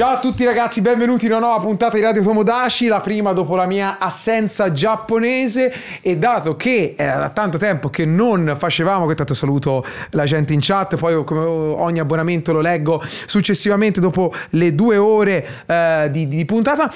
Ciao a tutti ragazzi, benvenuti in una nuova puntata di Radio Tomodachi, la prima dopo la mia assenza giapponese. E dato che era da tanto tempo che non facevamo, che tanto saluto la gente in chat, poi come ogni abbonamento lo leggo successivamente dopo le 2 ore di puntata,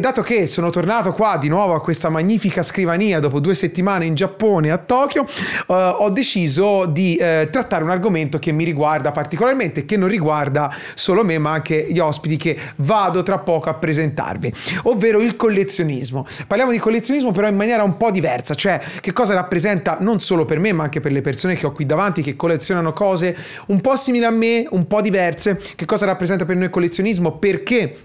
dato che sono tornato qua di nuovo a questa magnifica scrivania dopo 2 settimane in Giappone, a Tokyo, ho deciso di trattare un argomento che mi riguarda particolarmente, che non riguarda solo me ma anche gli ospiti che vado tra poco a presentarvi, ovvero il collezionismo. Parliamo di collezionismo però in maniera un po' diversa, cioè che cosa rappresenta non solo per me ma anche per le persone che ho qui davanti che collezionano cose un po' simili a me, un po' diverse, che cosa rappresenta per noi il collezionismo, perché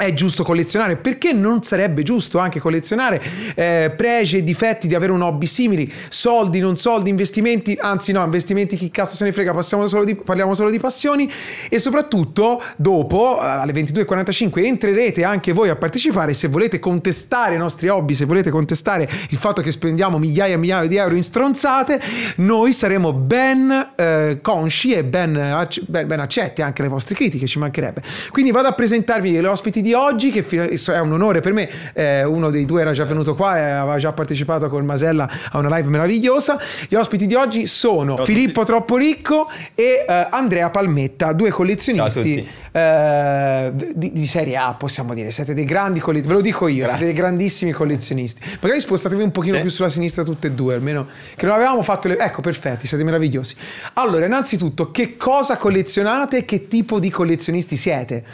è giusto collezionare, perché non sarebbe giusto anche collezionare, pregi e difetti di avere un hobby simili, soldi, non soldi, investimenti, anzi no, investimenti chi cazzo se ne frega, parliamo solo di passioni. E soprattutto dopo alle 22:45 entrerete anche voi a partecipare se volete contestare i nostri hobby, se volete contestare il fatto che spendiamo migliaia e migliaia di euro in stronzate. Noi saremo ben consci e ben accetti anche le vostre critiche, ci mancherebbe. Quindi vado a presentarvi gli ospiti di oggi, che è un onore per me. Uno dei due era già venuto qua e aveva già partecipato con Masella a una live meravigliosa. Gli ospiti di oggi sono Filippo TroppoRicco e Andrea Palmetta, due collezionisti di serie A, possiamo dire. Siete dei grandi collezionisti, ve lo dico io. Grazie. Siete dei grandissimi collezionisti. Magari spostatevi un pochino più sulla sinistra tutte e due, almeno che non avevamo fatto le... Ecco, perfetti, siete meravigliosi. Allora, innanzitutto, che cosa collezionate? Che tipo di collezionisti siete?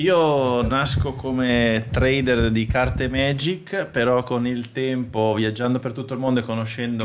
Io nasco come trader di carte Magic, però con il tempo, viaggiando per tutto il mondo e conoscendo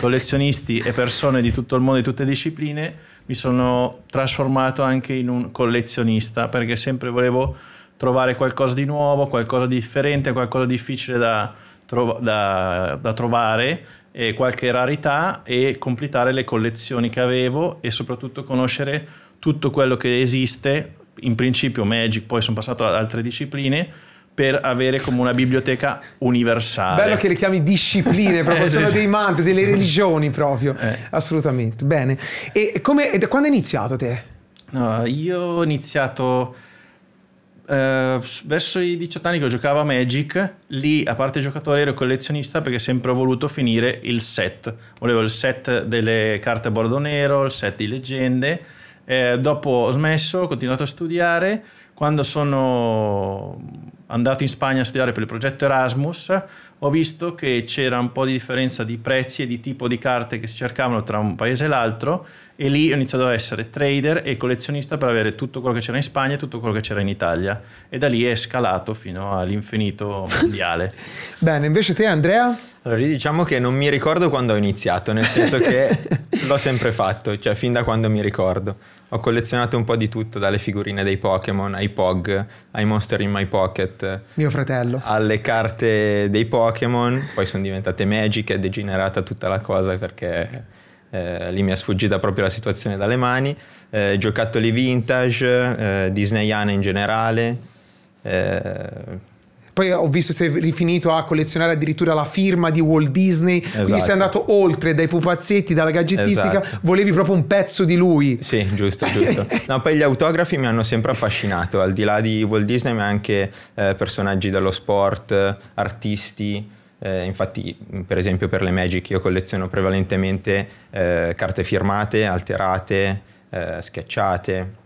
collezionisti e persone di tutto il mondo, di tutte le discipline, mi sono trasformato anche in un collezionista, perché sempre volevo trovare qualcosa di nuovo, qualcosa di differente, qualcosa di difficile da trovare, e qualche rarità, e completare le collezioni che avevo e soprattutto conoscere tutto quello che esiste. In principio Magic, poi sono passato ad altre discipline per avere come una biblioteca universale. Bello che le chiami discipline, proprio sono dei manti, delle religioni proprio, assolutamente. Bene, e quando hai iniziato te? No, io ho iniziato verso i 18 anni che giocavo a Magic. Lì, a parte giocatore, ero collezionista perché sempre ho voluto finire il set. Volevo il set delle carte a bordo nero, il set di leggende. Dopo ho smesso, ho continuato a studiare. Quando sono andato in Spagna a studiare per il progetto Erasmus, ho visto che c'era un po' di differenza di prezzi e di tipo di carte che si cercavano tra un paese e l'altro, e lì ho iniziato a essere trader e collezionista per avere tutto quello che c'era in Spagna e tutto quello che c'era in Italia, e da lì è scalato fino all'infinito mondiale. Bene, invece te Andrea? Allora, diciamo che non mi ricordo quando ho iniziato, nel senso che l'ho sempre fatto, cioè fin da quando mi ricordo. Ho collezionato un po' di tutto, dalle figurine dei Pokémon ai Pog, ai Monster in My Pocket, mio fratello, alle carte dei Pokémon. Poi sono diventate Magic, è degenerata tutta la cosa perché lì mi è sfuggita proprio la situazione dalle mani. Giocattoli vintage, disneyana in generale. Poi ho visto che sei rifinito a collezionare addirittura la firma di Walt Disney, quindi sei andato oltre dai pupazzetti, dalla gadgettistica, volevi proprio un pezzo di lui. Sì, giusto, giusto. No, poi gli autografi mi hanno sempre affascinato, al di là di Walt Disney, ma anche personaggi dello sport, artisti. Infatti, per esempio per le Magic io colleziono prevalentemente carte firmate, alterate, schiacciate.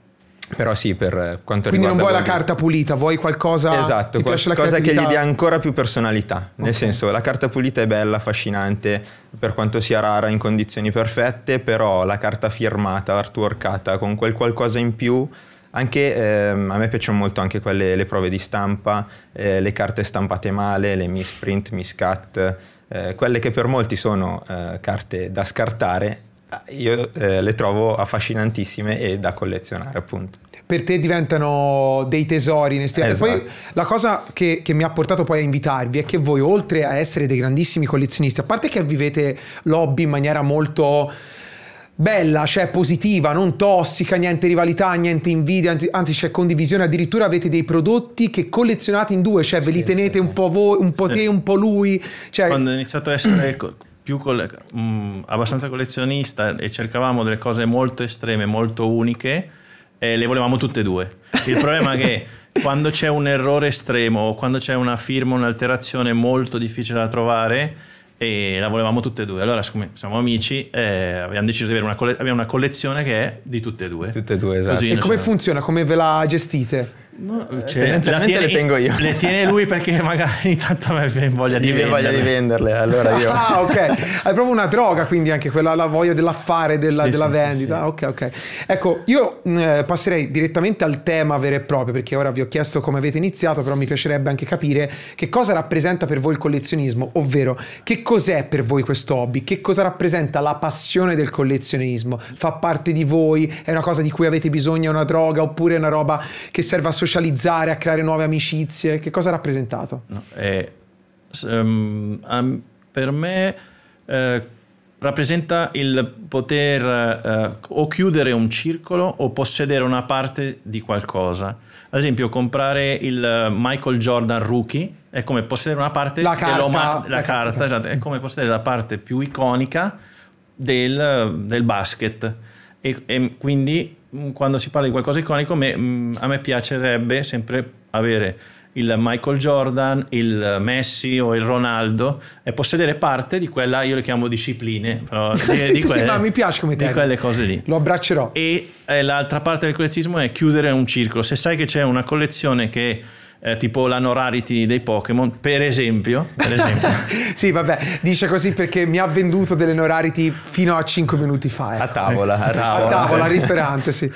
Però sì, per quanto riguarda... Quindi non vuoi la carta pulita, vuoi qualcosa... Esatto, qualcosa che gli dia ancora più personalità. Nel senso, la carta pulita è bella, affascinante, per quanto sia rara, in condizioni perfette, però la carta firmata, artworkata, con quel qualcosa in più... Anche a me piacciono molto anche quelle, le prove di stampa, le carte stampate male, le misprint, miscut, quelle che per molti sono carte da scartare. Io le trovo affascinantissime e da collezionare, appunto. Per te diventano dei tesori inestimabili. Esatto. Poi la cosa che mi ha portato poi a invitarvi è che voi, oltre a essere dei grandissimi collezionisti, a parte che vivete l'hobby in maniera molto bella, cioè positiva, non tossica, niente rivalità, niente invidia, anzi c'è condivisione, addirittura avete dei prodotti che collezionate in due, cioè ve li tenete un po' voi, un po' te, un po' lui. Cioè... Quando ho iniziato a essere più abbastanza collezionista e cercavamo delle cose molto estreme, molto uniche, Le volevamo tutte e due. Il problema è che quando c'è un errore estremo, quando c'è una firma, un'alterazione molto difficile da trovare, e la volevamo tutte e due. Allora, siccome siamo amici, abbiamo deciso di avere una collezione che è di tutte e due. Tutte e due, esatto. Così, e come funziona? Come ve la gestite? No, cioè, le tengo io. Le tiene lui perché magari ogni tanto mi voglia di venderle. Voglia di venderle, allora io. Ah, ok. È proprio una droga, quindi anche quella, la voglia dell'affare, della vendita. Sì. Ok, ok. Ecco, io passerei direttamente al tema vero e proprio, perché ora vi ho chiesto come avete iniziato, però mi piacerebbe anche capire che cosa rappresenta per voi il collezionismo, ovvero che cos'è per voi questo hobby, che cosa rappresenta la passione del collezionismo. Fa parte di voi? È una cosa di cui avete bisogno? È una droga? Oppure è una roba che serve a socializzare, a creare nuove amicizie? Che cosa ha rappresentato? No, per me rappresenta il poter o chiudere un circolo o possedere una parte di qualcosa. Ad esempio, comprare il Michael Jordan Rookie è come possedere una parte, la carta, esatto, è come possedere la parte più iconica del basket, e quindi quando si parla di qualcosa iconico, a me piacerebbe sempre avere il Michael Jordan, il Messi o il Ronaldo, e possedere parte di quella, io le chiamo discipline, però mi piace come te, di quelle cose lì. Lo abbraccerò. E l'altra parte del collezionismo è chiudere un circolo. Se sai che c'è una collezione che tipo la no rarity dei Pokémon, per esempio. Sì, vabbè, dice così perché mi ha venduto delle no rarity fino a 5 minuti fa. Ecco. A tavola, al ristorante, sì.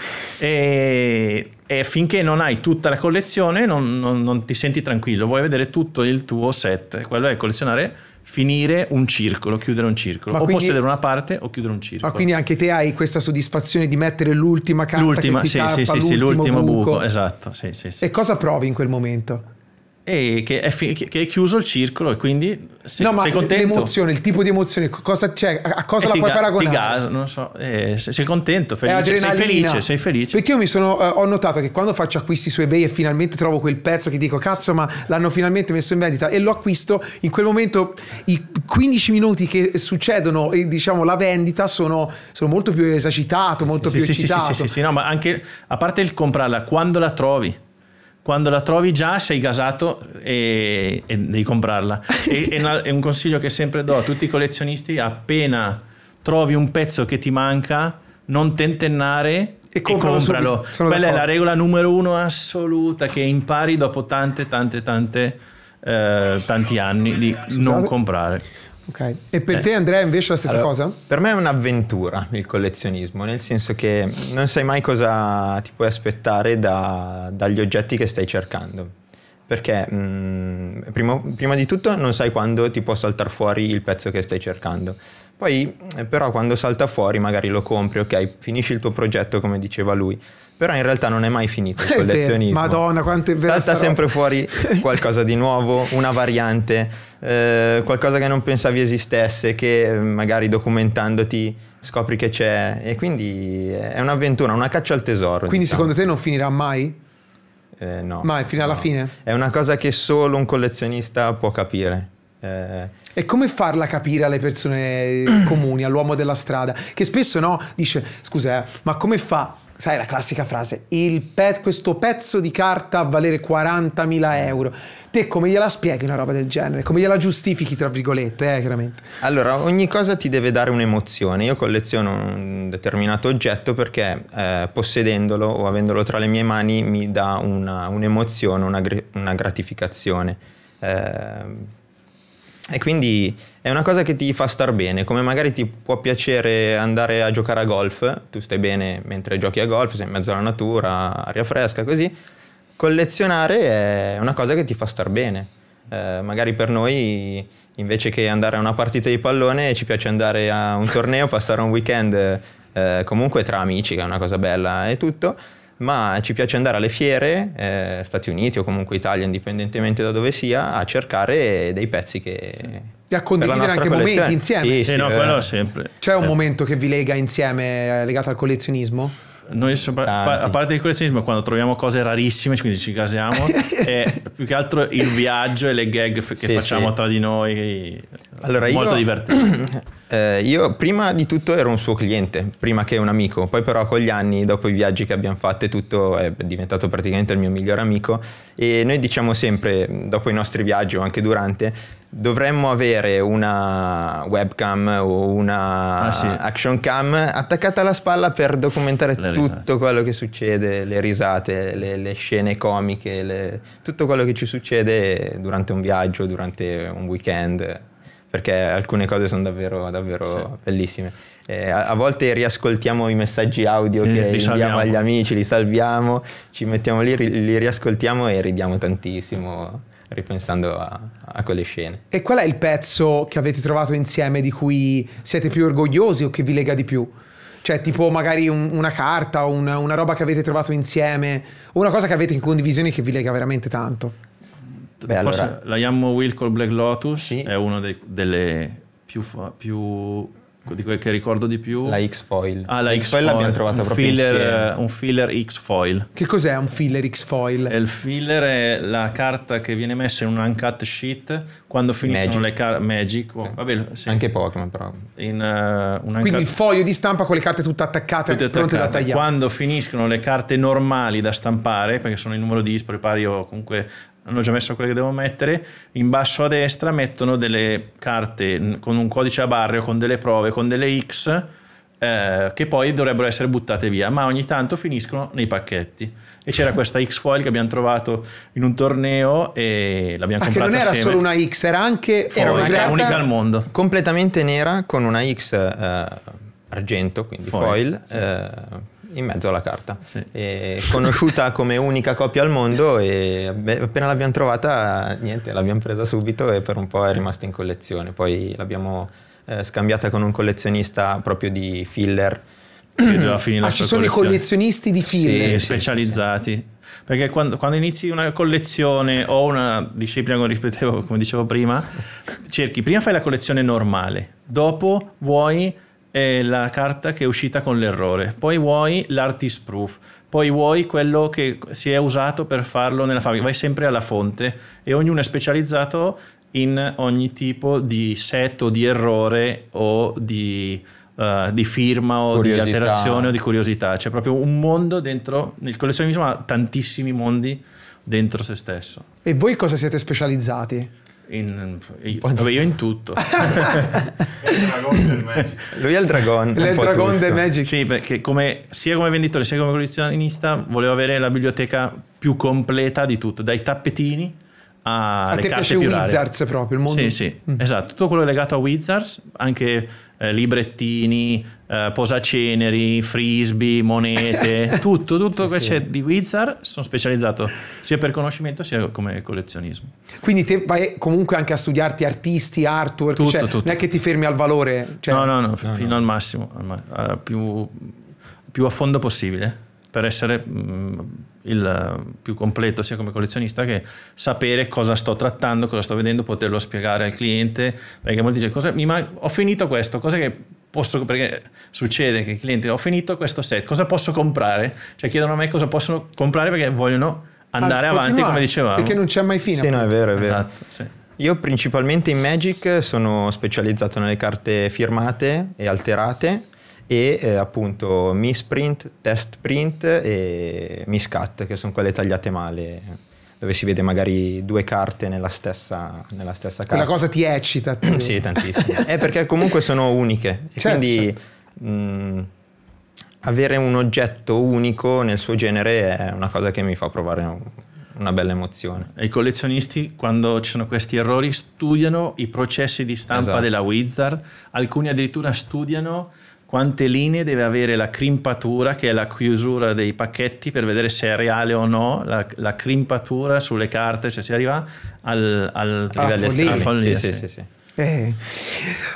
E finché non hai tutta la collezione non ti senti tranquillo, vuoi vedere tutto il tuo set. Quello è collezionare, finire un circolo, chiudere un circolo. Ma o quindi possedere una parte o chiudere un circolo. Ma quindi anche te hai questa soddisfazione di mettere l'ultima carta che ti tappa, l'ultimo buco. Esatto, sì, sì, sì. E cosa provi in quel momento? E che è chiuso il circolo, e quindi sei contento. L'emozione, il tipo di emozione, cosa c'è, a cosa la puoi paragonare? Non so, sei contento, felice, sei felice. Perché io ho notato che quando faccio acquisti su eBay e finalmente trovo quel pezzo che dico cazzo, ma l'hanno finalmente messo in vendita e lo acquisto, in quel momento i 15 minuti che succedono, diciamo, la vendita, sono molto più esagitato, molto più eccitato. Sì, no, ma anche a parte il comprarla, quando la trovi? Quando la trovi già sei gasato e devi comprarla. È un consiglio che sempre do a tutti i collezionisti: appena trovi un pezzo che ti manca, non tentennare e compralo. Quella è la regola numero 1 assoluta, che impari dopo tanti anni di non comprare. Ok. E per te, Andrea, invece la stessa cosa? Per me è un'avventura il collezionismo, nel senso che non sai mai cosa ti puoi aspettare dagli oggetti che stai cercando, perché prima di tutto non sai quando ti può saltare fuori il pezzo che stai cercando. Poi però quando salta fuori magari lo compri, ok, finisci il tuo progetto come diceva lui, però in realtà non è mai finito il collezionismo. Madonna, quanto è vero. Salta sempre fuori qualcosa di nuovo, una variante, qualcosa che non pensavi esistesse, che magari documentandoti scopri che c'è, e quindi è un'avventura, una caccia al tesoro. Quindi diciamo, secondo te non finirà mai? No. Mai, fino alla fine? È una cosa che solo un collezionista può capire. E come farla capire alle persone comuni, all'uomo della strada, che spesso dice scusa, ma come fa, sai la classica frase, questo pezzo di carta a valere 40.000 euro, te come gliela spieghi una roba del genere, come gliela giustifichi tra virgolette? Chiaramente. Allora, ogni cosa ti deve dare un'emozione. Io colleziono un determinato oggetto perché possedendolo o avendolo tra le mie mani mi dà un'emozione, una gratificazione, e quindi è una cosa che ti fa star bene, come magari ti può piacere andare a giocare a golf, tu stai bene mentre giochi a golf, sei in mezzo alla natura, aria fresca, così. Collezionare è una cosa che ti fa star bene. Magari per noi, invece che andare a una partita di pallone, ci piace andare a un torneo, passare un weekend comunque tra amici, che è una cosa bella e tutto, ma ci piace andare alle fiere, Stati Uniti o comunque Italia, indipendentemente da dove sia, a cercare dei pezzi che... Sì. E a condividere anche momenti insieme. Sì, no, quello sempre. C'è un momento che vi lega insieme, legato al collezionismo? Noi a parte il collezionismo, quando troviamo cose rarissime, quindi ci casiamo, è più che altro il viaggio e le gag che facciamo tra di noi. Allora, molto divertente. Io prima di tutto ero un suo cliente, prima che un amico. Poi però con gli anni, dopo i viaggi che abbiamo fatto e tutto, è diventato praticamente il mio miglior amico. E noi diciamo sempre, dopo i nostri viaggi o anche durante, dovremmo avere una webcam o una action cam attaccata alla spalla per documentare tutto quello che succede, le risate, le scene comiche, tutto quello che ci succede durante un viaggio, durante un weekend, perché alcune cose sono davvero, bellissime. A volte riascoltiamo i messaggi audio che inviamo agli amici, li salviamo, ci mettiamo lì, li riascoltiamo e ridiamo tantissimo ripensando a quelle scene. E qual è il pezzo che avete trovato insieme di cui siete più orgogliosi o che vi lega di più? Cioè tipo magari una carta o una roba che avete trovato insieme o una cosa che avete in condivisione che vi lega veramente tanto? Beh, forse allora, la Yammo Will col Black Lotus è una delle più di quelle che ricordo di più. La X-Foil. Ah, la X-Foil l'abbiamo trovata proprio insieme. Un filler X-Foil. Che cos'è un filler X-Foil? Il filler è la carta che viene messa in un uncut sheet quando finiscono le carte Magic. Oh, vabbè, anche Pokémon però. Quindi il foglio di stampa con le carte tutte attaccate, pronte da tagliare. Quando finiscono le carte normali da stampare, perché sono in numero dispari, pari o comunque hanno già messo quelle che devo mettere, in basso a destra mettono delle carte con un codice a barre o con delle prove, con delle X che poi dovrebbero essere buttate via, ma ogni tanto finiscono nei pacchetti. E c'era questa X-Foil che abbiamo trovato in un torneo e l'abbiamo comprata assieme. Che non era solo una X, era anche era unica al mondo. Completamente nera con una X argento, quindi foil. In mezzo alla carta, è conosciuta come unica copia al mondo e appena l'abbiamo trovata, niente, l'abbiamo presa subito e per un po' è rimasta in collezione. Poi l'abbiamo scambiata con un collezionista proprio di filler. Ci sono i collezionisti di filler? Sì, specializzati. Perché quando inizi una collezione o una disciplina, come dicevo prima, prima fai la collezione normale, dopo vuoi la carta che è uscita con l'errore, poi vuoi l'artist proof, poi vuoi quello che si è usato per farlo nella fabbrica. Vai sempre alla fonte e ognuno è specializzato in ogni tipo di set o di errore o di firma o di alterazione o di curiosità. C'è proprio un mondo dentro, nel collezionismo ha tantissimi mondi dentro se stesso. E voi cosa siete specializzati? Io in tutto. Lui è il dragon del Magic. Sì, perché sia come venditore sia come collezionista volevo avere la biblioteca più completa di tutto, dai tappetini alle carte più rare. Wizards proprio il mondo. Esatto, tutto quello legato a Wizards, anche librettini, posaceneri, frisbee, monete, tutto che c'è di Wizard sono specializzato sia per conoscimento sia come collezionismo. Quindi te vai comunque anche a studiarti artisti, artwork, tutto. Non è che ti fermi al valore, no, fino al massimo, più a fondo possibile, per essere il più completo sia come collezionista che sapere cosa sto trattando, cosa sto vedendo, poterlo spiegare al cliente, perché molti dicono ho finito questo, cosa che posso, perché succede che il cliente ho finito questo set, cosa posso comprare? Cioè chiedono a me cosa possono comprare perché vogliono andare avanti come dicevamo. Perché non c'è mai fine. Sì, no, è vero. Esatto, Io principalmente in Magic sono specializzato nelle carte firmate e alterate e appunto misprint, test print e miscut, che sono quelle tagliate male, dove si vede magari due carte nella stessa carta. Quella cosa ti eccita? Sì, tantissimo. È perché comunque sono uniche, quindi avere un oggetto unico nel suo genere è una cosa che mi fa provare una bella emozione. E i collezionisti, quando ci sono questi errori, studiano i processi di stampa della Wizard, alcuni addirittura studiano quante linee deve avere la crimpatura, che è la chiusura dei pacchetti, per vedere se è reale o no la crimpatura sulle carte, se si arriva al livello follia.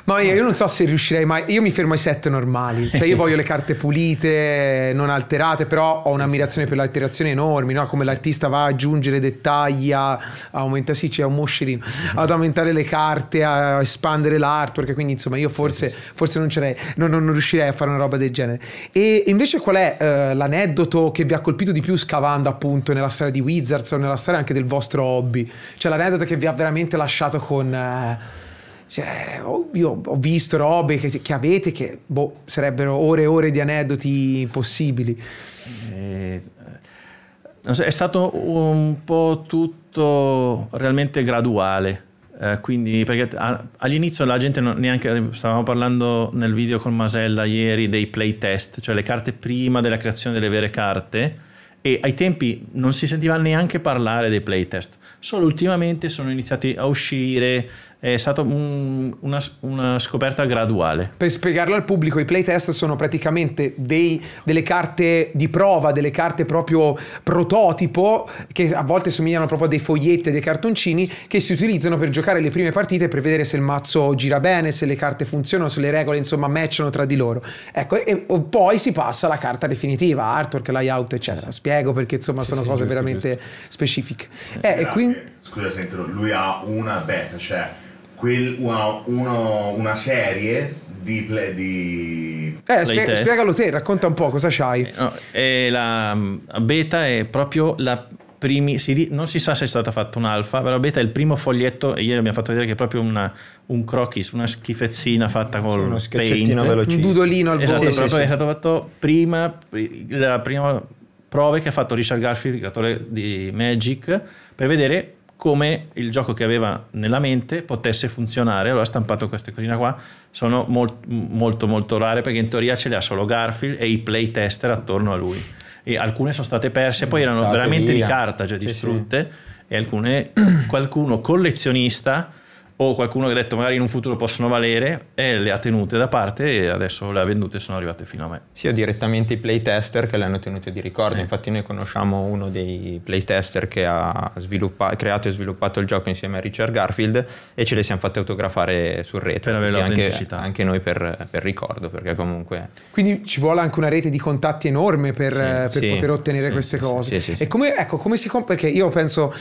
Ma io non so se riuscirei mai. Io mi fermo ai set normali, cioè io voglio le carte pulite, non alterate, però ho un'ammirazione per le alterazioni enormi, no? Come l'artista va ad aggiungere, dettaglia, aumenta, c'è un moscerino, ad aumentare le carte, a espandere l'artwork, quindi insomma io forse non riuscirei a fare una roba del genere. E invece qual è l'aneddoto che vi ha colpito di più scavando appunto nella storia di Wizards o nella storia anche del vostro hobby? Cioè l'aneddoto che vi ha veramente lasciato con Cioè, io ho visto robe che avete che boh, sarebbero ore e ore di aneddoti possibili. È stato un po' tutto realmente graduale, quindi perché all'inizio la gente non, neanche, stavamo parlando nel video con Masella ieri dei playtest, cioè le carte prima della creazione delle vere carte, e ai tempi non si sentiva neanche parlare dei playtest, solo ultimamente sono iniziati a uscire. È stata una scoperta graduale. Per spiegarlo al pubblico, i playtest sono praticamente delle carte di prova, delle carte proprio prototipo, che a volte somigliano proprio a dei foglietti e dei cartoncini, che si utilizzano per giocare le prime partite, per vedere se il mazzo gira bene, se le carte funzionano, se le regole insomma matchano tra di loro. Ecco, e poi si passa alla carta definitiva, artwork, layout eccetera. Sì. Spiego perché insomma sono cose giusto, veramente specifiche. Sì. E quindi... Scusa, sento, lui ha una beta, cioè... una serie di spiegalo te, racconta un po' cosa c'hai. No, la beta è proprio la prima, non si sa se è stata fatta un alfa, però la beta è il primo foglietto, e ieri abbiamo fatto vedere che è proprio un croquis, una schifezzina fatta con uno sketchettino velocissimo, un dudolino al volo. Esatto, sì. È stato fatto prima, la prima prova che ha fatto Richard Garfield, creatore di Magic, per vedere come il gioco che aveva nella mente potesse funzionare. Allora ha stampato queste cosine qua, sono molto rare, perché in teoria ce le ha solo Garfield e i playtester attorno a lui, e alcune sono state perse, poi erano veramente di carta, cioè distrutte, e alcune qualcuno collezionista o qualcuno che ha detto magari in un futuro possono valere, e le ha tenute da parte, e adesso le ha vendute e sono arrivate fino a me. Sì, ho direttamente i playtester che le hanno tenute di ricordo. Infatti noi conosciamo uno dei playtester che ha creato e sviluppato il gioco insieme a Richard Garfield, e ce le siamo fatte autografare sul retro, per anche noi per ricordo, perché comunque... Quindi ci vuole anche una rete di contatti enorme per poter ottenere queste cose. E come, ecco, come si... Perché io penso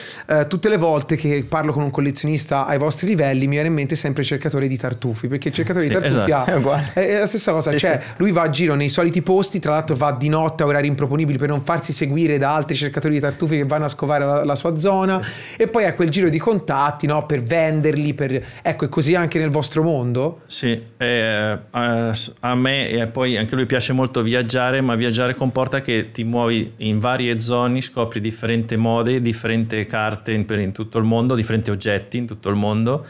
tutte le volte che parlo con un collezionista ai vostri livelli, mi viene in mente sempre il cercatore di tartufi, perché il cercatore di tartufi è la stessa cosa, lui va a giro nei soliti posti, tra l'altro va di notte a orari improponibili per non farsi seguire da altri cercatori di tartufi che vanno a scovare la sua zona, e poi ha quel giro di contatti, no, per venderli, per... Ecco, è così anche nel vostro mondo? Sì, a me e poi anche lui piace molto viaggiare, ma viaggiare comporta che ti muovi in varie zone, scopri differenti mode, differenti carte in tutto il mondo, differenti oggetti in tutto il mondo.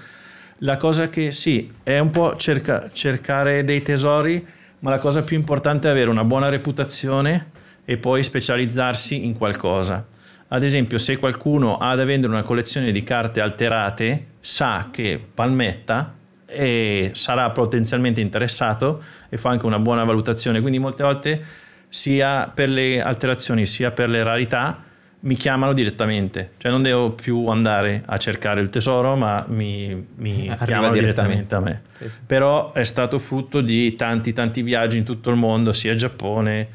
La cosa che sì, è un po' cercare dei tesori, ma la cosa più importante è avere una buona reputazione e poi specializzarsi in qualcosa. Ad esempio, se qualcuno ha da vendere una collezione di carte alterate, sa che Palmetta sarà potenzialmente interessato e fa anche una buona valutazione. Quindi molte volte, sia per le alterazioni sia per le rarità, mi chiamano direttamente, cioè non devo più andare a cercare il tesoro, ma mi chiamano direttamente a me. Sì. Però è stato frutto di tanti viaggi in tutto il mondo, sia in Giappone,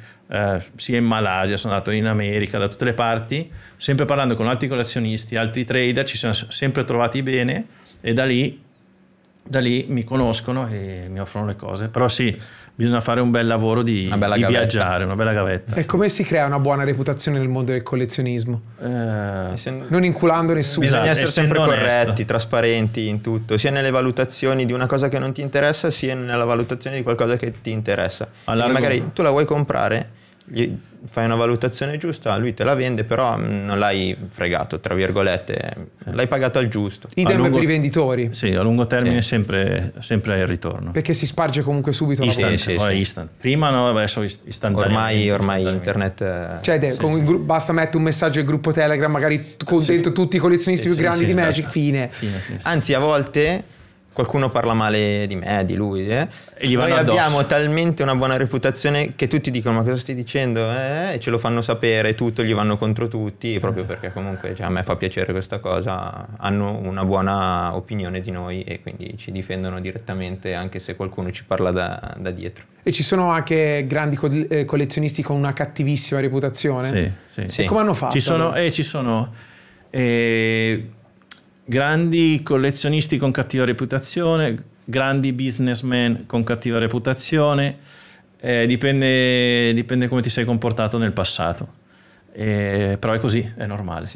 sia in Malaysia, sono andato in America, da tutte le parti, sempre parlando con altri collezionisti, altri trader, ci siamo sempre trovati bene, e da lì mi conoscono e mi offrono le cose. Però sì, bisogna fare un bel lavoro di viaggiare, una bella gavetta. E come si crea una buona reputazione nel mondo del collezionismo? Non inculando nessuno. Bisogna essere sempre corretti, trasparenti in tutto, sia nelle valutazioni di una cosa che non ti interessa, sia nella valutazione di qualcosa che ti interessa. Magari tu la vuoi comprare, gli fai una valutazione giusta, lui te la vende, però non l'hai fregato, tra virgolette, l'hai pagato al giusto. Idem per i venditori. Sì, a lungo termine sempre il ritorno. Perché si sparge comunque subito la voce. Instant. Prima no, adesso istantaneamente. Ormai internet... Cioè basta mettere un messaggio al gruppo Telegram, magari con dentro tutti i collezionisti più grandi di Magic, fine. Anzi, a volte... Qualcuno parla male di me, di lui, e gli vanno addosso. Noi abbiamo talmente una buona reputazione che tutti dicono: ma cosa stai dicendo? E ce lo fanno sapere tutto, gli vanno contro tutti, proprio perché comunque a me fa piacere questa cosa, hanno una buona opinione di noi e quindi ci difendono direttamente, anche se qualcuno ci parla da dietro. E ci sono anche grandi collezionisti con una cattivissima reputazione? Sì. E come hanno fatto? Ci sono grandi collezionisti con cattiva reputazione, grandi businessmen con cattiva reputazione, dipende come ti sei comportato nel passato, però è così, è normale.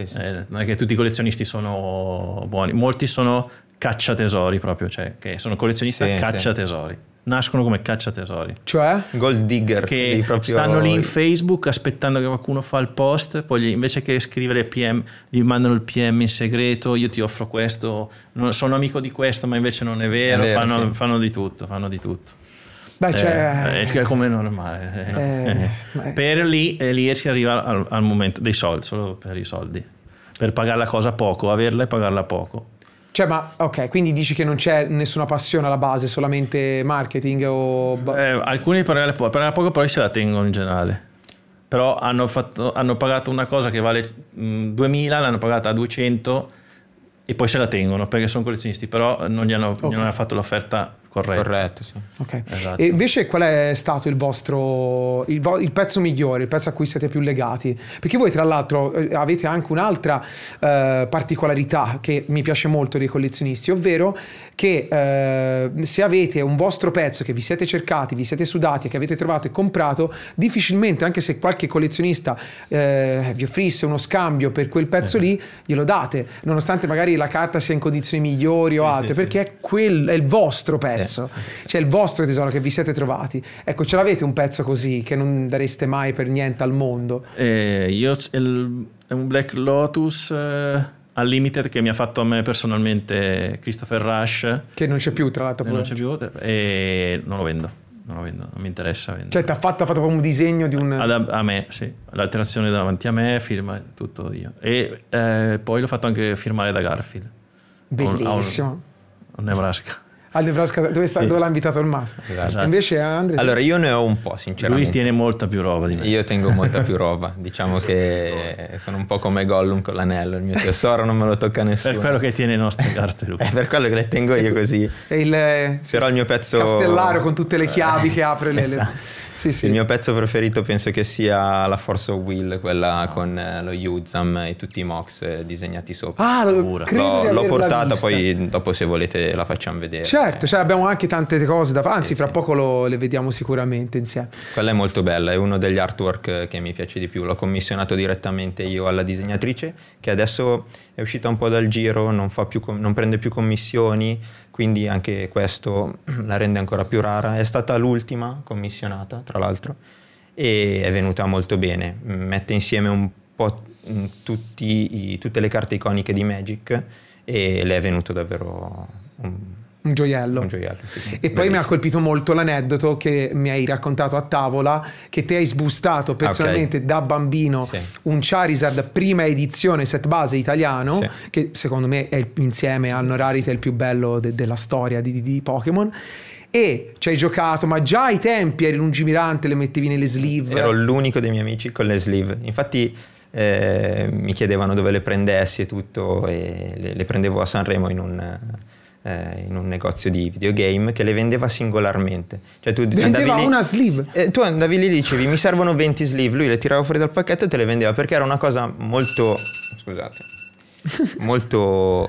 Non è che tutti i collezionisti sono buoni, molti sono cacciatesori proprio, cioè che sono collezionisti cacciatesori. Nascono come cacciatesori. Cioè? Gold digger. Che stanno lì in Facebook aspettando che qualcuno fa il post, poi gli, invece che scrivere PM, gli mandano il PM in segreto, io ti offro questo, non, sono amico di questo, ma invece non è vero, fanno di tutto, Beh, cioè... è come normale. Per lì, si arriva al momento dei soldi, solo per i soldi. Per pagare la cosa poco, averla e pagarla poco. Cioè, ma ok, quindi dici che non c'è nessuna passione alla base, solamente marketing o... alcuni pagano poco, poi se la tengono in generale. Però hanno pagato una cosa che vale 2.000, l'hanno pagata a 200 e poi se la tengono perché sono collezionisti, però non gli hanno, non hanno fatto l'offerta corretta. Corretto, sì. Ok. Esatto. E invece qual è stato il vostro il pezzo migliore, il pezzo a cui siete più legati? Perché voi tra l'altro avete anche un'altra particolarità che mi piace molto dei collezionisti, ovvero che se avete un vostro pezzo che vi siete cercati, vi siete sudati e che avete trovato e comprato, difficilmente, anche se qualche collezionista vi offrisse uno scambio per quel pezzo lì, glielo date, nonostante magari la carta sia in condizioni migliori o altre, perché è, è il vostro pezzo, cioè il vostro tesoro che vi siete trovati. Ecco, ce l'avete un pezzo così che non dareste mai per niente al mondo? Io è un Black Lotus al Limited che mi ha fatto a me personalmente Christopher Rush, che non c'è più tra l'altro, non c'è più e non lo vendo, non mi interessa vendere. Cioè ti ha fatto un disegno di un... a me, sì, l'alterazione davanti a me, firma tutto io, e poi l'ho fatto anche firmare da Garfield, bellissimo, a Nebraska. Al Nebraska, dove l'ha invitato il Masco. Esatto. Invece Andrea... Allora io ne ho un po', sinceramente. Lui tiene molta più roba di me. Io tengo molta più roba. Diciamo che sono un po' come Gollum con l'anello. Il mio tesoro non me lo tocca nessuno. Per quello che tiene le nostre carte lui. Per quello che le tengo io così. Però il mio pezzo... Castellaro con tutte le chiavi che apre le... Esatto. Sì, sì. Il mio pezzo preferito penso che sia la Force of Will, quella con lo Yuzam e tutti i Mox disegnati sopra. Ah, l'ho portata, poi dopo se volete la facciamo vedere. Certo, cioè abbiamo anche tante cose da fare, anzi fra poco le vediamo sicuramente insieme. Quella è molto bella, è uno degli artwork che mi piace di più, l'ho commissionato direttamente io alla disegnatrice che adesso è uscita un po' dal giro, non prende più commissioni, quindi anche questo la rende ancora più rara. È stata l'ultima commissionata tra l'altro e è venuta molto bene, mette insieme un po' tutte le carte iconiche di Magic e le è venuto davvero un gioiello. Un gioiello, sì. E bellissimo. Poi mi ha colpito molto l'aneddoto che mi hai raccontato a tavola, che te hai sbustato personalmente da bambino un Charizard prima edizione set base italiano, che secondo me è insieme al Rarity il più bello della storia di Pokémon. E ci hai giocato, ma già ai tempi eri lungimirante, le mettevi nelle sleeve. Ero l'unico dei miei amici con le sleeve, infatti mi chiedevano dove le prendessi e tutto, e le prendevo a Sanremo in un negozio di videogame che le vendeva singolarmente, cioè tu vendevi lì, una sleeve, tu andavi lì e dicevi mi servono 20 sleeve, lui le tirava fuori dal pacchetto e te le vendeva, perché era una cosa molto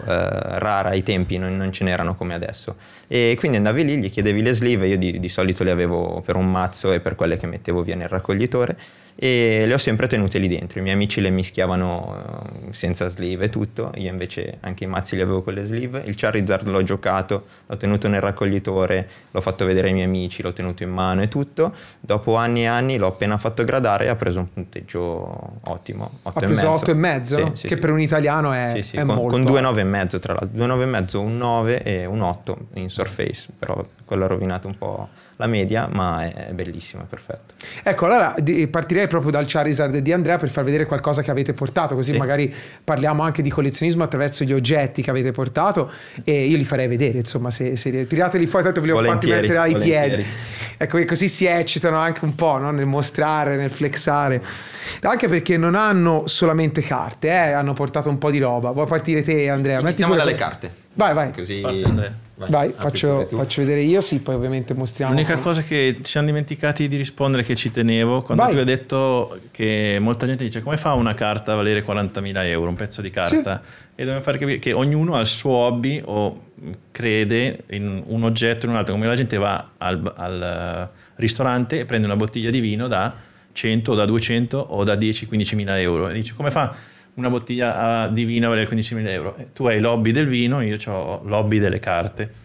rara ai tempi, non ce n'erano come adesso, e quindi andavi lì, gli chiedevi le sleeve, io di solito le avevo per un mazzo e per quelle che mettevo via nel raccoglitore, e le ho sempre tenute lì dentro. I miei amici le mischiavano senza sleeve e tutto, io invece anche i mazzi li avevo con le sleeve. Il Charizard l'ho giocato, l'ho tenuto nel raccoglitore, l'ho fatto vedere ai miei amici, l'ho tenuto in mano e tutto. Dopo anni e anni l'ho appena fatto gradare e ha preso un punteggio ottimo, 8,5. Ha preso 8,5? Sì, per un italiano è, è molto. Con 2,9,5 tra l'altro, 2,9,5, un 9 e un 8 in surface, però quello ha rovinato un po' la media, ma è bellissimo, è perfetto. Ecco, allora partirei proprio dal Charizard di Andrea per far vedere qualcosa che avete portato, così magari parliamo anche di collezionismo attraverso gli oggetti che avete portato, e io li farei vedere, insomma, se tirateli fuori, tanto ve li ho fatti mettere ai piedi. Ecco, così si eccitano anche un po', no? Nel mostrare, nel flexare, anche perché non hanno solamente carte, hanno portato un po' di roba. Vuoi partire te, Andrea? Iniziamo dalle carte. Vai. Così parte, Andrea. Vai, faccio vedere io, poi ovviamente mostriamo. L'unica cosa che ci siamo dimenticati di rispondere, che ci tenevo, quando tu hai detto che molta gente dice come fa una carta a valere 40.000 euro, un pezzo di carta, e dobbiamo far capire che ognuno ha il suo hobby o crede in un oggetto o in un altro, come la gente va al ristorante e prende una bottiglia di vino da 100 o da 200 o da 10-15.000 euro e dice come fa una bottiglia di vino vale 15.000 euro. Tu hai lobby del vino, io ho lobby delle carte.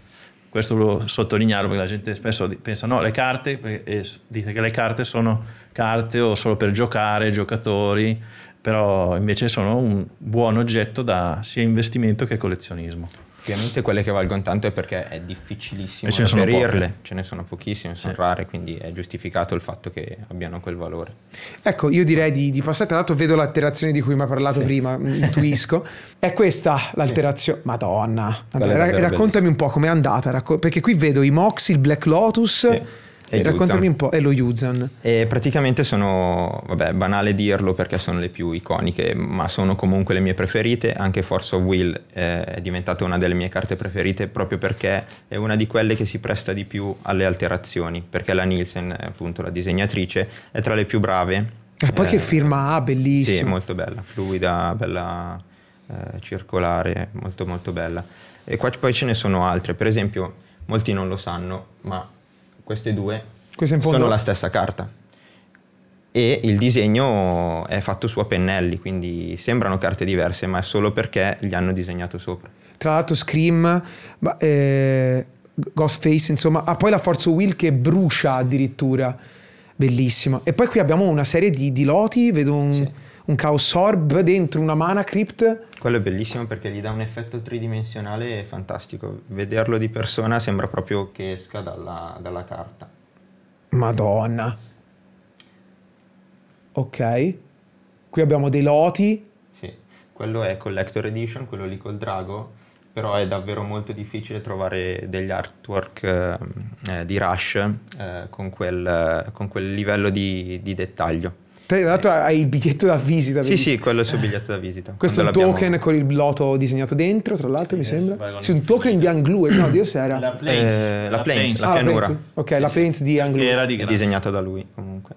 Questo volevo sottolinearlo perché la gente spesso pensa no, le carte, dice che le carte sono carte o solo per giocare, giocatori, però invece sono un buon oggetto da sia investimento che collezionismo. Ovviamente quelle che valgono tanto è perché è difficilissimo reperirle, ce ne sono pochissime, sono rare, quindi è giustificato il fatto che abbiano quel valore. Ecco, io direi di passare, tra l'altro vedo l'alterazione di cui mi ha parlato prima, intuisco. È questa l'alterazione, madonna, raccontami un po' com'è andata, perché qui vedo i Mox, il Black Lotus... Sì. E raccontami un po', e lo Yuzan. E praticamente sono, vabbè, banale dirlo perché sono le più iconiche, ma sono comunque le mie preferite. Anche Force of Will è diventata una delle mie carte preferite proprio perché è una di quelle che si presta di più alle alterazioni, perché la Nielsen, appunto la disegnatrice, è tra le più brave. E poi che firma ha, bellissima. Sì, molto bella, fluida, bella, circolare, molto molto bella. E qua poi ce ne sono altre, per esempio molti non lo sanno, ma queste due sono la stessa carta e il disegno è fatto su a pennelli, quindi sembrano carte diverse ma è solo perché gli hanno disegnato sopra. Tra l'altro Scream, Ghostface, insomma, ha poi la Force Will che brucia addirittura, bellissima. E poi qui abbiamo una serie di loti, vedo un Chaos Orb dentro una Mana Crypt. Quello è bellissimo perché gli dà un effetto tridimensionale fantastico. Vederlo di persona sembra proprio che esca dalla carta. Madonna. Ok. Qui abbiamo dei loti. Sì, quello è Collector Edition, quello lì col drago, però è davvero molto difficile trovare degli artwork di Rush con quel livello di dettaglio. Tra l'altro hai il biglietto da visita. Sì, sì, quello è il suo biglietto da visita. Questo è un token con il loto disegnato dentro, tra l'altro, mi sembra. Sì, un token di Anglue, no, Dio sera. La Plains, la pianura. Plains. Ok, sì, la Plains di Anglue. Era disegnata da lui, comunque.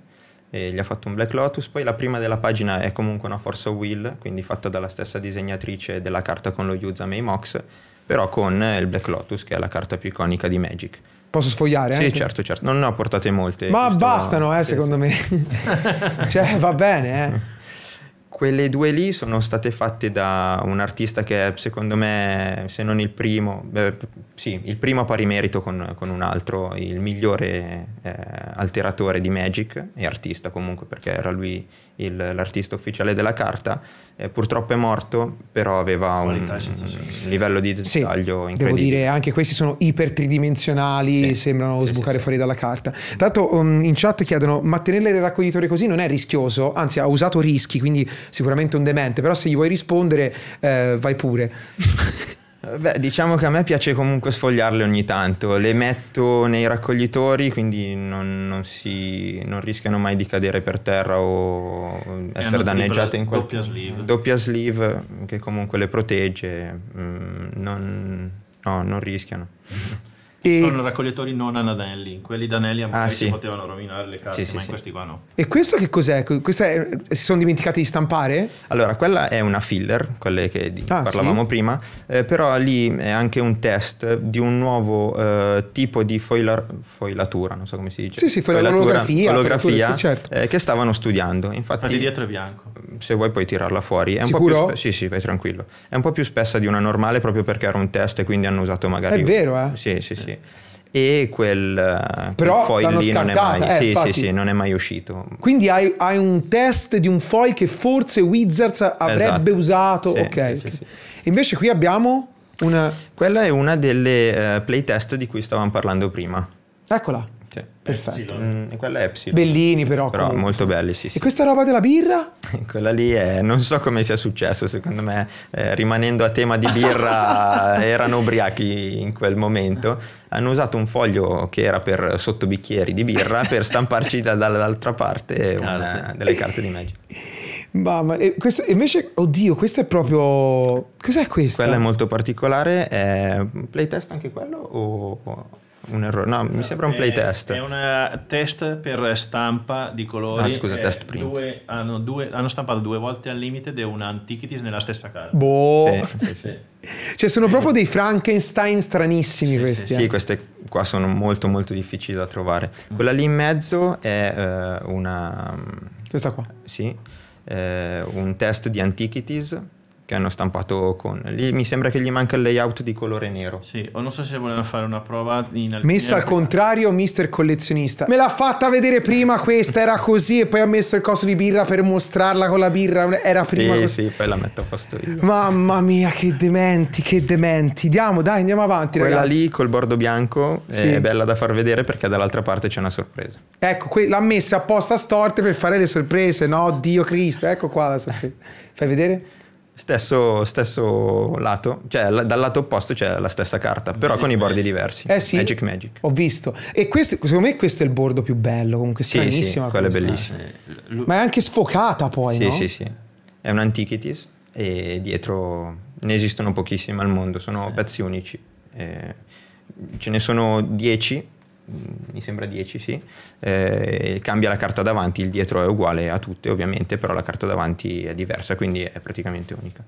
E gli ha fatto un Black Lotus. Poi la prima della pagina è comunque una Force of Will, quindi fatta dalla stessa disegnatrice della carta con lo Yuzan e i Mox, però con il Black Lotus, che è la carta più iconica di Magic. Posso sfogliare? Sì, anche? Certo, certo. Non ne ho portate molte. Ma bastano, secondo me. Cioè, va bene, Quelle due lì sono state fatte da un artista che è, secondo me, se non il primo, sì, il primo a pari merito con un altro, il migliore alteratore di Magic e artista comunque, perché era lui l'artista ufficiale della carta. Purtroppo è morto, però aveva un livello di dettaglio incredibile. Devo dire, anche questi sono iper tridimensionali, sembrano sbucare fuori dalla carta. Tanto in chat chiedono, ma tenerle nel raccoglitore così non è rischioso? Anzi, ha usato rischi, quindi sicuramente un demente, però se gli vuoi rispondere vai pure. Beh, diciamo che a me piace comunque sfogliarle ogni tanto, le metto nei raccoglitori quindi non rischiano mai di cadere per terra o essere danneggiate in qualche doppia sleeve che comunque le protegge, non rischiano. E... sono raccoglitori non ad anelli, in quelli d'anelli si potevano rovinare le carte, ma in questi qua no. E questo che cos'è? Si sono dimenticati di stampare? Allora, quella è una filler, quelle che parlavamo prima, però lì è anche un test di un nuovo tipo di foilatura, non so come si dice. Sì, sì, olografia, certo. Che stavano studiando. Infatti dietro è bianco. Se vuoi puoi tirarla fuori. È sicuro? Un po' più sì, vai tranquillo. È un po' più spessa di una normale proprio perché era un test e quindi hanno usato magari... È vero, Sì. E quel foil lì non è mai non è mai uscito, quindi hai un test di un foil che forse Wizards avrebbe usato. Invece qui abbiamo quella è una delle playtest di cui stavamo parlando prima, eccola. Perfetto. Quella è Epsilon. Bellini però molto belli, sì. E questa roba della birra? Quella lì è, non so come sia successo, secondo me rimanendo a tema di birra erano ubriachi in quel momento, hanno usato un foglio che era per sottobicchieri di birra per stamparci dall'altra parte delle carte di Magic. Ma questa invece, oddio, questa è proprio... Cos'è questa? Quella è molto particolare, è playtest anche quello o... un errore? No, mi sembra un playtest. È un test per stampa di colori. Scusa, test print. Hanno stampato 2 volte al limite di un Antiquities nella stessa carta. Boh! Sì. Cioè sono proprio dei Frankenstein stranissimi questi. Sì, queste qua sono molto molto difficili da trovare. Quella lì in mezzo è una... Questa qua? Sì. un test di Antiquities che hanno stampato con... Lì mi sembra che gli manca il layout di colore nero. Sì, o non so se voleva fare una prova in alcune... Messa al contrario, mister collezionista. Me l'ha fatta vedere prima questa, era così, e poi ha messo il coso di birra per mostrarla con la birra, era prima sì, così. Sì, poi la metto a posto io. Mamma mia, che dementi, che dementi. Diamo, dai, andiamo avanti, quella ragazzi. Quella lì col bordo bianco sì, è bella da far vedere perché dall'altra parte c'è una sorpresa. Ecco, l'ha messa apposta storte per fare le sorprese, no? Dio Cristo, ecco qua la sorpresa. Fai vedere? Stesso lato, cioè dal lato opposto c'è la stessa carta, però Magic con i bordi diversi. Eh sì, Magic. Ho visto. E questo, secondo me questo è il bordo più bello, comunque stranissima. Sì, quella è bellissima. Ma è anche sfocata poi, sì, no? Sì. È un Antiquities e dietro ne esistono pochissime al mondo, sono pezzi unici. Ce ne sono 10, mi sembra 10, sì. Cambia la carta davanti, il dietro è uguale a tutte ovviamente, però la carta davanti è diversa, quindi è praticamente unica.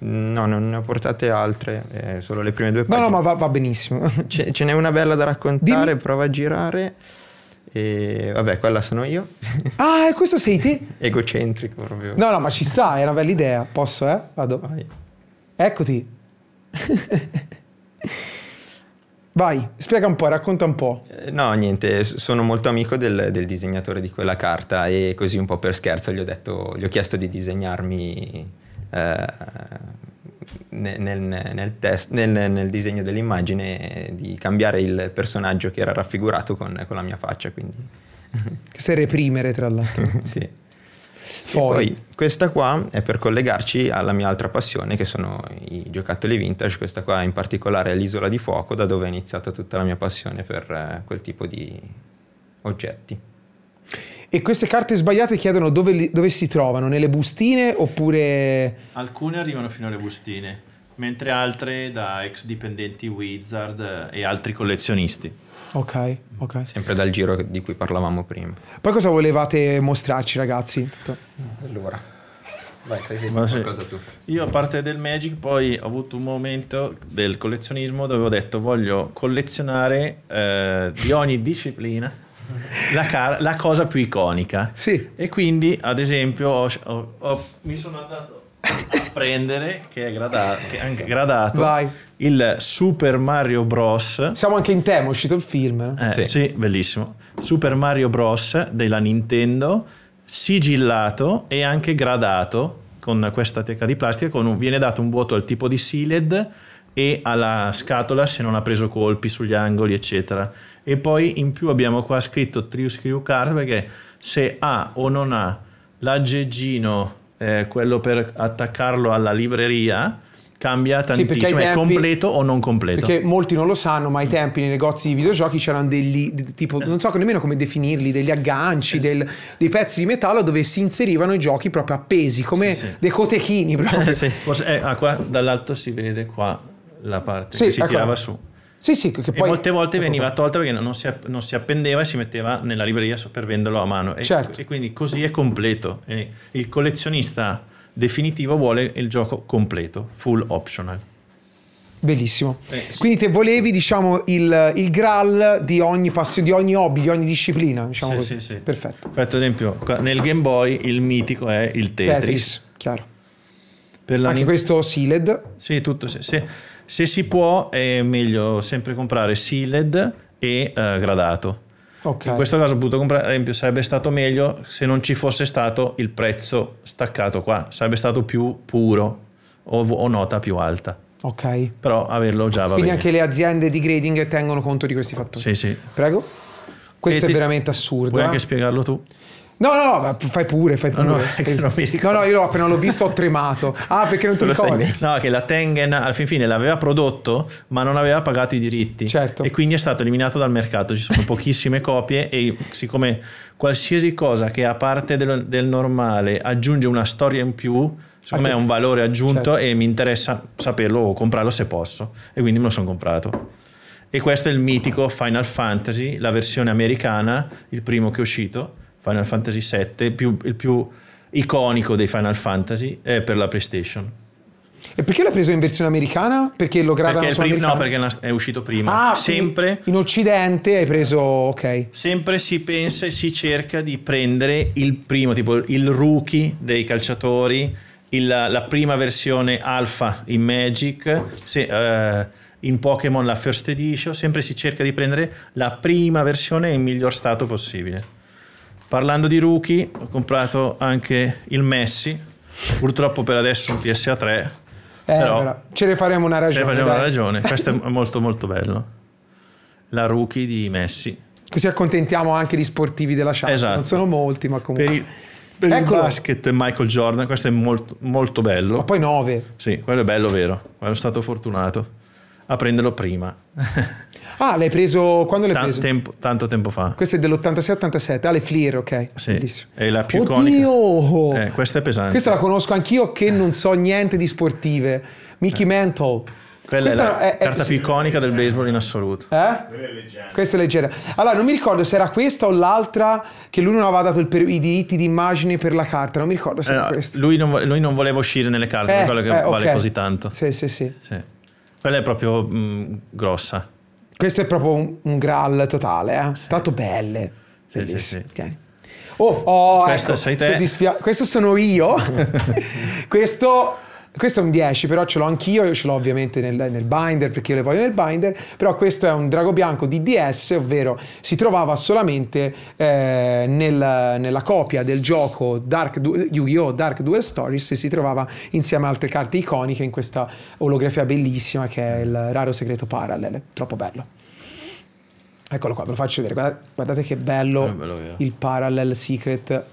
No, non ne ho portate altre, solo le prime due pagine. No, ma va benissimo. Ce n'è una bella da raccontare. Dimmi. Prova a girare. Vabbè, quella sono io. Ah, e questo sei te? Egocentrico proprio. No, ma ci sta, è una bella idea. Posso, vado. Vai. Eccoti. Vai, spiega un po', racconta un po'. No, niente, sono molto amico del disegnatore di quella carta e così un po' per scherzo gli ho chiesto di disegnarmi nel disegno dell'immagine, di cambiare il personaggio che era raffigurato con la mia faccia. Quindi. Se reprimere, tra l'altro. Sì. Poi questa qua è per collegarci alla mia altra passione, che sono i giocattoli vintage. Questa qua in particolare è l'Isola di Fuoco, da dove è iniziata tutta la mia passione per quel tipo di oggetti. E queste carte sbagliate chiedono dove si trovano? Nelle bustine oppure... Alcune arrivano fino alle bustine, mentre altre da ex dipendenti Wizard e altri collezionisti. Ok. Sempre dal giro di cui parlavamo prima. Poi cosa volevate mostrarci, ragazzi? Allora, vai, fai vedere qualcosa tu. Io, a parte del Magic, poi ho avuto un momento del collezionismo dove ho detto voglio collezionare di ogni disciplina la cosa più iconica. Sì. E quindi, ad esempio, mi sono andato a prendere, che è gradato, vai, il Super Mario Bros. Siamo anche in tema, è uscito il film. Sì, bellissimo. Super Mario Bros. Della Nintendo, sigillato e anche gradato con questa teca di plastica. Viene dato un vuoto al tipo di sealed e alla scatola se non ha preso colpi sugli angoli, eccetera. E poi in più abbiamo qua scritto Trius Crew Card, perché se ha o non ha l'aggeggino, quello per attaccarlo alla libreria, cambia tantissimo, è completo o non completo. Perché molti non lo sanno, ma ai tempi nei negozi di videogiochi c'erano tipo, non so nemmeno come definirli, degli agganci, dei pezzi di metallo dove si inserivano i giochi proprio appesi, come dei cotechini proprio. Qua dall'alto si vede qua la parte che si tirava su. Sì, che poi... E molte volte veniva tolta perché non si appendeva e si metteva nella libreria per venderlo a mano. E quindi così è completo. E il collezionista definitivo vuole il gioco completo, full optional. Bellissimo. Sì. Quindi te volevi, diciamo, il graal di ogni passione, di ogni hobby, di ogni disciplina, diciamo così. Sì. Perfetto. Per esempio, nel Game Boy il mitico è il Tetris. Chiaro. Per anche questo sealed. Sì, tutto sì. Se si può è meglio sempre comprare sealed e gradato. In questo caso comprare, ad esempio, sarebbe stato meglio se non ci fosse stato il prezzo staccato qua, sarebbe stato più puro o nota più alta. Ok. Però averlo già va bene. Quindi anche le aziende di grading tengono conto di questi fattori. Sì. Prego. Questo è veramente assurdo. Puoi anche spiegarlo tu? No, fai pure. No, io appena l'ho visto ho tremato. Ah, perché non te lo ricordi? No, che la Tengen alla fine l'aveva prodotto, ma non aveva pagato i diritti. Certo. E quindi è stato eliminato dal mercato. Ci sono pochissime copie e siccome qualsiasi cosa che a parte del normale aggiunge una storia in più, secondo me è un valore aggiunto e mi interessa saperlo o comprarlo se posso. E quindi me lo sono comprato. E questo è il mitico Final Fantasy, la versione americana, il primo che è uscito. Final Fantasy 7, il più iconico dei Final Fantasy, è per la PlayStation. E perché l'ha preso in versione americana? Perché lo gravano su americana? No, perché è uscito prima. Ah, sempre in occidente hai preso, ok. Sempre si pensa e si cerca di prendere il primo, tipo il rookie dei calciatori, la prima versione alfa in Magic, in Pokémon la first edition, sempre si cerca di prendere la prima versione in miglior stato possibile. Parlando di rookie, ho comprato anche il Messi, purtroppo per adesso un PSA 3, però ce ne faremo una ragione. Questo è molto molto bello, la rookie di Messi, così accontentiamo anche gli sportivi della chat. Esatto. Non sono molti, ma comunque per il basket Michael Jordan, questo è molto molto bello. Ma poi 9, sì, quello è bello, vero, sono stato fortunato a prenderlo prima. Ah, l'hai preso quando l'hai preso? Tanto tempo fa. Questo è dell'86-87, ah, le Fleer, ok. Sì, bellissimo. È la più iconica. Questa è pesante. Questa la conosco anch'io che non so niente di sportive. Mickey Mantle. Quella è la carta più iconica del baseball in assoluto. Questa è leggera. Allora, non mi ricordo se era questa o l'altra che lui non aveva dato i diritti di immagine per la carta. Non mi ricordo se era questa. Lui non voleva uscire nelle carte, per quello che vale così tanto. Sì. Quella è proprio grossa. Questo è proprio un graal totale, eh? Sì. Tanto belle. Sì. Tieni. Questo, ecco, sei te. Questo sono io. Questo è un 10, però ce l'ho anch'io. Io ce l'ho ovviamente nel binder, perché io le voglio nel binder. Però questo è un drago bianco di DS, ovvero si trovava solamente nella copia del gioco Yu-Gi-Oh! Dark Duel Stories, e si trovava insieme a altre carte iconiche in questa olografia bellissima che è il raro segreto parallel. Troppo bello. Eccolo qua, ve lo faccio vedere. Guardate che bello, il parallel secret.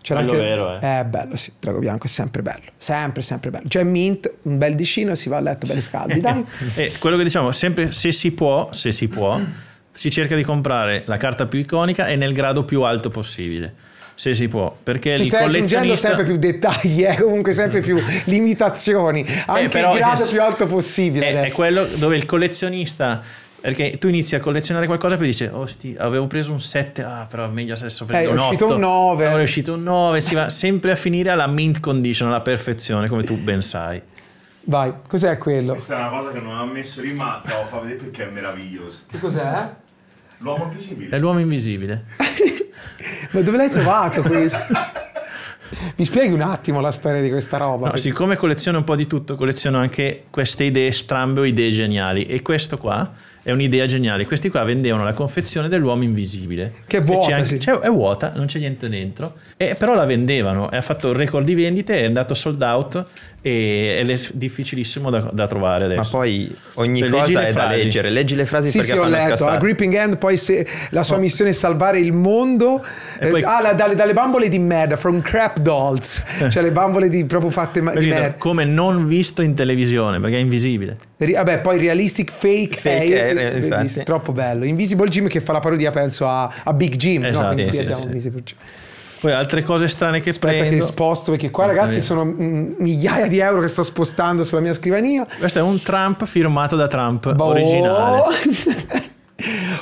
C'era anche... vero, eh? È bello, sì, drago bianco è sempre bello, sempre bello. Gem mint, un bel vicino, si va a letto belli caldi, dai. E quello che diciamo, sempre se si può, si cerca di comprare la carta più iconica e nel grado più alto possibile. Se si può, perché il collezionista... sempre più dettagli, comunque sempre più limitazioni, anche il grado più alto possibile. È quello dove il collezionista... Perché tu inizi a collezionare qualcosa e poi dici, avevo preso un 7, però meglio adesso prendo un 8. È uscito un 9. Allora è uscito un 9, si va sempre a finire alla mint condition, alla perfezione, come tu ben sai. Vai, cos'è quello? Questa è una cosa che non ho messo lì, ma te lo fa vedere perché è meraviglioso. Che cos'è? L'uomo invisibile. È l'uomo invisibile. Ma dove l'hai trovato questo? Mi spieghi un attimo la storia di questa roba? No, siccome colleziono un po' di tutto, colleziono anche queste idee strambe o idee geniali, e questo qua è un'idea geniale. Questi qua vendevano la confezione dell'uomo invisibile, che è vuota, è vuota, non c'è niente dentro, però la vendevano, e ha fatto il record di vendite, è andato sold out, ed è difficilissimo da trovare adesso. Ma poi ogni cosa è da leggere, leggi le frasi, perché fanno scassare. Sì, ho letto, a Gripping Hand, poi se la sua missione è salvare il mondo, poi... dalle bambole di merda, from crap dolls, cioè le bambole proprio fatte di merda. Come non visto in televisione, perché è invisibile. Vabbè, poi realistic fake air, esatto. Troppo bello. Invisible Jim, che fa la parodia, penso, a Big Jim. Esatto, no? Sì. Poi altre cose strane che Aspetta che sposto, perché qua ragazzi sono migliaia di euro che sto spostando sulla mia scrivania. Questo è un Trump firmato da Trump, originale.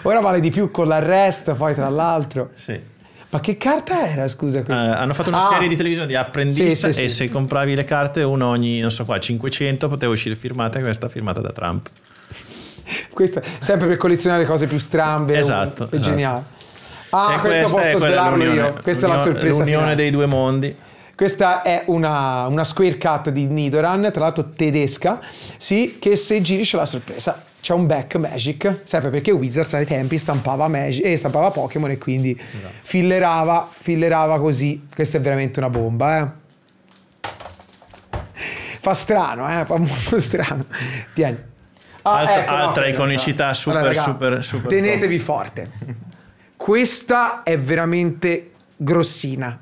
Ora vale di più con l'arresto, poi tra l'altro. Sì. Ma che carta era, scusa? Hanno fatto una serie di televisione di Apprendista, e se compravi le carte, uno ogni, non so qua, 500 poteva uscire firmata, e questa firmata da Trump. Questa, sempre per collezionare cose più strambe. Esatto. È geniale. Ah, questo posso svelarlo io. Questa è la sorpresa. L'unione dei due mondi. Questa è una square cut di Nidoran, tra l'altro tedesca, sì, che se giri c'è la sorpresa. C'è un back Magic, sempre perché Wizards ai tempi stampava Magic e stampava Pokémon, e quindi fillerava così. Questa è veramente una bomba, Fa strano, fa molto strano. Tieni. Altra iconicità, super. Tenetevi forte. Questa è veramente grossina.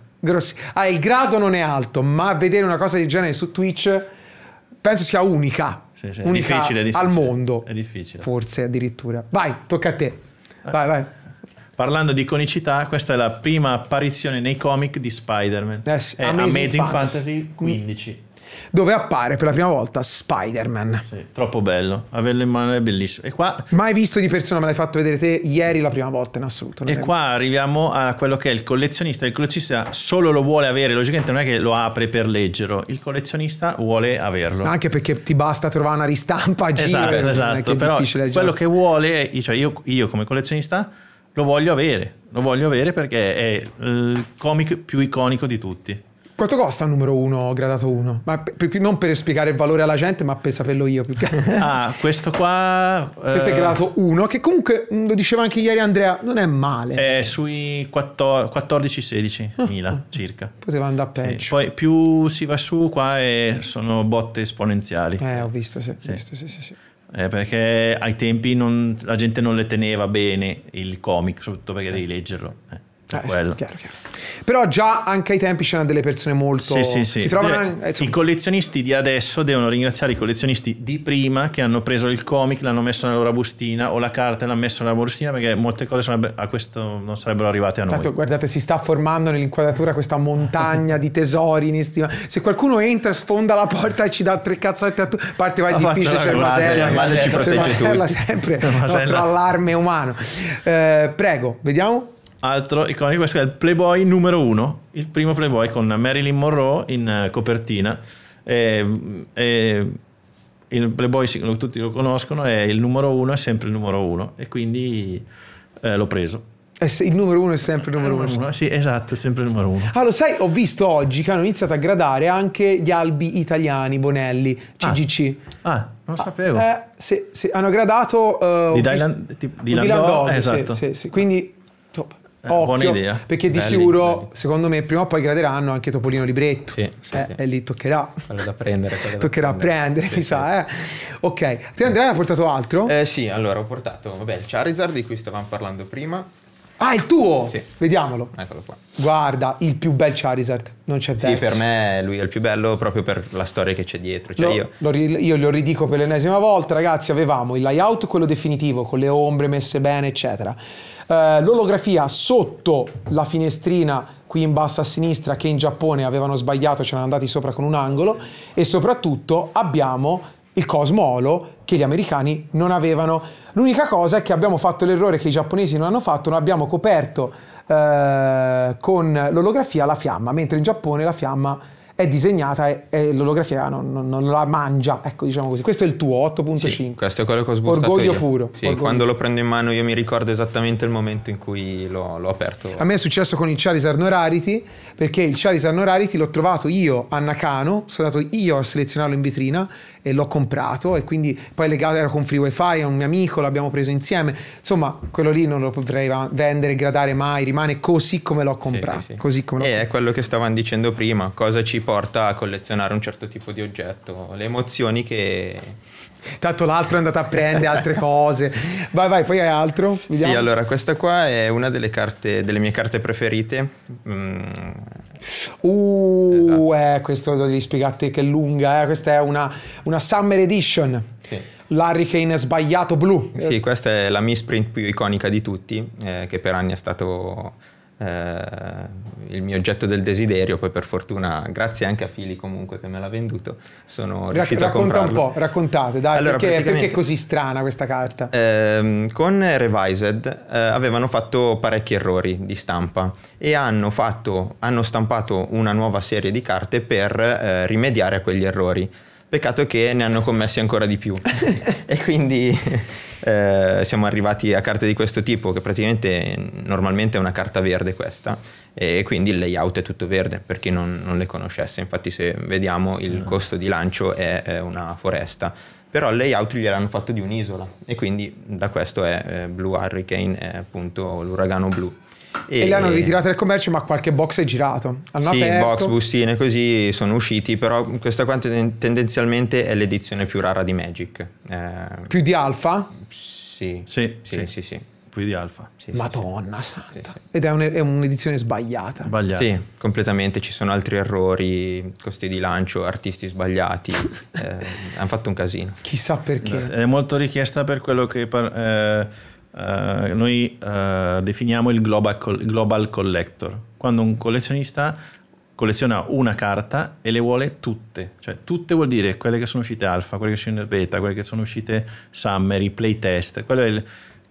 Il grado non è alto, ma vedere una cosa del genere su Twitch penso sia unica. Sì, unica difficile al mondo. È difficile. Forse addirittura. Vai, tocca a te. Vai. Parlando di iconicità, questa è la prima apparizione nei comic di Spider-Man. Amazing Fantasy 15. dove appare per la prima volta Spider-Man. Sì, troppo bello, averlo in mano è bellissimo. E qua... mai visto di persona, me l'hai fatto vedere te ieri la prima volta in assoluto. E qua arriviamo a quello che è il collezionista. Il collezionista solo lo vuole avere, logicamente non è che lo apre per leggerlo, il collezionista vuole averlo. Anche perché ti basta trovare una ristampa a giro. Esatto, esatto. Però quello che vuole, cioè io come collezionista lo voglio avere, lo voglio avere perché è il comic più iconico di tutti. Quanto costa il numero 1 gradato 1? Ma non per spiegare il valore alla gente, ma per saperlo io. Ah, questo qua... questo è gradato 1, che comunque, lo diceva anche ieri Andrea, non è male. È sui 14-16 mila circa. Poteva andare peggio. Sì. Poi più si va su, qua sono botte esponenziali. Ho visto, sì. Sì. Ho visto, sì, sì, sì. Perché ai tempi la gente non le teneva bene il comic, soprattutto perché devi leggerlo. Sì, chiaro, chiaro. Però già anche ai tempi c'erano delle persone molto si trovano anche... I collezionisti di adesso devono ringraziare i collezionisti di prima, che hanno preso il comic, l'hanno messo nella loro bustina, o la carta l'hanno messa nella bustina, perché molte cose a questo non sarebbero arrivate a noi. Tanto, guardate, si sta formando nell'inquadratura questa montagna di tesori inestimabili. Se qualcuno entra, sfonda la porta e ci dà tre cazzotti a tutti, parte vai difficile, c'è Masella ci protegge tutti, sempre il nostro allarme umano. Prego, vediamo. Altro iconico, questo è il Playboy numero 1, il primo Playboy con Marilyn Monroe in copertina. Il Playboy, tutti lo conoscono, è il numero 1, è sempre il numero 1, e quindi l'ho preso. Il numero 1 è sempre il numero 1. Sì, esatto, è sempre il numero 1. Ah, lo sai, ho visto oggi che hanno iniziato a gradare anche gli albi italiani, Bonelli, CGC. Ah, non lo sapevo. Sì, sì, hanno gradato di Landò, esatto. Sì, sì, sì. Quindi occhio, buona idea, perché belli, di sicuro belli. Secondo me prima o poi graderanno anche Topolino Libretto, sì, sì, sì. E lì toccherà da prendere, toccherà da prendere, sì, mi sì. sa ok, te Andrea hai portato altro? Sì, allora ho portato il Charizard di cui stavamo parlando prima. Ah, il tuo? Sì. Vediamolo. Eccolo qua. Guarda, il più bel Charizard, non c'è verso. Sì, per me lui è il più bello proprio per la storia che c'è dietro. Cioè io lo ridico per l'ennesima volta, ragazzi, avevamo il layout, quello definitivo, con le ombre messe bene, eccetera. L'olografia sotto la finestrina qui in basso a sinistra, che in Giappone avevano sbagliato, ce l'hanno andati sopra con un angolo, e soprattutto abbiamo... il Cosmo Olo, che gli americani non avevano. L'unica cosa è che abbiamo fatto l'errore che i giapponesi non hanno fatto: non abbiamo coperto con l'olografia la fiamma, mentre in Giappone la fiamma è disegnata e l'olografia non la mangia, ecco, diciamo così. Questo è il tuo 8.5. Sì, questo è quello che ho sbustato. Orgoglio io. Puro. Sì, orgoglio. Quando lo prendo in mano io mi ricordo esattamente il momento in cui l'ho aperto. A me è successo con il Charizard No Rarity, perché il Charizard No Rarity l'ho trovato io a Nakano, sono andato io a selezionarlo in vetrina e l'ho comprato, e quindi poi legato era con free wifi a un mio amico, l'abbiamo preso insieme. Insomma, quello lì non lo potrei vendere, gradare mai, rimane così come l'ho comprato. Sì, sì, sì. Così come è quello che stavamo dicendo prima, cosa ci porta a collezionare un certo tipo di oggetto, le emozioni che... Tanto l'altro è andato a prendere altre cose. Vai, vai, poi hai altro? Vediamo. Sì, allora questa qua è una delle carte, delle mie carte preferite. Esatto. Questo devi spiegate che è lunga, questa è una Summer Edition. Sì. L'Hurricane sbagliato blu. Sì, questa è la misprint più iconica di tutti, che per anni è stato... il mio oggetto del desiderio. Poi per fortuna, grazie anche a Fili comunque che me l'ha venduto, sono riuscito a comprarlo. Racconta un po', raccontate dai, allora, perché è così strana questa carta? Con Revised avevano fatto parecchi errori di stampa e hanno stampato una nuova serie di carte per rimediare a quegli errori. Peccato che ne hanno commessi ancora di più e quindi siamo arrivati a carte di questo tipo, che praticamente normalmente è una carta verde questa, e quindi il layout è tutto verde per chi non le conoscesse. Infatti se vediamo il costo di lancio è una foresta, però il layout gliel'hanno fatto di un'isola, e quindi da questo è Blue Hurricane, è appunto l'uragano blu. E le hanno ritirate dal commercio, ma qualche box è girato. Sì, aperto. Box, bustine, così sono usciti. Però questa qua tendenzialmente è l'edizione più rara di Magic. Più di Alpha? Sì, sì, sì, sì, sì, sì. Più di Alpha. Sì, Madonna sì, santa. Sì, sì. Ed è un'edizione sbagliata. Sì, completamente. Ci sono altri errori, costi di lancio, artisti sbagliati. Hanno fatto un casino. Chissà perché. È molto richiesta per quello che... noi definiamo il global collector, quando un collezionista colleziona una carta e le vuole tutte, cioè tutte vuol dire quelle che sono uscite Alpha, quelle che sono uscite Beta, quelle che sono uscite Summer, i playtest. Quello è il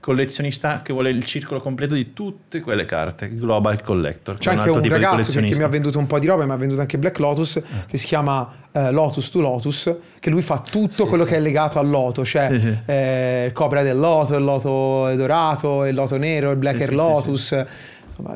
collezionista che vuole il circolo completo di tutte quelle carte, Global Collector. C'è anche un ragazzo che mi ha venduto un po' di roba, mi ha venduto anche Black Lotus, che si chiama Lotus to Lotus, che lui fa tutto quello che è legato al loto, cioè il cobra del loto, il loto dorato, il loto nero, il Black Air Lotus. Quella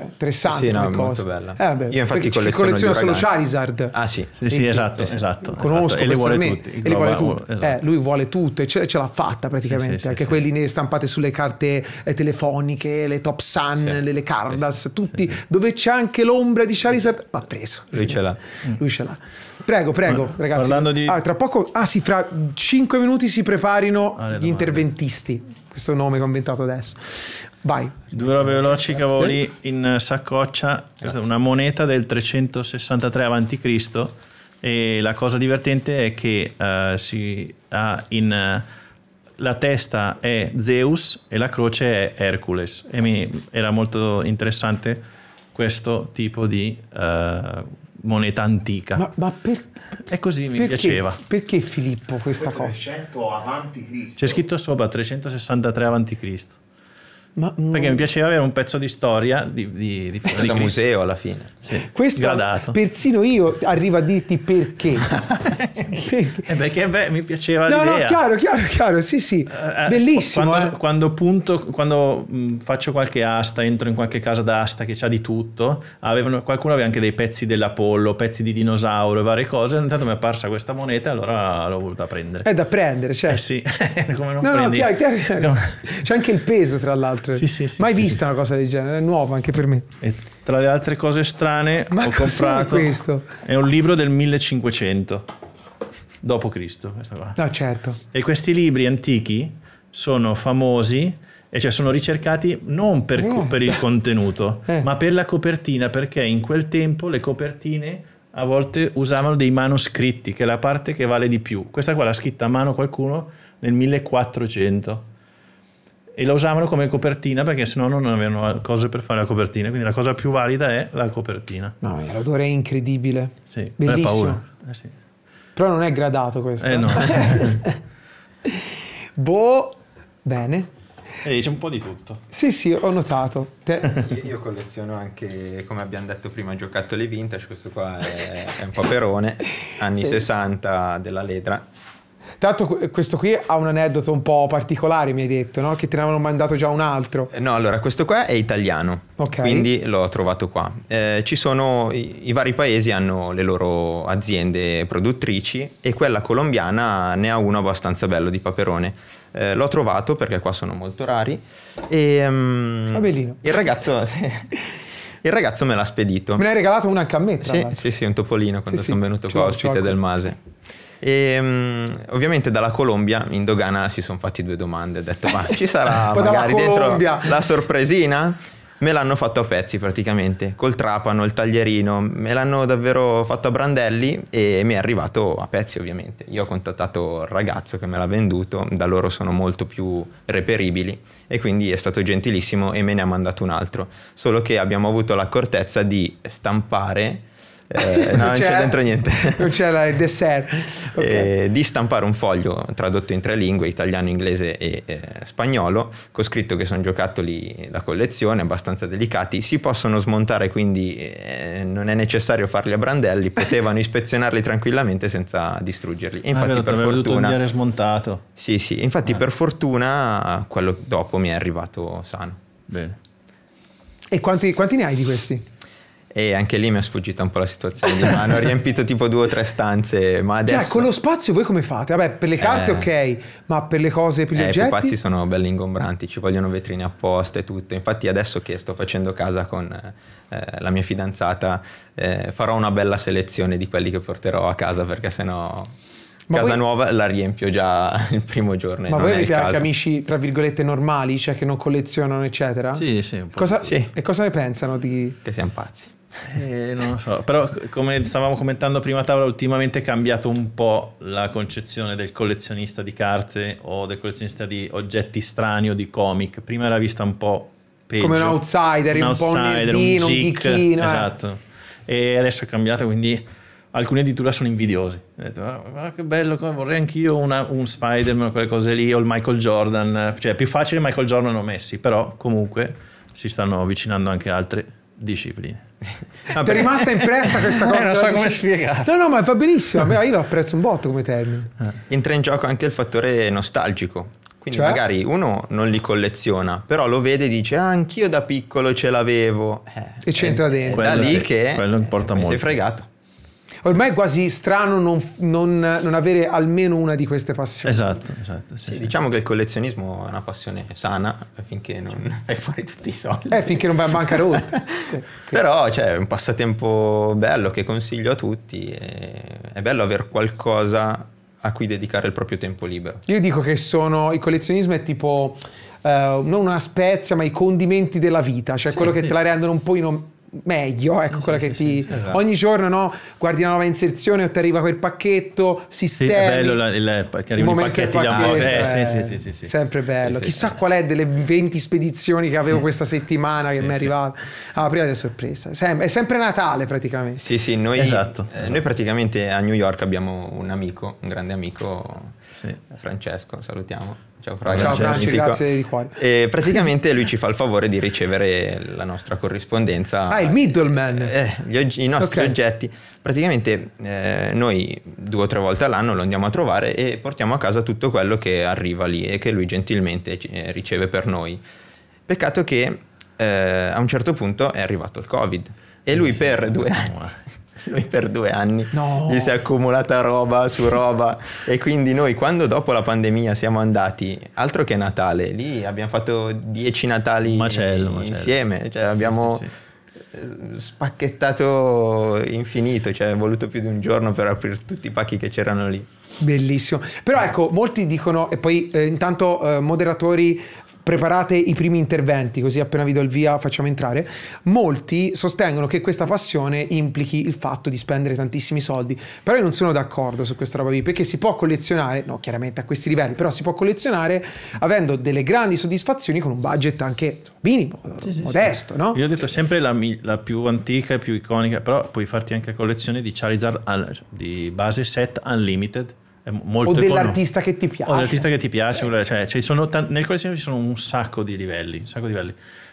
è interessante, sì, no, molto bella. Vabbè, io infatti colleziono solo Charizard. Ah sì, sì, sì, sì, esatto, sì, esatto. Conosco e li vuole tutti, e li vuole tutti. Esatto. Lui vuole tutte, ce l'ha fatta praticamente, sì, sì, anche sì, quelli sì, stampate sulle carte telefoniche, le Top Sun, sì, le Cardas, sì, tutti, sì, dove c'è anche l'ombra di Charizard, va preso. Lui ce l'ha. Lui ce l'ha. Prego, prego, ragazzi. Parlando di... tra poco, sì, fra 5 minuti si preparino gli interventisti. Questo nome che ho inventato adesso. Vai. Due robe veloci che avevo lì in saccoccia. Grazie. Una moneta del 363 a.C. E la cosa divertente è che si ha in... la testa è Zeus e la croce è Hercules. E era molto interessante questo tipo di moneta antica. Ma è così, mi piaceva. Perché Filippo questa cosa? 300 avanti Cristo. C'è scritto sopra 363 avanti Cristo. Ma non... Perché mi piaceva avere un pezzo di storia di da museo alla fine. Sì. Questo gradato. Persino io arrivo a dirti perché. Perché beh, mi piaceva l'idea. No, chiaro, sì, sì. Bellissimo. Quando faccio qualche asta, entro in qualche casa d'asta che c'ha di tutto, qualcuno aveva anche dei pezzi dell'Apollo, pezzi di dinosauro e varie cose. Intanto mi è apparsa questa moneta e allora l'ho voluta prendere. È da prendere, cioè. Sì. Come non prendi. Chiaro. C'è anche il peso, tra l'altro. Sì, sì, sì, mai vista una cosa del genere, è nuova anche per me. E tra le altre cose strane ho comprato questo. È un libro del 1500 dopo Cristo, questa qua. No, certo. E questi libri antichi sono famosi, e cioè sono ricercati non per il contenuto, ma per la copertina, perché in quel tempo le copertine a volte usavano dei manoscritti, che è la parte che vale di più. Questa qua l'ha scritta a mano qualcuno nel 1400. E la usavano come copertina perché sennò non avevano cose per fare la copertina, quindi la cosa più valida è la copertina. No, l'odore è incredibile. Sì, bellissimo. Paura. Sì. Però non è gradato questo. No. Boh, bene. E c'è un po' di tutto. Sì, sì, ho notato. Io colleziono anche, come abbiamo detto prima, giocattoli vintage. Questo qua è un paperone, anni 60 della Ledra. Tanto questo qui ha un aneddoto un po' particolare, mi hai detto, no? Che te ne avevano mandato già un altro. No, allora questo qua è italiano, okay, quindi l'ho trovato qua. Ci sono i vari paesi, hanno le loro aziende produttrici, e quella colombiana ne ha uno abbastanza bello di paperone. L'ho trovato perché qua sono molto rari e il ragazzo me l'ha spedito. Me ne hai regalato una anche a me, tra l'altro. Sì, sì, un topolino quando sono venuto qua ospite del Mase. E, ovviamente dalla Colombia in dogana si sono fatti due domande, ho detto ma ci sarà magari dentro la sorpresina? Me l'hanno fatto a pezzi praticamente, col trapano, il taglierino, me l'hanno davvero fatto a brandelli e mi è arrivato a pezzi ovviamente. Io ho contattato il ragazzo che me l'ha venduto, da loro sono molto più reperibili e quindi è stato gentilissimo e me ne ha mandato un altro, solo che abbiamo avuto l'accortezza di stampare non c'è dentro niente, non c'era il dessert, okay, di stampare un foglio tradotto in 3 lingue, italiano, inglese e spagnolo, con scritto che sono giocattoli da collezione abbastanza delicati, si possono smontare, quindi non è necessario farli a brandelli, potevano ispezionarli tranquillamente senza distruggerli. E infatti per fortuna smontato. Sì, sì, infatti per fortuna quello dopo mi è arrivato sano. Bene. E quanti ne hai di questi? E anche lì mi è sfuggita un po' la situazione di mano, ho riempito tipo 2 o 3 stanze, ma adesso... Cioè, con lo spazio voi come fate? Vabbè, per le carte ok, ma per le cose, per gli oggetti? I pupazzi sono belli ingombranti, ci vogliono vetrine apposta e tutto. Infatti adesso che sto facendo casa con la mia fidanzata, farò una bella selezione di quelli che porterò a casa, perché sennò... Ma casa nuova la riempio già il primo giorno. Ma voi avete anche amici tra virgolette normali, cioè che non collezionano eccetera? Sì, sì, un po'. E cosa ne pensano di... Che siamo pazzi. Non lo so, però come stavamo commentando prima a tavola, ultimamente è cambiato un po' la concezione del collezionista di carte o del collezionista di oggetti strani o di comic. Prima era vista un po' peggio, come un outsider, un po' un nerdino, un geek, esatto. e adesso è cambiato, quindi alcuni addirittura sono invidiosi. Ho detto, ah, che bello, vorrei anch'io un Spider-Man, quelle cose lì, o il Michael Jordan. Cioè, è più facile Michael Jordan o Messi, però comunque si stanno avvicinando anche altre discipline. Ah, ti è rimasta impressa questa cosa? Non so come spiegare. No, no, ma va benissimo. Io lo apprezzo un botto come termine. Entra in gioco anche il fattore nostalgico. Quindi cioè? Magari uno non li colleziona, però lo vede e dice ah, anch'io da piccolo ce l'avevo. E c'entra dentro. Da lì che quello importa molto. Sei fregato. Ormai è quasi strano non avere almeno una di queste passioni. Esatto, esatto. Sì, sì, diciamo che il collezionismo è una passione sana finché non fai fuori tutti i soldi. Finché non vai a bancarotta. Però cioè, è un passatempo bello che consiglio a tutti. È bello avere qualcosa a cui dedicare il proprio tempo libero. Io dico che il collezionismo è tipo non una spezia, ma i condimenti della vita, cioè sì, quello che te la rendono un po' meglio, ecco, sì, quella sì, che sì, ti... Sì, esatto. Ogni giorno, no? Guardi una nuova inserzione o ti arriva quel pacchetto, sistemi... Sì, è bello che arrivano i pacchetti da Mose. Sì. Sempre bello. Sì, chissà qual è delle 20 spedizioni che avevo questa settimana che mi è arrivata. Ah, prima della sorpresa. È sempre Natale praticamente. Sì, noi, esatto. Noi praticamente a New York abbiamo un amico, un grande amico, Francesco, salutiamo. Ciao Franci, grazie di cuore. E praticamente lui ci fa il favore di ricevere la nostra corrispondenza. Ah, il middleman. I nostri oggetti. Praticamente noi 2 o 3 volte all'anno lo andiamo a trovare e portiamo a casa tutto quello che arriva lì e che lui gentilmente riceve per noi. Peccato che a un certo punto è arrivato il Covid e lui per 2 anni... Lui per 2 anni gli si è accumulata roba su roba e quindi noi quando dopo la pandemia siamo andati, altro che Natale, lì abbiamo fatto 10 Natali macello. Insieme, cioè abbiamo spacchettato infinito, cioè è voluto più di un giorno per aprire tutti i pacchi che c'erano lì. Bellissimo, però ecco, molti dicono, e poi intanto moderatori, preparate i primi interventi, così appena vi do il via facciamo entrare. Molti sostengono che questa passione implichi il fatto di spendere tantissimi soldi, però io non sono d'accordo su questa roba qui, perché si può collezionare, no, chiaramente a questi livelli, però si può collezionare avendo delle grandi soddisfazioni con un budget anche minimo, modesto, no? Io ho detto sempre la più antica e più iconica, però puoi farti anche collezione di Charizard di base set Unlimited. Molto o dell'artista che ti piace. O dell'artista che ti piace, cioè, nel collezionismo ci sono un sacco di livelli.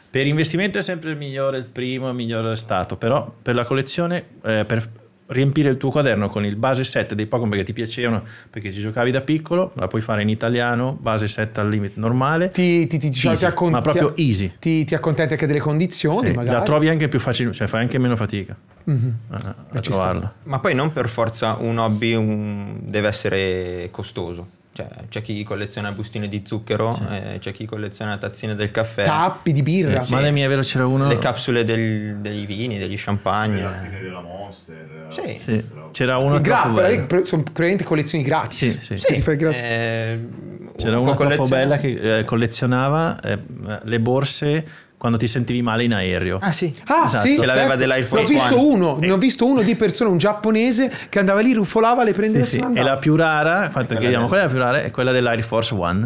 Per investimento è sempre il migliore, il primo, il migliore stato, però per la collezione, per riempire il tuo quaderno con il base set dei Pokémon perché ti piacevano, perché ci giocavi da piccolo, la puoi fare in italiano, base set al limite normale, ma proprio easy. Ti accontenti anche delle condizioni, magari. La trovi anche più facile, cioè fai anche meno fatica a trovarla. Ma poi non per forza un hobby deve essere costoso. C'è chi colleziona bustine di zucchero, c'è chi colleziona tazzine del caffè, tappi di birra, madre mia, è vero, c'era uno, le capsule dei vini, degli champagne, le lattine della Monster, c'era uno troppo bella, sono praticamente collezioni gratis, c'era uno troppo bella che collezionava le borse quando ti sentivi male in aereo. Che l'aveva dell'iPhone. Ne ho visto uno di persona, un giapponese che andava lì, rufolava, le prendeva e la più rara, infatti chiediamo qual è la più rara, è quella dell'Air Force One.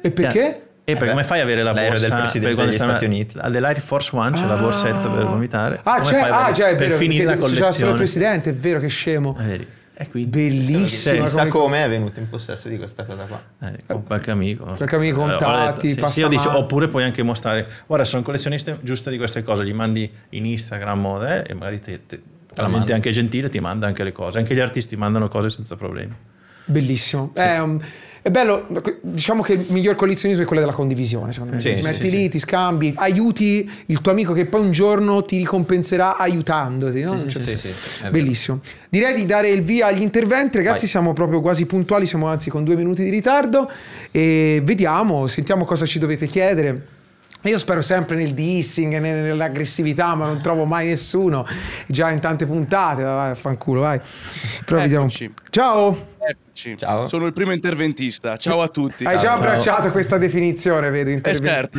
E perché? Perché come fai ad avere la borsa del presidente degli Stati Uniti? All'Air Force One c'è la borsetta per vomitare. È vero, per finire la collezione. C'era solo il presidente, è vero, che scemo. Bellissimo, chissà come è venuto in possesso di questa cosa qua, con qualche amico, contatti, oppure puoi anche mostrare, guarda, sono un collezionista giusto di queste cose, gli mandi in Instagram e magari te anche gentile ti manda anche le cose, anche gli artisti mandano cose senza problemi. Bellissimo, è bello, diciamo che il miglior collezionismo è quello della condivisione, secondo me. Metti lì, ti scambi, aiuti il tuo amico che poi un giorno ti ricompenserà aiutandoti, no? Bellissimo. Direi di dare il via agli interventi, ragazzi. Vai. Siamo proprio quasi puntuali, siamo anzi con 2 minuti di ritardo e sentiamo cosa ci dovete chiedere. Io spero sempre nel dissing, nell'aggressività, ma non trovo mai nessuno, già in tante puntate, vai, fanculo, vai. Proviamo. Ciao! Ciao. Sono il primo interventista. Ciao a tutti. Hai già abbracciato questa definizione, vedo.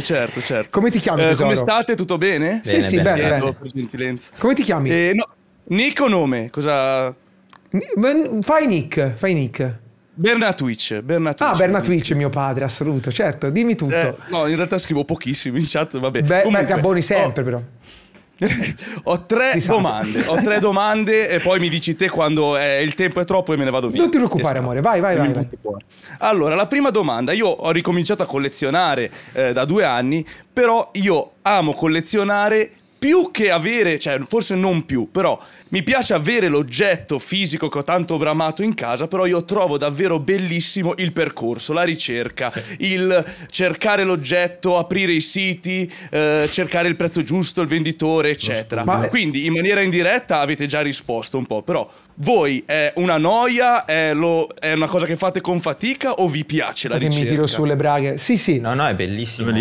Certo. Come ti chiami? Come state? Tutto bene? Bene. Per gentilenza. Come ti chiami? Nick o nome? Fai Nick. Bernatwitch. Ah, Bernatwitch è mio padre, assoluto, certo, dimmi tutto. No, in realtà scrivo pochissimo in chat, vabbè. Comunque, ti abboni sempre, però. Ho tre domande e poi mi dici te quando il tempo è troppo e me ne vado via. Non ti preoccupare, amore, vai. Allora, la prima domanda. Io ho ricominciato a collezionare da 2 anni, però io amo collezionare più che avere, cioè forse non più, però mi piace avere l'oggetto fisico che ho tanto bramato in casa, però io trovo davvero bellissimo il percorso, la ricerca, il cercare l'oggetto, aprire i siti, cercare il prezzo giusto, il venditore, eccetera. Ma... quindi in maniera indiretta avete già risposto un po', però voi è una noia, è una cosa che fate con fatica o vi piace la ricerca? Che mi tiro sulle braghe. Sì. No, è bellissimo.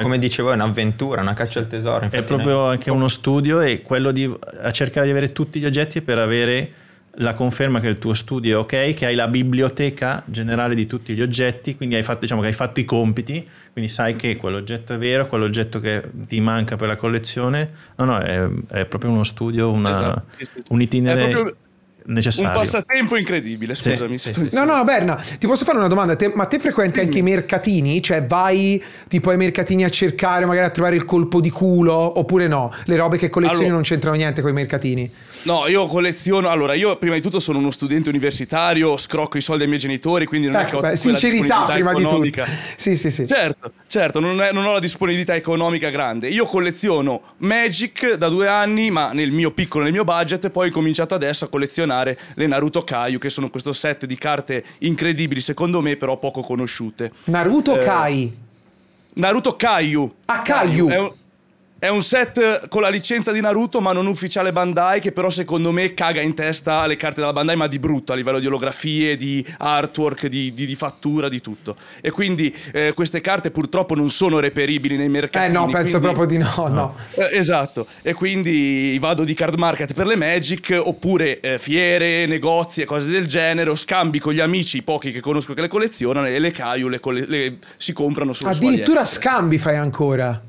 Come dicevo, è un'avventura, una caccia al tesoro. È proprio anche uno studio, e quello di cercare di avere tutti gli oggetti per avere la conferma che il tuo studio è ok, che hai la biblioteca generale di tutti gli oggetti, quindi hai fatto, diciamo che hai fatto i compiti, quindi sai che quell'oggetto è vero, quell'oggetto che ti manca per la collezione. No, è proprio uno studio, un itinerario. È proprio... necessario. Un passatempo incredibile, scusami. Sì. No, Berna, ti posso fare una domanda? Ma te frequenti anche i mercatini? Cioè vai tipo ai mercatini a cercare, magari a trovare il colpo di culo, oppure no? Le robe che collezioni non c'entrano niente con i mercatini? No, io colleziono... Allora, io prima di tutto sono uno studente universitario, scrocco i soldi ai miei genitori, quindi non è che ho sincerità prima economica. Di tutto. Sì. Certo, non ho la disponibilità economica grande. Io colleziono Magic da 2 anni, ma nel mio piccolo, nel mio budget, e poi ho cominciato adesso a collezionare le Naruto Kai, che sono questo set di carte incredibili, secondo me, però poco conosciute. Naruto Kai è un set con la licenza di Naruto, ma non ufficiale Bandai, che però secondo me caga in testa alle carte della Bandai, ma di brutto, a livello di olografie, di artwork, di fattura, di tutto. E quindi queste carte purtroppo non sono reperibili nei mercatini. No, penso proprio di no. Esatto. E quindi vado di card market per le Magic, oppure fiere, negozi e cose del genere, o scambi con gli amici, pochi che conosco che le collezionano, e le Kaiu si comprano solo su Aliexpress. Addirittura scambi fai ancora?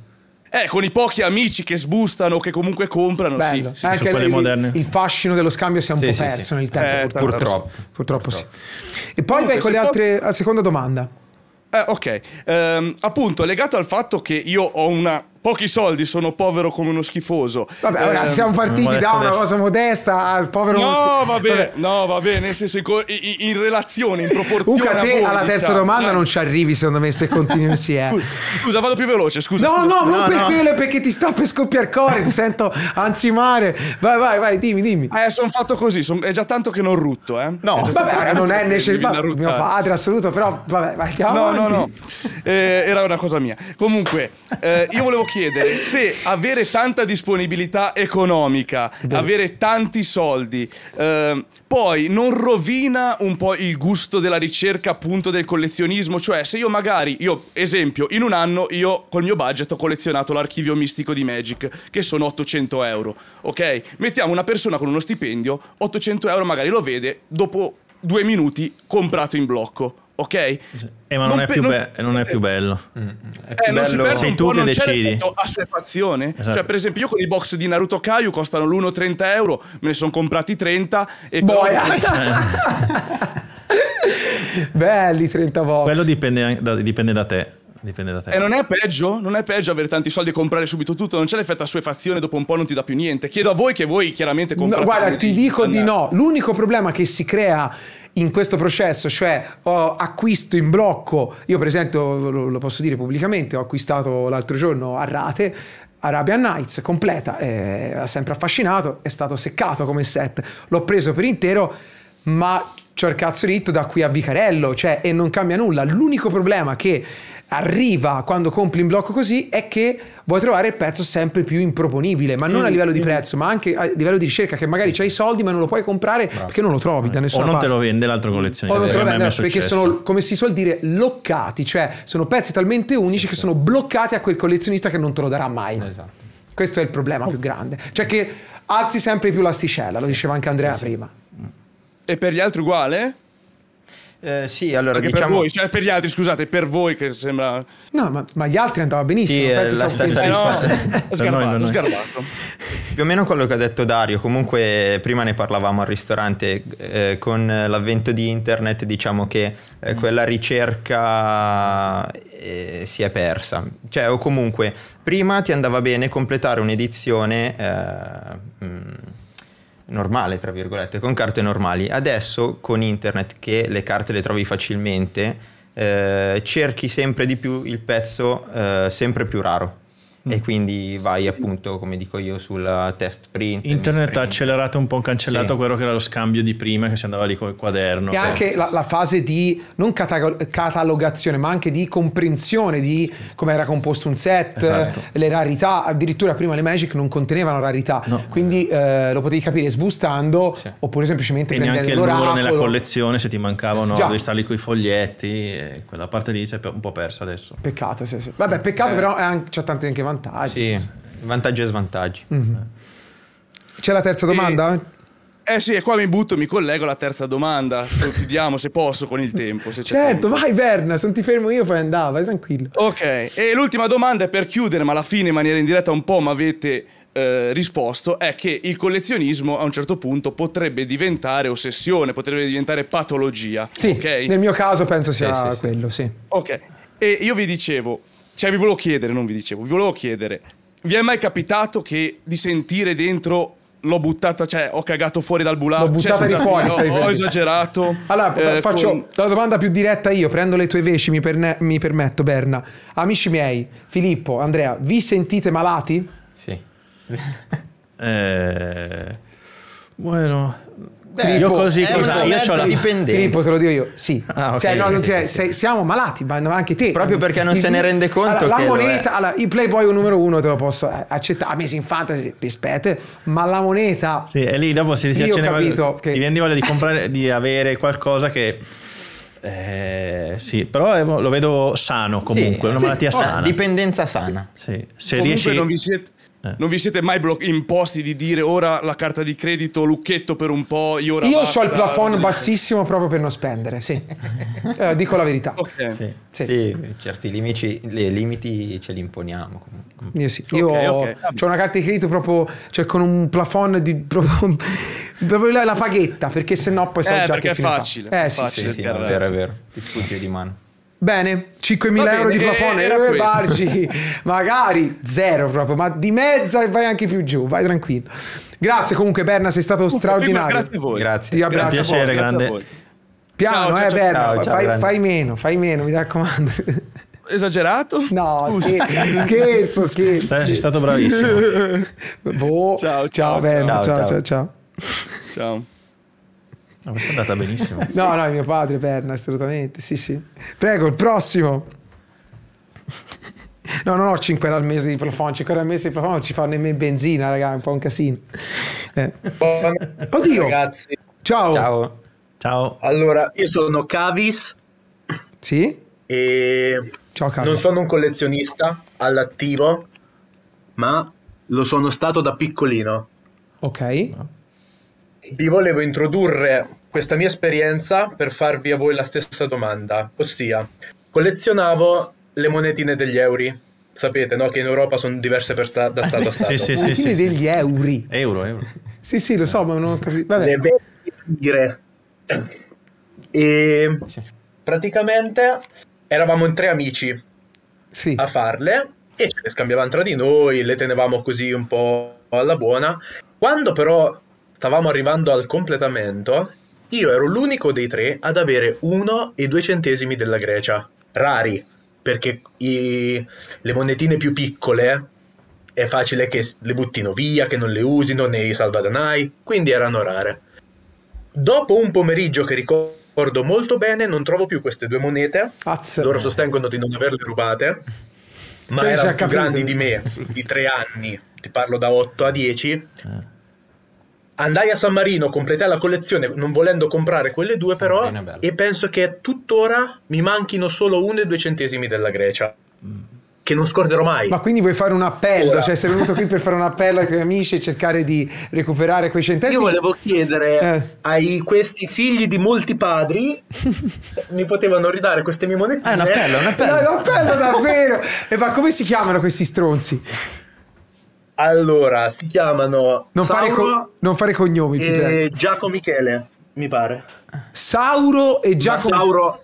Con i pochi amici che sbustano, che comunque comprano. Bello. Sì. Anche il fascino dello scambio si è un po' perso nel tempo, purtroppo sì. E poi vai con le altre, la seconda domanda. Ok, appunto, legato al fatto che io ho pochi soldi, sono povero come uno schifoso. Vabbè, ora siamo partiti da una cosa modesta al povero. No, vabbè, nel senso in relazione, in proporzione. Luca, te alla terza domanda non ci arrivi, secondo me, se continui così. Scusa, vado più veloce, scusa. No, perché ti sta per scoppiare il cuore, ti sento ansimare. Vai, dimmi. Sono fatto così, è già tanto che non rutto, eh. No, vabbè, non è necessario mio padre assoluto, però vabbè, andiamo. No. Era una cosa mia. Comunque, io volevo chiedere se avere tanta disponibilità economica, avere tanti soldi, poi non rovina un po' il gusto della ricerca, appunto, del collezionismo. Cioè, se io magari, esempio, in un anno io col mio budget ho collezionato l'archivio mistico di Magic, che sono 800 euro. Ok, mettiamo una persona con uno stipendio, 800 euro, magari lo vede dopo 2 minuti comprato in blocco. Ok? Ma non è più bello. È più bello. Sei tu che decidi. Assuefazione. Esatto. Cioè, per esempio, io con i box di Naruto Kaiu costano l'uno 30 euro, me ne sono comprati 30 e poi. Belli 30 box. Quello dipende da te. E non è peggio avere tanti soldi e comprare subito tutto, non c'è l'effetto assuefazione, dopo un po' non ti dà più niente. Chiedo a voi, che voi chiaramente comprate. No, guarda, ti dico di no. L'unico problema che si crea in questo processo, cioè acquisto in blocco, io per esempio lo posso dire pubblicamente, ho acquistato l'altro giorno a rate Arabian Nights completa, ha sempre affascinato, è stato seccato come set, l'ho preso per intero, ma c'ho il cazzo ritto da qui a Vicarello, cioè, e non cambia nulla. L'unico problema che arriva quando compri in blocco così è che vuoi trovare il pezzo sempre più improponibile, ma non a livello di prezzo, ma anche a livello di ricerca, che magari c'hai i soldi ma non lo puoi comprare perché non lo trovi da nessuna parte, o non te lo vende l'altro collezionista, perché sono, come si suol dire, loccati, cioè sono pezzi talmente unici che sono bloccati a quel collezionista che non te lo darà mai. Esatto. Questo è il problema più grande, cioè che alzi sempre più l'asticella, lo diceva anche Andrea prima. E per gli altri uguale? Sì, allora anche diciamo... per voi, cioè per gli altri, scusate, per voi che sembra... No, ma gli altri andava benissimo. Sì, la stessa risposta. Sgarbato, sgarbato. Più o meno quello che ha detto Dario. Comunque prima ne parlavamo al ristorante, con l'avvento di internet diciamo che quella ricerca si è persa. Cioè, o comunque prima ti andava bene completare un'edizione... normale, tra virgolette, con carte normali. Adesso con internet, che le carte le trovi facilmente, cerchi sempre di più il pezzo sempre più raro e quindi vai appunto, come dico io, sulla test print. Internet ha accelerato un po', cancellato quello che era lo scambio di prima, che si andava lì con il quaderno. E anche la fase di non catalogazione, ma anche di comprensione di come era composto un set, le rarità. Addirittura prima le Magic non contenevano rarità, quindi lo potevi capire sbustando oppure semplicemente e prendendo l'oracolo. E neanche il numero nella collezione, se ti mancavano, devi stare lì con i foglietti, e quella parte lì si è un po' persa adesso. Peccato, sì, sì. Vabbè, peccato, però c'è tanti anche vantaggi. Sì, vantaggi e svantaggi. C'è la terza domanda? Eh sì, e qua mi butto, mi collego alla terza domanda. Chiudiamo se posso con il tempo. Se certo, vai Verna, se non ti fermo io fai andare, vai tranquillo. Ok, e l'ultima domanda è per chiudere, ma alla fine in maniera indiretta un po' mi avete risposto, è che il collezionismo a un certo punto potrebbe diventare ossessione, potrebbe diventare patologia. Sì, okay? Nel mio caso penso sia quello, sì. Ok, e io vi dicevo... Cioè vi volevo chiedere, non vi dicevo, vi volevo chiedere, vi è mai capitato che di sentire dentro l'ho buttata, cioè ho cagato fuori dal bulaccio? L'ho buttata di fuori, ho esagerato. Allora faccio la domanda più diretta io, prendo le tue veci, mi permetto Berna. Amici miei, Filippo, Andrea, vi sentite malati? Sì. Bueno... Beh, Filippo, io così Filippo, te lo dico io, sì. Ah, okay, cioè, no, sì. Siamo malati, ma anche te. Proprio perché non se ne rende conto. Allora, la moneta, allora, il Playboy numero uno te lo posso accettare. A me si infanta, rispetto, ma la moneta. Sì, e lì dopo si accende, che... ti viene di voglia di comprare, di avere qualcosa che. Sì, però lo vedo sano comunque, una malattia sana. Dipendenza sana. Sì. Se comunque riesci... Non vi siete mai imposti di dire ora la carta di credito, lucchetto per un po', io ora basta. Ho il plafond bassissimo proprio per non spendere, sì. Dico la verità. Okay. Certi limiti ce li imponiamo. Comunque. Io ho una carta di credito proprio, cioè con un plafond di... proprio la paghetta, perché sennò poi so già che fine fa. È facile. Sì, no, è vero, ti sfugge di mano. Bene, 5.000 euro di plafone, magari zero proprio, ma di mezza e vai anche più giù, vai tranquillo. Grazie comunque Berna, sei stato straordinario. Grazie a voi. Grazie. È un piacere, grande. Piano, ciao, Berna, fai meno, mi raccomando. Esagerato? No, scherzo. Sei stato bravissimo. Ciao Berna, ciao. No, questa è andata benissimo. No, mio padre Berna, assolutamente. Sì. Prego, il prossimo. No, non ho 5 euro al mese di plafond. 5 euro al mese di plafond non ci fa nemmeno benzina, raga, è un po' un casino. Oddio. Ragazzi. Ciao. Allora, io sono Cavis. Sì? E ciao Cavis. Non sono un collezionista all'attivo, ma lo sono stato da piccolino. Ok. Vi volevo introdurre questa mia esperienza per farvi a voi la stessa domanda, ossia collezionavo le monetine degli euro. Sapete, no? Che in Europa sono diverse da stato a stato. Sì. Degli euro. Euro. Sì, lo so, ma non ho capito. Le 20 lire. E praticamente eravamo in 3 amici a farle e ce le scambiavamo tra di noi, le tenevamo così un po' alla buona. Quando però stavamo arrivando al completamento, io ero l'unico dei 3 ad avere 1 e 2 centesimi della Grecia, rari, perché le monetine più piccole è facile che le buttino via, che non le usino nei salvadanai, quindi erano rare. Dopo un pomeriggio che ricordo molto bene, non trovo più queste 2 monete. Loro sostengono di non averle rubate, ma erano più grandi di me, di 3 anni, ti parlo da 8 a 10. Andai a San Marino, completai la collezione non volendo comprare quelle 2 però, e penso che tuttora mi manchino solo 1 e 2 centesimi della Grecia. che non scorderò mai. Ma quindi vuoi fare un appello? Ora. Cioè sei venuto qui per fare un appello ai tuoi amici e cercare di recuperare quei centesimi? Io volevo chiedere ai questi figli di molti padri mi potevano ridare queste mie monetine. Un appello, un appello. No, un appello davvero. E ma come si chiamano questi stronzi? Allora, si chiamano non fare cognomi e Giacomo Michele, mi pare. Sauro e Giacomo. Ma Sauro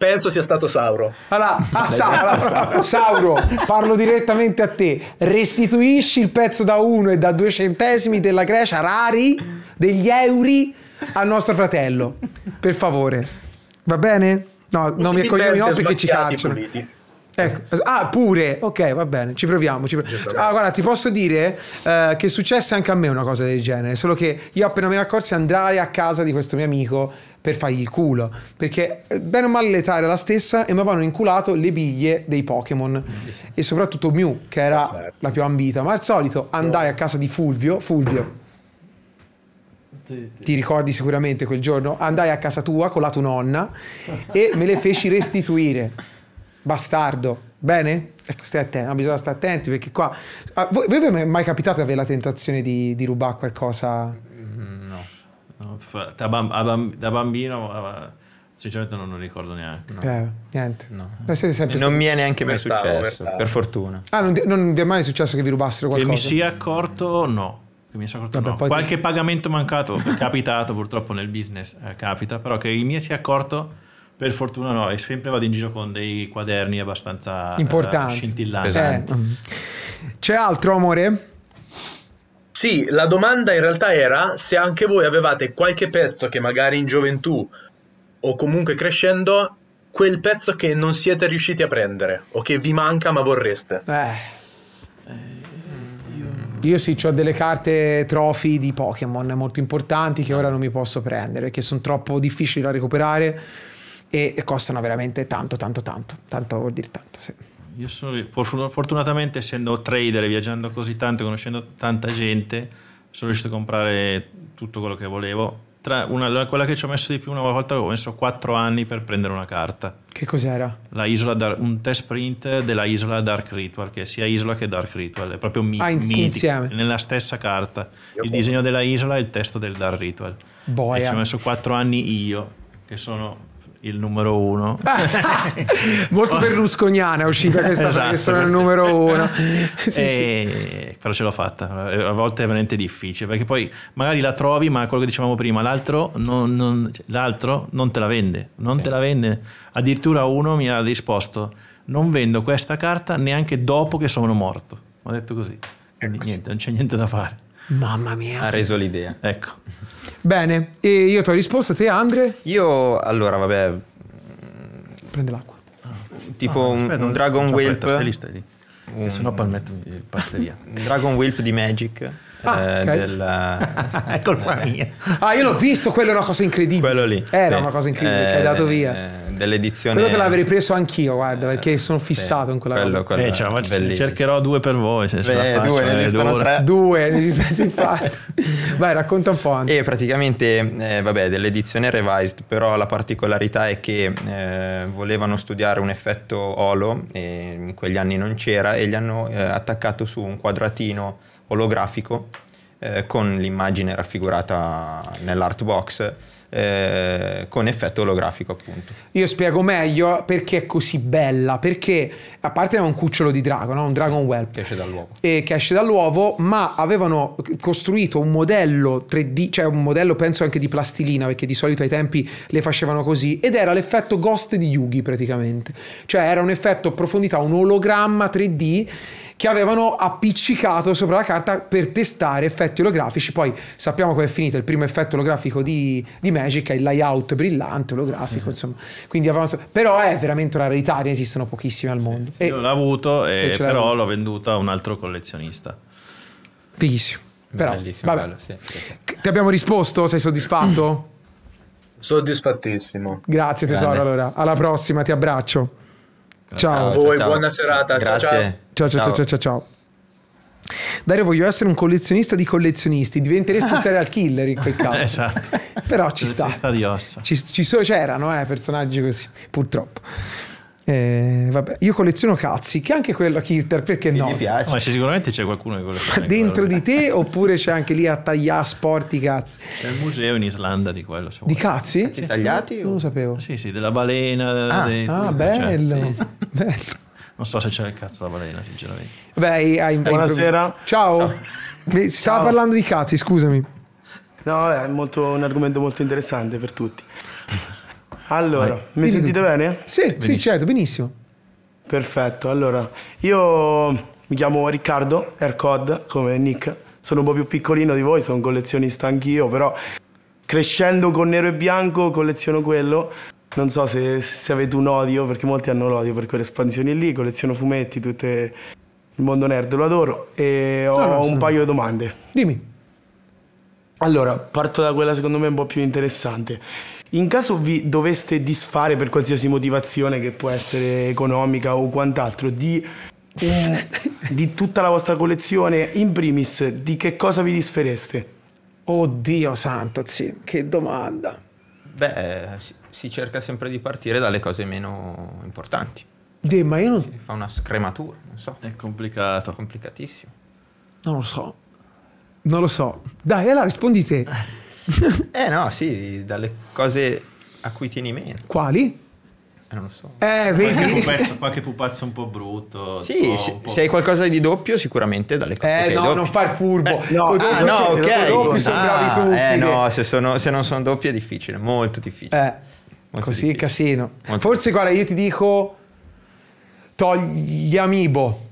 penso sia stato Sauro. Allora, Sauro, parlo direttamente a te. Restituisci il pezzo da 1 e da 2 centesimi della Grecia rari, degli euro, al nostro fratello. Per favore. Va bene? No, non mi accognomi no perché ci cacciano. Ecco. Ah, pure. Ok, va bene, ci proviamo. Ah, guarda, ti posso dire che è successa anche a me una cosa del genere, solo che io appena me ne accorsi andrai a casa di questo mio amico per fargli il culo, perché bene o male l'età era la stessa e mi avevano inculato le biglie dei Pokémon e soprattutto Mew, che era la più ambita, ma al solito andai a casa di Fulvio. Ti ricordi sicuramente quel giorno? Andai a casa tua con la tua nonna e me le feci restituire. Bastardo. Bene? Ecco, stai attento, bisogna stare attenti perché qua... Ah, voi vi è mai capitato di avere la tentazione di rubare qualcosa? No, no, da bambino sinceramente non lo ricordo neanche. No. Niente. No. Non mi è neanche mai successo, per fortuna. Ah, non vi è mai successo che vi rubassero qualcosa? Che mi sia accorto, no. Vabbè, qualche pagamento mancato è capitato purtroppo nel business, capita, però che il mio sia accorto... Per fortuna no, e sempre vado in giro con dei quaderni abbastanza scintillanti. C'è altro, amore? Sì, la domanda in realtà era se anche voi avevate qualche pezzo che magari in gioventù o comunque crescendo, quel pezzo che non siete riusciti a prendere o che vi manca ma vorreste. Io sì, ho delle carte trophy di Pokémon molto importanti che ora non mi posso prendere, che sono troppo difficili da recuperare. E costano veramente tanto vuol dire tanto, sì. Io sono fortunatamente, essendo trader, viaggiando così tanto, conoscendo tanta gente, sono riuscito a comprare tutto quello che volevo. Quella che ci ho messo di più una volta, ho messo 4 anni per prendere una carta. Che cos'era? Un test print della isola Dark Ritual, che è sia isola che Dark Ritual, è proprio insieme nella stessa carta. Io disegno della isola e il testo del Dark Ritual. Boia. E ci ho messo 4 anni io, che sono... il numero 1 molto berlusconiana è uscita questa, esatto. Che sono il numero 1. Sì. Però ce l'ho fatta, a volte è veramente difficile perché poi magari la trovi, ma quello che dicevamo prima, l'altro non te la vende, te la vende. Addirittura uno mi ha risposto: non vendo questa carta neanche dopo che sono morto. Ho detto così, quindi niente, non c'è niente da fare. Mamma mia. Ha reso l'idea. Ecco. Bene, e io ti ho risposto, te Andre? Io, allora, vabbè... Prende l'acqua. Tipo un Dragon Whelp... Sennò Palmetto mi passeria. Un Dragon Whelp di Magic. Okay. È colpa mia. Ah, io l'ho visto, quello è una cosa incredibile. Quello lì. Era una cosa incredibile che hai dato via. Dell'edizione... Quello te l'avrei preso anch'io, guarda, perché sono fissato in quella cosa. Cercherò 2 per voi. Se ne esistono 3. Vai, racconta un po', Andre. E praticamente, vabbè, dell'edizione Revised, però la particolarità è che volevano studiare un effetto holo, e in quegli anni non c'era, e gli hanno attaccato su un quadratino olografico con l'immagine raffigurata nell'art box con effetto olografico, appunto. Io spiego meglio perché è così bella, perché a parte era un cucciolo di drago, no? Un Dragon Whelp che esce dall'uovo, ma avevano costruito un modello 3D, cioè un modello penso anche di plastilina, perché di solito ai tempi le facevano così, ed era l'effetto Ghost di Yugi praticamente, cioè era un effetto profondità, un ologramma 3D che avevano appiccicato sopra la carta per testare effetti olografici. Poi sappiamo come è finito il primo effetto olografico di Magic, è il layout brillante olografico, insomma. Quindi avevamo... Però è veramente una rarità, ne esistono pochissime al mondo. Sì, io l'ho avuto, però l'ho venduta a un altro collezionista. Fighissimo. Però, bellissimo, vabbè. Bello, sì. Ti abbiamo risposto? Sei soddisfatto? Soddisfattissimo. Grazie tesoro, allora. Alla prossima, ti abbraccio. Ciao a voi, buona serata. Grazie. Ciao. Dario, voglio essere un collezionista di collezionisti. Diventeresti un serial killer in quel caso. Esatto. Però ci sta di ossa. C'erano personaggi così, purtroppo. Vabbè, io colleziono cazzi, che anche quella Kilter, perché no? Mi piace. Ma c'è, sicuramente c'è qualcuno che colleziona dentro di te, oppure c'è anche lì a tagliare sporti cazzi. C'è il museo in Islanda di quello. Di cazzi? Cazzi tagliati? Non lo sapevo. Sì, sì, della balena. Ah, dei, ah, bello, cioè, sì, sì, bello. Non so se c'è il cazzo della balena, sinceramente. Beh, hai buonasera. Ciao. Ciao. Mi stava Ciao. Parlando di cazzi, scusami. No, è un argomento molto interessante per tutti. Allora, vai. Mi Vieni sentite tu. Bene? Sì, benissimo. Sì, certo, benissimo. Perfetto, allora, io mi chiamo Riccardo, Aircod, come Nick. Sono un po' più piccolino di voi, sono un collezionista anch'io, però crescendo con nero e bianco colleziono quello. Non so se avete un odio, perché molti hanno l'odio per quelle espansioni lì. Colleziono fumetti, tutte il mondo nerd, lo adoro. E ho un paio di domande. Dimmi. Allora, parto da quella secondo me un po' più interessante. In caso vi doveste disfare per qualsiasi motivazione, che può essere economica o quant'altro, di tutta la vostra collezione, in primis, di che cosa vi disfereste? Oddio santo, sì, che domanda. Beh, si cerca sempre di partire dalle cose meno importanti. Ma io non... Si fa una scrematura, non so. È complicato. È complicatissimo. Non lo so. Non lo so. Dai, allora rispondi te. No, sì, dalle cose a cui tieni meno. Quali? Non lo so. Vedi? Qualche pupazzo un po' brutto. Sì, se hai qualcosa di doppio, sicuramente dalle cose. No, doppio. Non far furbo. No, no, ok. Doppio sono bravi tutti. No, se non sono doppie è difficile, molto difficile. Molto così difficile. Casino. Molto Forse, guarda, io ti dico, togli gli amiibo.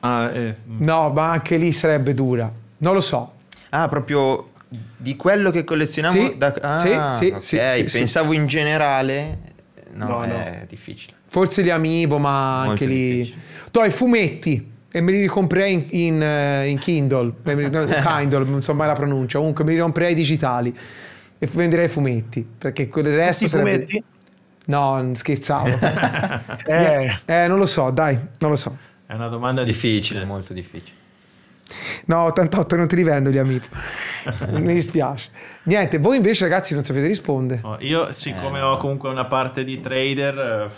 No, ma anche lì sarebbe dura. Non lo so. Proprio... Di quello che collezioniamo? Sì, sì, pensavo in generale. No, è difficile. Forse gli amiibo, ma molto anche lì. Togli i fumetti e me li ricomprei in Kindle, Kindle, non so mai la pronuncia. Comunque me li ricomprei digitali e venderei i fumetti, perché quel resto sarebbe... Fumetti? No, scherzavo. Non lo so, dai, non lo so. È una domanda difficile, molto difficile. No, 88 non ti rivendo gli amici. Mi dispiace. Niente, voi invece ragazzi non sapete rispondere. Io siccome ho comunque una parte di trader,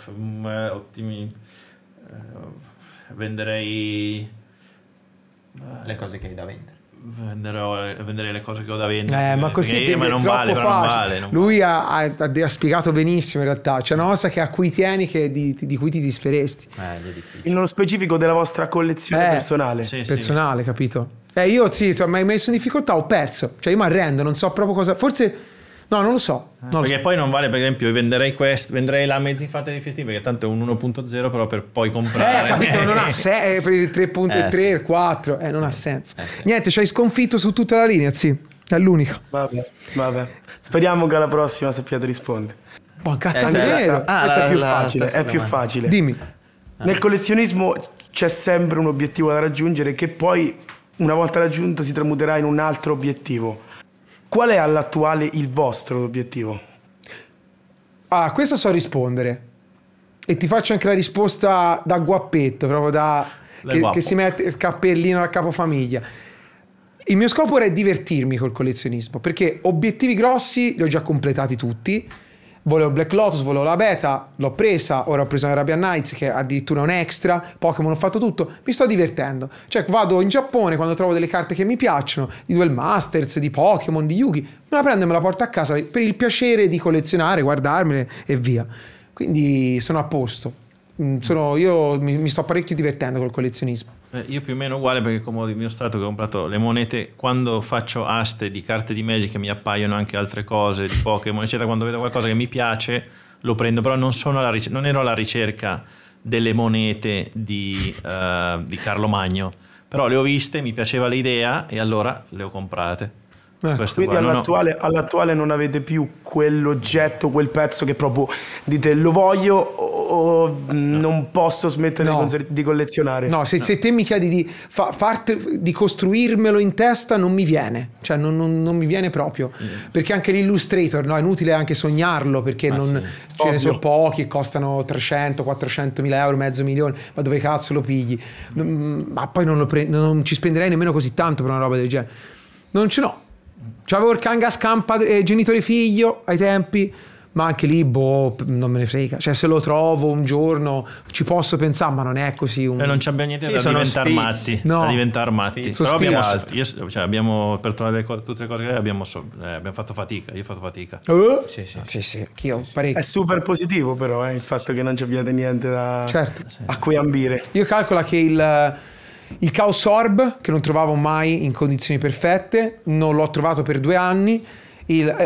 venderei le cose che hai da vendere. Venderei le cose che ho da vendere. Ma così non vale, però non vale. Lui ha spiegato benissimo in realtà. C'è una cosa che a cui tieni, che di cui ti disferesti. Nello specifico della vostra collezione personale. Sì, personale, sì. Capito? Io sì, mi hai messo in difficoltà, ho perso. Cioè io mi arrendo, non so proprio cosa. Forse... No, non lo so. Perché poi non vale, per esempio, io venderei questo, venderei la mezz'infanta di Fiat, perché tanto è un 1.0, però per poi comprare. Capito, non ha senso. Per il 3.3, sì. Il 4, non ha senso. Sì. Niente, ci hai sconfitto su tutta la linea, sì. È l'unico. Vabbè. Speriamo che alla prossima sappiate rispondere. Cazzo, Andrea. Questo è più facile. È più facile. Dimmi. Nel collezionismo c'è sempre un obiettivo da raggiungere, che poi, una volta raggiunto, si tramuterà in un altro obiettivo. Qual è all'attuale il vostro obiettivo? A questo so rispondere. E ti faccio anche la risposta da guappetto, proprio da... Che si mette il cappellino da capofamiglia. Il mio scopo era divertirmi col collezionismo, perché obiettivi grossi li ho già completati tutti. Volevo Black Lotus, volevo la Beta, l'ho presa, ora ho preso Arabian Nights, che è addirittura un extra, Pokémon, ho fatto tutto, mi sto divertendo. Cioè vado in Giappone, quando trovo delle carte che mi piacciono, di Duel Masters, di Pokémon, di Yugi, me la prendo e me la porto a casa per il piacere di collezionare, guardarmele e via. Quindi sono a posto, io mi sto parecchio divertendo col collezionismo. Io più o meno uguale, perché come ho dimostrato che ho comprato le monete, quando faccio aste di carte di Magic mi appaiono anche altre cose di Pokémon eccetera, quando vedo qualcosa che mi piace lo prendo, però non ero alla ricerca delle monete di Carlo Magno, però le ho viste, mi piaceva l'idea e allora le ho comprate. Quindi all'attuale non avete più quell'oggetto, quel pezzo che proprio dite lo voglio o non posso smettere di collezionare. No, se te mi chiedi di costruirmelo in testa non mi viene, cioè non mi viene proprio, perché anche l'illustrator è inutile anche sognarlo, perché ce ne sono pochi e costano 300-400 mila euro, mezzo milione, ma dove cazzo lo pigli? Ma poi non ci spenderei nemmeno così tanto per una roba del genere. Non ce l'ho. C'avevo il Kangaskhan genitori figlio ai tempi, ma anche lì, boh, non me ne frega. Cioè, se lo trovo un giorno ci posso pensare, ma non è così. Un... non c'è niente sì, da diventare matti. No. Da diventare matti. Però abbiamo, per trovare tutte le cose che abbiamo fatto fatica. Io ho fatto fatica. Sì. Anch'io parecchio. È super positivo, però, il fatto che non ci abbiate niente da a cui ambire. Io calcola che il Chaos Orb, che non trovavo mai in condizioni perfette, non l'ho trovato per 2 anni.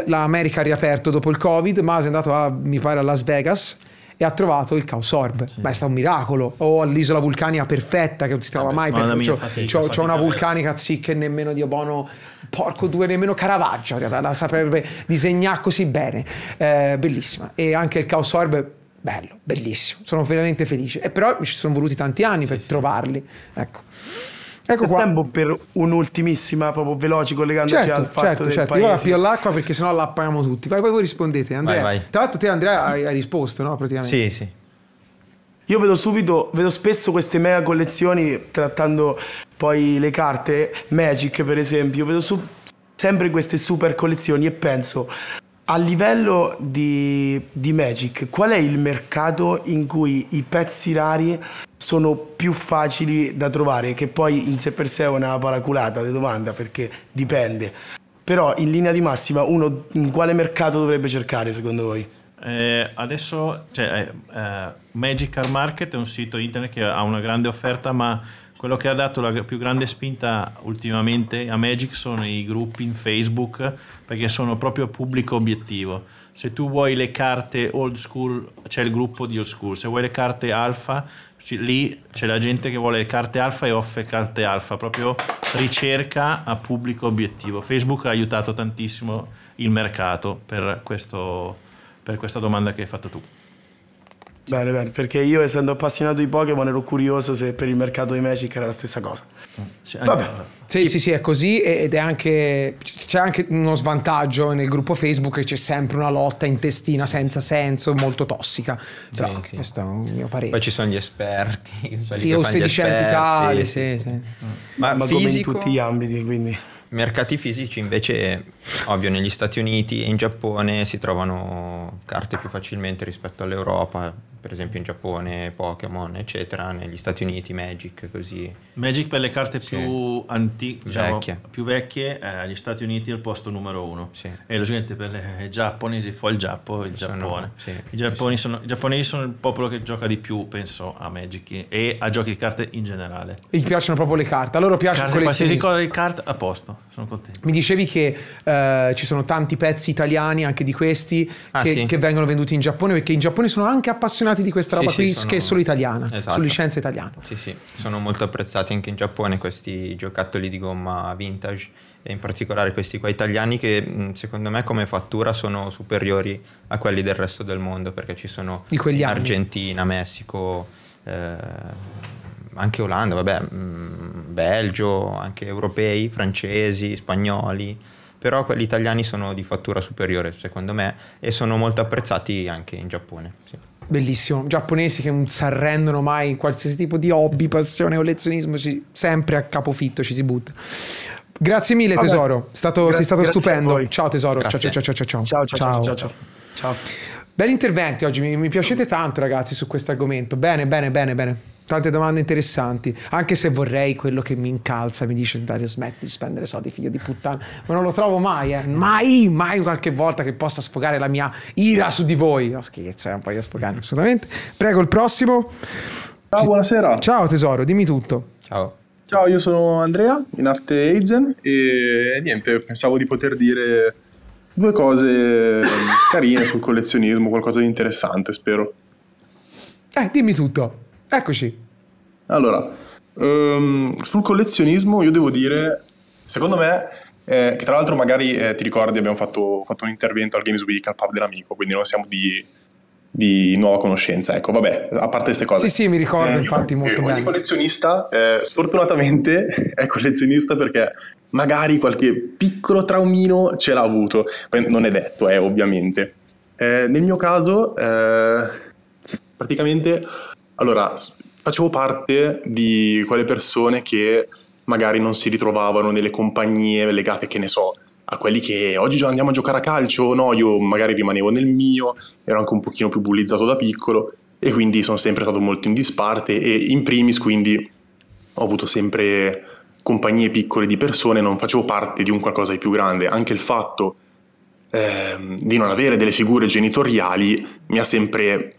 L'America ha riaperto dopo il Covid, ma è andato a, mi pare, a Las Vegas e ha trovato il Chaos Orb. Sì. Beh, è stato un miracolo. O all'isola vulcanica perfetta, che non si trova mai. C'ho una vulcanica che nemmeno Dio Bono, porco due, nemmeno Caravaggio la saprebbe disegnare così bene. Bellissima. E anche il Chaos Orb, bello, bellissimo. Sono veramente felice. E però mi ci sono voluti tanti anni per trovarli. Ecco qua. Tempo per un'ultimissima, proprio veloce, collegandoci al fatto del paese. Io la pio all'acqua perché sennò la appaiamo tutti. Vai, poi voi rispondete, Andrea. Vai. Tra l'altro te, Andrea, hai risposto, no? Praticamente. Sì. Io vedo spesso queste mega collezioni, trattando poi le carte, Magic per esempio, vedo sempre queste super collezioni e penso, a livello di Magic, qual è il mercato in cui i pezzi rari sono più facili da trovare? Che poi in sé per sé è una paraculata di domanda, perché dipende. Però in linea di massima uno in quale mercato dovrebbe cercare, secondo voi? Adesso Magic Card Market è un sito internet che ha una grande offerta, ma quello che ha dato la più grande spinta ultimamente a Magic sono i gruppi in Facebook, perché sono proprio pubblico obiettivo. Se tu vuoi le carte old school, c'è il gruppo di old school. Se vuoi le carte alfa, lì c'è la gente che vuole le carte alfa e offre carte alfa, proprio ricerca a pubblico obiettivo. Facebook ha aiutato tantissimo il mercato per questa domanda che hai fatto tu. Bene, perché io, essendo appassionato di Pokémon, ero curioso se per il mercato di Magic era la stessa cosa. Vabbè. Sì, è così, ed è anche, c'è anche uno svantaggio nel gruppo Facebook, che c'è sempre una lotta intestina senza senso, molto tossica. Però sì. Questo è un mio parere. Poi ci sono gli esperti, sì, o sedicenti tali, sì. Ma fisico, come in tutti gli ambiti, quindi. Mercati fisici invece, ovvio, negli Stati Uniti e in Giappone si trovano carte più facilmente rispetto all'Europa. Per esempio in Giappone Pokémon, eccetera, negli Stati Uniti Magic, così. Magic per le carte più antiche, più vecchie, agli Stati Uniti è il posto numero 1. Sì. E logicamente per i giapponesi il Giappone. I giapponesi sono il popolo che gioca di più, penso, a Magic e a giochi di carte in generale. E gli piacciono proprio le carte, a loro piacciono qualsiasi cosa di carte, a posto, sono contento. Mi dicevi che ci sono tanti pezzi italiani, anche di questi, che vengono venduti in Giappone, perché in Giappone sono anche appassionati di questa roba che è solo italiana, su licenza italiana. Sì, sono molto apprezzati anche in Giappone questi giocattoli di gomma vintage, e in particolare questi qua italiani, che secondo me come fattura sono superiori a quelli del resto del mondo, perché ci sono in Argentina, Messico, anche Olanda, Belgio, anche europei, francesi, spagnoli. Però quelli italiani sono di fattura superiore, secondo me, e sono molto apprezzati anche in Giappone. Sì. Bellissimo, giapponesi che non si arrendono mai in qualsiasi tipo di hobby, passione, collezionismo, sempre a capofitto ci si butta. Grazie mille tesoro, sei stato stupendo. Ciao tesoro, ciao. Belli interventi oggi, mi piacete tanto ragazzi su questo argomento, bene. Tante domande interessanti, anche se vorrei quello che mi incalza, mi dice Dario smetti di spendere soldi figlio di puttana, ma non lo trovo mai, mai qualche volta che possa sfogare la mia ira su di voi. No, scherzo, non voglio sfogare assolutamente. Prego il prossimo. Ciao, buonasera. Ciao tesoro, dimmi tutto. Ciao, io sono Andrea, in arte Eizen, e niente, pensavo di poter dire 2 cose carine sul collezionismo, qualcosa di interessante, spero. Dimmi tutto. Eccoci. Allora, sul collezionismo io devo dire, secondo me, che tra l'altro magari ti ricordi abbiamo fatto un intervento al Games Week, al pub dell'amico, quindi non siamo di nuova conoscenza, ecco, vabbè, a parte queste cose. Sì, mi ricordo, infatti, molto bene. Ogni collezionista, sfortunatamente, è collezionista perché magari qualche piccolo traumino ce l'ha avuto, non è detto, ovviamente. Nel mio caso, praticamente... Allora, facevo parte di quelle persone che magari non si ritrovavano nelle compagnie legate, che ne so, a quelli che oggi andiamo a giocare a calcio, no, io magari rimanevo nel mio, ero anche un pochino più bullizzato da piccolo e quindi sono sempre stato molto in disparte e in primis quindi ho avuto sempre compagnie piccole di persone, non facevo parte di un qualcosa di più grande. Anche il fatto di non avere delle figure genitoriali mi ha sempre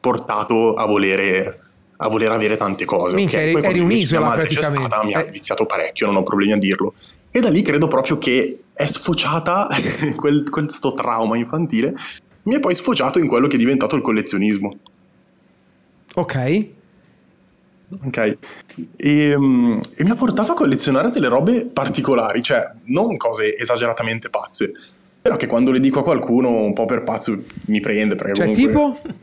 portato a voler avere tante cose. Minchia, okay? Poi, eri un'isola praticamente. Stata, mi ha viziato parecchio, non ho problemi a dirlo. E da lì credo proprio che è sfociata questo trauma infantile, mi è poi sfociato in quello che è diventato il collezionismo. Ok. E mi ha portato a collezionare delle robe particolari, cioè non cose esageratamente pazze, però che quando le dico a qualcuno un po' per pazzo mi prende, perché cioè comunque... tipo?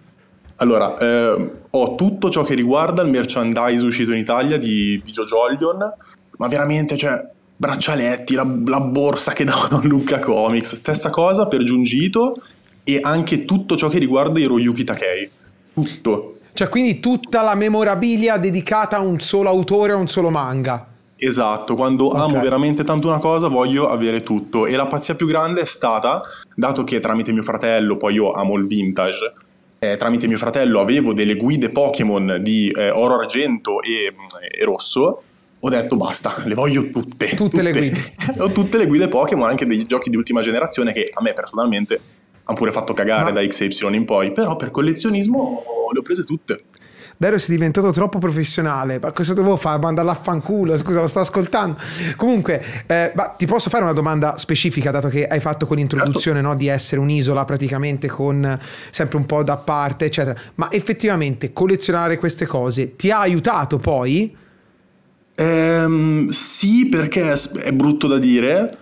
Allora, ho tutto ciò che riguarda il merchandise uscito in Italia di Jojolion, ma veramente, cioè, braccialetti, la borsa che davano a Lucca Comics, stessa cosa per Junji Ito e anche tutto ciò che riguarda Ryohgo Takei, tutto. Cioè, quindi tutta la memorabilia dedicata a un solo autore, a un solo manga. Esatto, quando amo veramente tanto una cosa voglio avere tutto. E la pazzia più grande è stata, dato che tramite mio fratello, poi io amo il vintage, tramite mio fratello avevo delle guide Pokémon di oro, argento e rosso, ho detto basta, le voglio tutte. Tutte le guide. Ho tutte le guide Pokémon, anche dei giochi di ultima generazione che a me personalmente... hanno pure fatto cagare da XY in poi, però per collezionismo le ho prese tutte. Dario sei diventato troppo professionale, ma cosa dovevo fare? Mandarla a fanculo, scusa, lo sto ascoltando. Comunque, ma ti posso fare una domanda specifica, dato che hai fatto quell'introduzione, certo, no, di essere un'isola praticamente con sempre un po' da parte, eccetera. Ma effettivamente collezionare queste cose ti ha aiutato poi? Sì, perché è brutto da dire...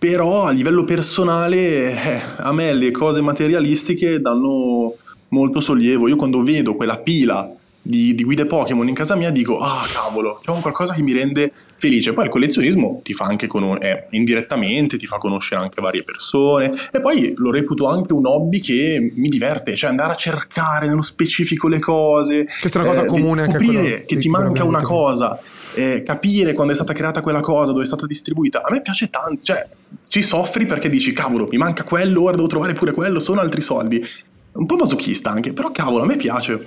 però a livello personale a me le cose materialistiche danno molto sollievo. Io quando vedo quella pila di guide Pokémon in casa mia dico ah cavolo, c'è qualcosa che mi rende felice. Poi il collezionismo ti fa anche indirettamente ti fa conoscere anche varie persone e poi lo reputo anche un hobby che mi diverte, cioè andare a cercare nello specifico le cose. Questa è una cosa comune, scoprire anche che ti manca una cosa, capire quando è stata creata quella cosa, dove è stata distribuita. A me piace tanto, cioè ci soffri perché dici cavolo mi manca quello, ora devo trovare pure quello, sono altri soldi. Un po' masochista anche, però cavolo, a me piace.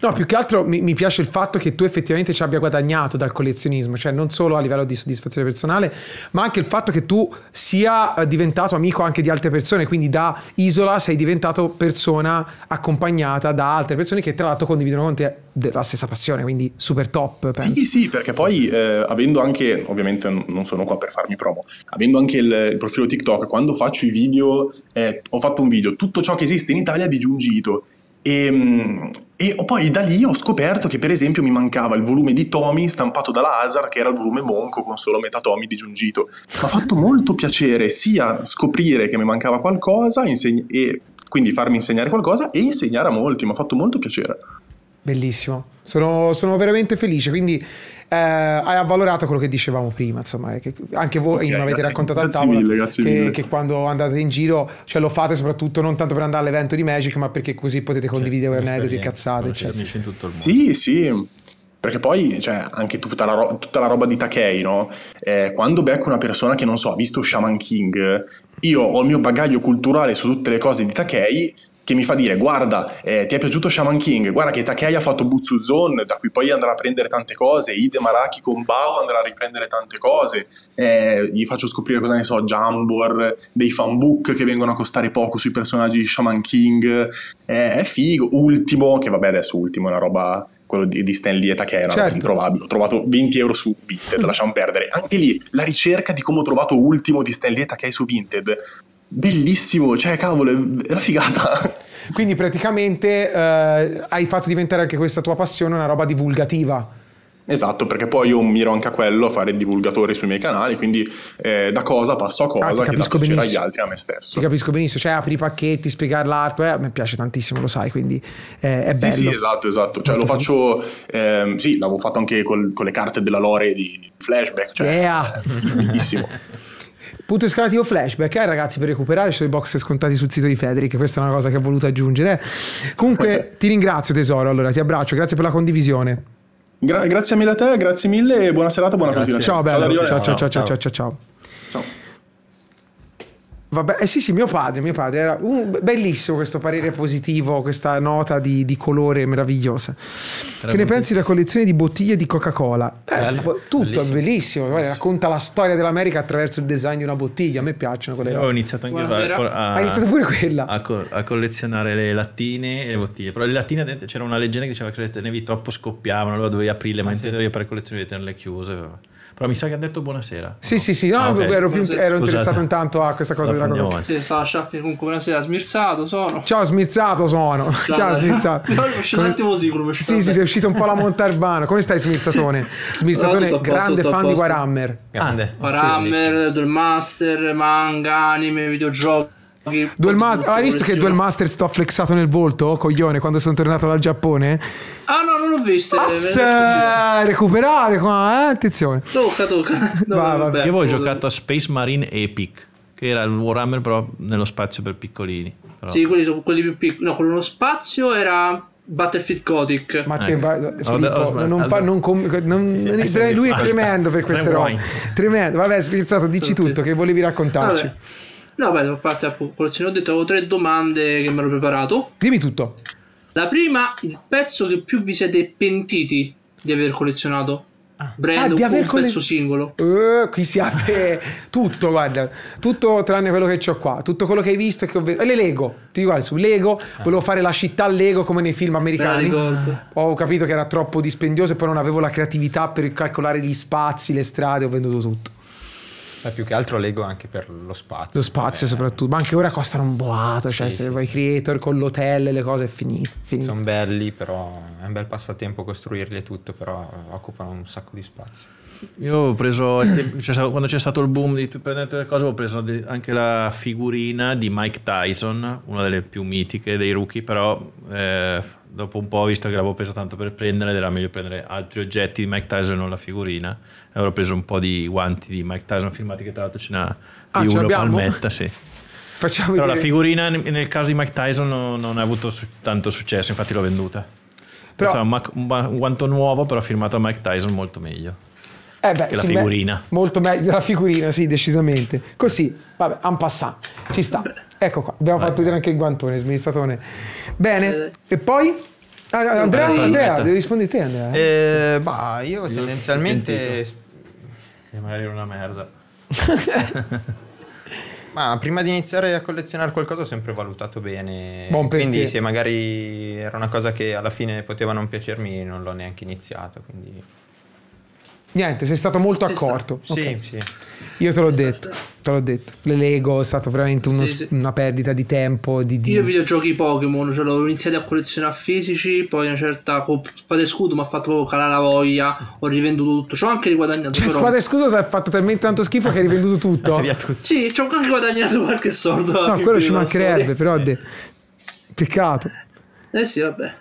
No, più che altro mi piace il fatto che tu effettivamente ci abbia guadagnato dal collezionismo, cioè non solo a livello di soddisfazione personale, ma anche il fatto che tu sia diventato amico anche di altre persone, quindi da isola sei diventato persona accompagnata da altre persone che tra l'altro condividono con te la stessa passione, quindi super top, penso. Sì, perché poi avendo anche, ovviamente non sono qua per farmi promo, avendo anche il profilo TikTok, quando faccio i video, ho fatto un video, tutto ciò che esiste in Italia di Junji Ito, e poi da lì ho scoperto che per esempio mi mancava il volume di Tomi stampato dalla Hazard, che era il volume monco con solo metà Tomi di Junji Ito. Mi ha fatto molto piacere sia scoprire che mi mancava qualcosa e quindi farmi insegnare qualcosa e insegnare a molti, mi ha fatto molto piacere. Bellissimo, sono veramente felice, quindi hai avvalorato quello che dicevamo prima, insomma, che anche voi mi avete raccontato a tavola che quando andate in giro, cioè, lo fate soprattutto non tanto per andare all'evento di Magic, ma perché così potete condividere aneddoti e cazzate. In tutto il mondo. Sì, perché poi cioè, anche tutta la roba di Takei, no? Quando becco una persona che non so, ha visto Shaman King, io ho il mio bagaglio culturale su tutte le cose di Takei, che mi fa dire guarda ti è piaciuto Shaman King, guarda che Takei ha fatto Butsuzon, da cui poi andrà a prendere tante cose, Ide Maraki con Bao andrà a riprendere tante cose, gli faccio scoprire cosa ne so, Jambor, dei fanbook che vengono a costare poco sui personaggi di Shaman King, è figo. Ultimo, che vabbè adesso Ultimo è una roba, quello di Stan Lee e Takei era introvabile, ho trovato 20 euro su Vinted, lasciamo perdere, anche lì la ricerca di come ho trovato Ultimo di Stan Lee e Takei su Vinted, bellissimo, cioè cavolo, è una figata. Quindi praticamente hai fatto diventare anche questa tua passione una roba divulgativa. Esatto, perché poi io miro anche a quello, a fare divulgatore sui miei canali, quindi da cosa passo a cosa, che da piacere agli altri a me stesso. Ti capisco benissimo, cioè apri i pacchetti, spiegare l'hardware, a me piace tantissimo, lo sai, quindi è bello. Sì, esatto, cioè molto lo faccio, sì, l'avevo fatto anche con le carte della lore di Flashback, cioè bellissimo. Punto escalativo Flashback, ragazzi, per recuperare ci sono i box scontati sul sito di Federic, questa è una cosa che ho voluto aggiungere. Comunque ti ringrazio tesoro, allora ti abbraccio, grazie per la condivisione. Grazie mille a te, grazie mille e buona serata, buona continuazione. Ciao bello, ciao ciao ciao. Vabbè, sì, mio padre era bellissimo questo parere positivo, questa nota di colore meravigliosa. Era che ne pensi della collezione di bottiglie di Coca-Cola? Tutto bellissimo. È bellissimo, guarda, racconta la storia dell'America attraverso il design di una bottiglia. A me piacciono quelle. Io ho iniziato anche hai iniziato pure quella a collezionare le lattine e le bottiglie. Però le lattine c'era una leggenda che diceva che le tenevi troppo, scoppiavano, allora dovevi aprirle, ma in teoria per collezione devi tenerle chiuse. Però mi sa che ha detto buonasera. Sì, no, okay. ero interessato intanto a questa cosa della Coca-Cola. Stava a sciaffare comunque buonasera, smizzato sono. Ciao, smizzato. Però è uscito un attimo sicuro. Sì, è uscito un po' la Montalbano. Come stai, smizzatone? Smizzatone, grande fan di Warhammer. Grande. Warhammer, Duel Master, manga, anime, videogiochi. Hai visto che Duel Master sto flexato nel volto, coglione, quando sono tornato dal Giappone? Ah no, non l'ho visto. Recuperare qua, attenzione. Tocca. No, vabbè. Io ho giocato a Space Marine Epic, che era il Warhammer però nello spazio per piccolini. Però. Sì, quelli sono quelli più piccoli. No, quello nello spazio era Battlefield Gothic. Ma te Filippo, non fa, lui è tremendo per queste robe. Tremendo. Vabbè, scherzato, dici tutto che volevi raccontarci. Vabbè. No, beh, devo parte a collezione. Ho detto, avevo 3 domande che mi ero preparato. Dimmi tutto. La prima, il pezzo che più vi siete pentiti di aver collezionato. Brand o un pezzo singolo. Qui si apre tutto, guarda. Tutto tranne quello che c'ho qua. Tutto quello che hai visto e che ho visto. Le Lego. Ti guardi su Lego. Volevo fare la città Lego come nei film americani. Ho capito che era troppo dispendioso e poi non avevo la creatività per calcolare gli spazi, le strade. Ho venduto tutto. Ma più che altro Lego anche per lo spazio. Lo spazio soprattutto. Ma anche ora costano un boato. Cioè se vai creator con l'hotel, le cose è finito. Sono belli, però è un bel passatempo costruirli e tutto. Però occupano un sacco di spazio. Io ho preso quando c'è stato il boom di prendere le cose, ho preso anche la figurina di Mike Tyson, una delle più mitiche dei rookie. Però dopo un po' ho visto che l'avevo presa tanto per prendere, ed era meglio prendere altri oggetti di Mike Tyson e non la figurina. E allora ho preso un po' di guanti di Mike Tyson filmati, che tra l'altro ce n'ha di Uno Palmetta, sì. Facciamo però la figurina nel caso di Mike Tyson non ha avuto tanto successo, infatti l'ho venduta. Però un guanto nuovo però firmato a Mike Tyson, molto meglio. Beh, la figurina molto meglio la figurina, sì, decisamente. Così, vabbè, en passant, ci sta. Ecco qua, abbiamo fatto vedere anche il guantone, smistratone. Bene, e poi Andrea, devi rispondere te, Andrea. Bah, io tendenzialmente che magari era una merda. Ma prima di iniziare a collezionare qualcosa ho sempre valutato bene. Quindi se magari era una cosa che alla fine poteva non piacermi, non l'ho neanche iniziato, quindi niente, sei stato molto accorto. Sì. Io te l'ho detto. Le Lego è stato veramente una perdita di tempo. Io videogiochi Pokémon, cioè l'ho iniziato a collezionare fisici, poi una certa Spada e Scudo mi ha fatto calare la voglia, ho rivenduto tutto, ci ho anche riguadagnato. Cioè Spada e Scudo ti ha fatto talmente tanto schifo che hai rivenduto tutto. Sì, ci ho anche guadagnato qualche soldo. No, quello ci mancherebbe, però peccato. Eh sì, vabbè.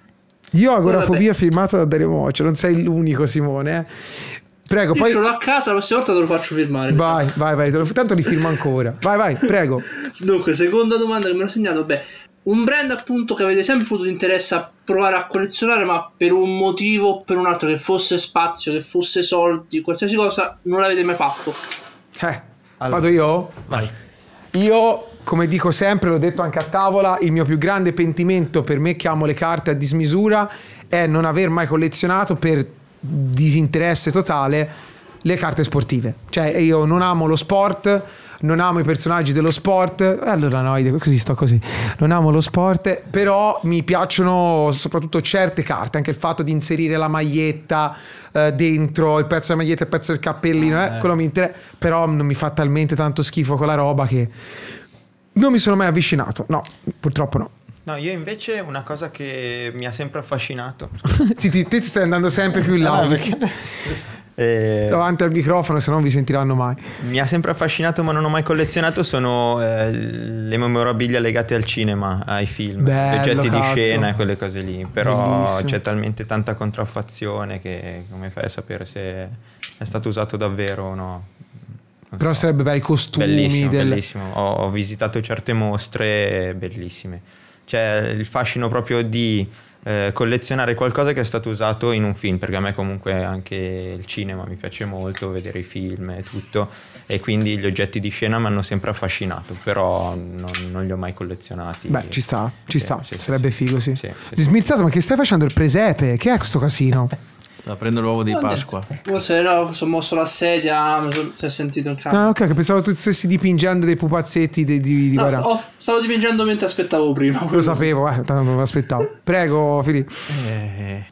Io ho agorafobia firmata da Dario Moccio, non sei l'unico, Simone, Prego, io poi ce l'ho a casa, la prossima volta te lo faccio firmare. Vai, tanto li firmo ancora. Vai, prego. Dunque, seconda domanda che me l'ho segnato. Beh, un brand appunto che avete sempre avuto interesse a provare a collezionare, ma per un motivo o per un altro, che fosse spazio, che fosse soldi, qualsiasi cosa, non l'avete mai fatto. Allora, vado io? Vai. Io, come dico sempre, l'ho detto anche a tavola, il mio più grande pentimento, per me che amo le carte a dismisura, è non aver mai collezionato per disinteresse totale le carte sportive. Cioè io non amo lo sport, non amo i personaggi dello sport, allora no, così non amo lo sport, però mi piacciono soprattutto certe carte, anche il fatto di inserire la maglietta dentro, il pezzo della maglietta, il pezzo del cappellino, quello mi interessa, però non mi fa talmente tanto schifo quella roba che non mi sono mai avvicinato. No, purtroppo no. No, io invece una cosa che mi ha sempre affascinato. Sì, te ti stai andando sempre più in là. Davanti al microfono, se non vi sentiranno mai. Mi ha sempre affascinato, ma non ho mai collezionato, sono le memorabilia legate al cinema, ai film, gli oggetti di scena e quelle cose lì. Però c'è talmente tanta contraffazione che come fai a sapere se è stato usato davvero o no? Però sarebbe bello, i costumi. Bellissimo, bellissimo. Ho visitato certe mostre bellissime. C'è il fascino proprio di collezionare qualcosa che è stato usato in un film, perché a me comunque anche il cinema mi piace molto, vedere i film e tutto, e quindi gli oggetti di scena mi hanno sempre affascinato, però non li ho mai collezionati. Beh, ci sta, sì, sarebbe figo, sì. Dismizzato, ma che stai facendo il presepe? Che è questo casino? Prendo l'uovo di Pasqua. Forse no, sono mosso la sedia, ti ho sentito il cane. Ah, ok, che pensavo tu stessi dipingendo dei pupazzetti di no, stavo dipingendo mentre aspettavo prima. Lo sapevo, non lo aspettavo. Prego, Filippo.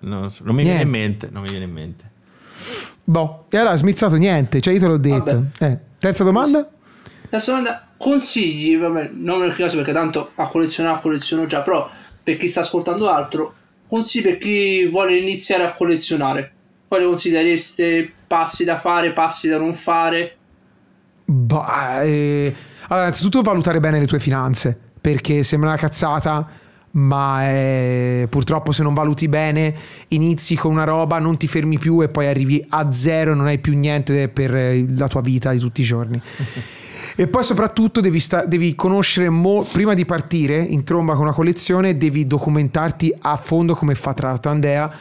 Non mi viene in mente, Boh, e allora ho smizzato niente, cioè io te l'ho detto. Terza domanda? Terza domanda, consigli, vabbè, non nel caso perché tanto a collezionare colleziono già, però per chi sta ascoltando altro, consigli per chi vuole iniziare a collezionare. Quali consigliereste? Passi da fare, passi da non fare? Allora, innanzitutto valutare bene le tue finanze, perché sembra una cazzata, ma purtroppo se non valuti bene inizi con una roba, non ti fermi più e poi arrivi a zero e non hai più niente per la tua vita di tutti i giorni. E poi soprattutto devi conoscere, prima di partire in tromba con una collezione, devi documentarti a fondo come fa tra l'altro Andrea,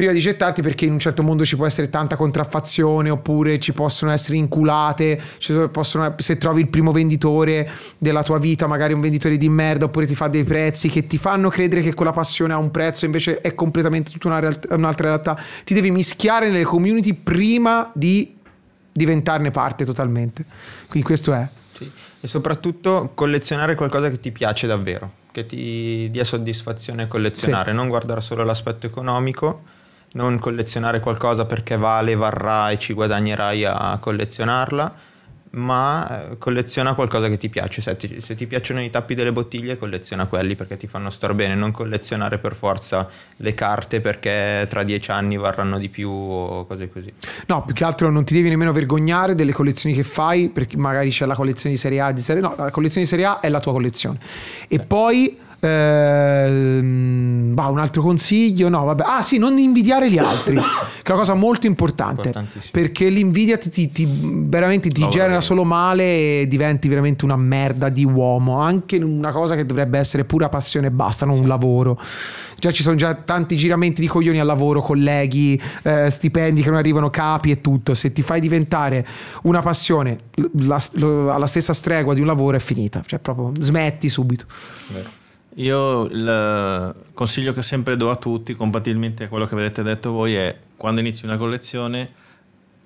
prima di gettarti, perché in un certo mondo ci può essere tanta contraffazione, oppure ci possono essere inculate, se trovi il primo venditore della tua vita, magari un venditore di merda, oppure ti fa dei prezzi che ti fanno credere che quella passione ha un prezzo, invece è completamente tutta un'altra realtà. Ti devi mischiare nelle community prima di diventarne parte totalmente, quindi questo è sì. E soprattutto collezionare qualcosa che ti piace davvero, che ti dia soddisfazione collezionare, sì. Non guardare solo l'aspetto economico, non collezionare qualcosa perché varrà e ci guadagnerai a collezionarla, ma colleziona qualcosa che ti piace. Se ti piacciono i tappi delle bottiglie, colleziona quelli perché ti fanno star bene. Non collezionare per forza le carte perché tra 10 anni varranno di più o cose così. No, più che altro non ti devi nemmeno vergognare delle collezioni che fai, perché magari c'è la collezione di serie A, di serie... No, la collezione di serie A è la tua collezione. E poi un altro consiglio, non invidiare gli altri, che è una cosa molto importante, perché l'invidia ti genera solo male e diventi veramente una merda di uomo, anche in una cosa che dovrebbe essere pura passione e basta, non un lavoro. Ci sono tanti giramenti di coglioni al lavoro, colleghi, stipendi che non arrivano, capi e tutto. Se ti fai diventare una passione alla stessa stregua di un lavoro, è finita, cioè proprio smetti subito. Vero. Io il consiglio che sempre do a tutti, compatibilmente a quello che avete detto voi, è quando inizi una collezione,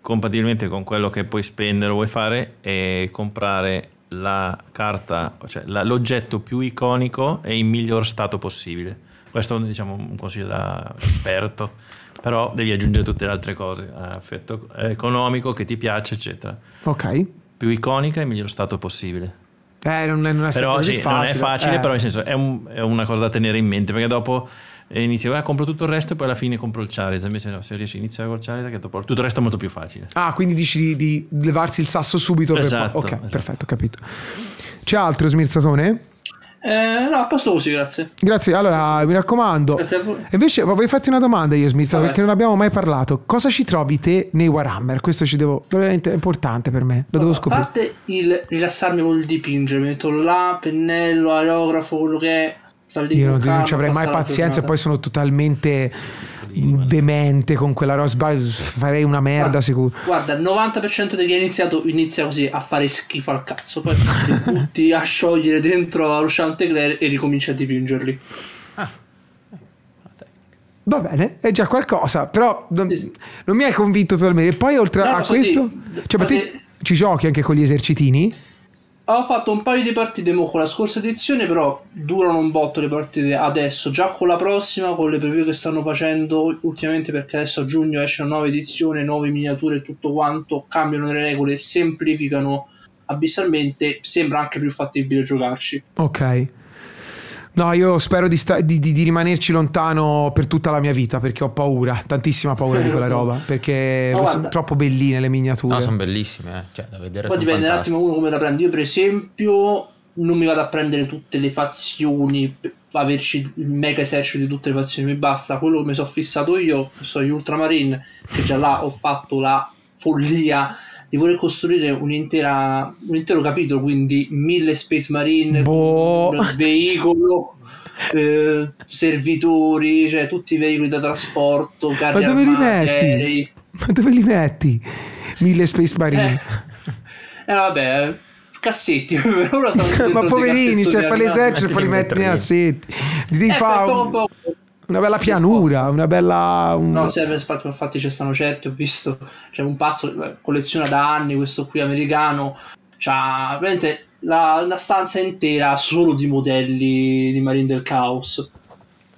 compatibilmente con quello che puoi spendere o vuoi fare, è comprare la carta, cioè l'oggetto più iconico e in miglior stato possibile. Questo è un consiglio da esperto, però devi aggiungere tutte le altre cose, affetto economico, che ti piace, eccetera. Ok. Più iconica e in miglior stato possibile. Non è però, facile. Non è facile, però nel senso è una cosa da tenere in mente, perché dopo inizio, compro tutto il resto e poi alla fine compro il Charizard. Invece no, se riesci a iniziare col Charizard, che dopo tutto il resto è molto più facile. Ah, quindi dici di levarsi il sasso subito. Esatto, per... Ok, esatto. Perfetto, capito. C'è altro smirzatone? No, a posto così, grazie. Grazie, allora mi raccomando. Invece voglio farti una domanda io, smirzato, perché non abbiamo mai parlato. Cosa ci trovi te nei Warhammer? Questo veramente è importante per me, lo devo scoprire. A parte il rilassarmi con il dipingere, metto là, pennello, aerografo, quello che è. Io non ci avrei mai pazienza, e poi sono totalmente demente con quella roba, farei una merda, sicuro. Guarda, il 90% di chi ha iniziato inizia così, a fare schifo al cazzo, poi ti butti a sciogliere dentro lo Chanticleer e ricominci a dipingerli. Va bene, è già qualcosa, però non mi hai convinto totalmente. E poi oltre a questo, ma te ci giochi anche con gli esercitini? Ho fatto un paio di partite con la scorsa edizione, però durano un botto le partite adesso, già con la prossima, con le preview che stanno facendo ultimamente, perché adesso a giugno esce una nuova edizione, nuove miniature e tutto quanto, cambiano le regole, semplificano abissalmente, sembra anche più fattibile giocarci. Ok. No, io spero di rimanerci lontano per tutta la mia vita, perché ho paura, tantissima paura di quella roba, perché sono troppo belline le miniature. No, sono bellissime, cioè da vedere. Poi dipende un attimo uno come la prende. Io per esempio non mi vado a prendere tutte le fazioni, averci il mega esercito di tutte le fazioni, mi basta. Quello che mi sono fissato io sono gli Ultramarine, che già là ho fatto la follia di voler costruire un intero capitolo, quindi 1000 Space Marine, un veicolo, servitori, cioè tutti i veicoli da trasporto, carri armati, aerei. Ma dove li metti? 1000 Space Marine. Vabbè, cassetti per ora stanno. Ma poverini, cioè fa l'esercito e poi li metti nei cassetti. Una bella pianura, una bella... No, serve spazio, infatti ci stanno certi, ho visto, c'è un pazzo, colleziona da anni questo qui americano, c'ha veramente la stanza intera solo di modelli di Marine del Caos.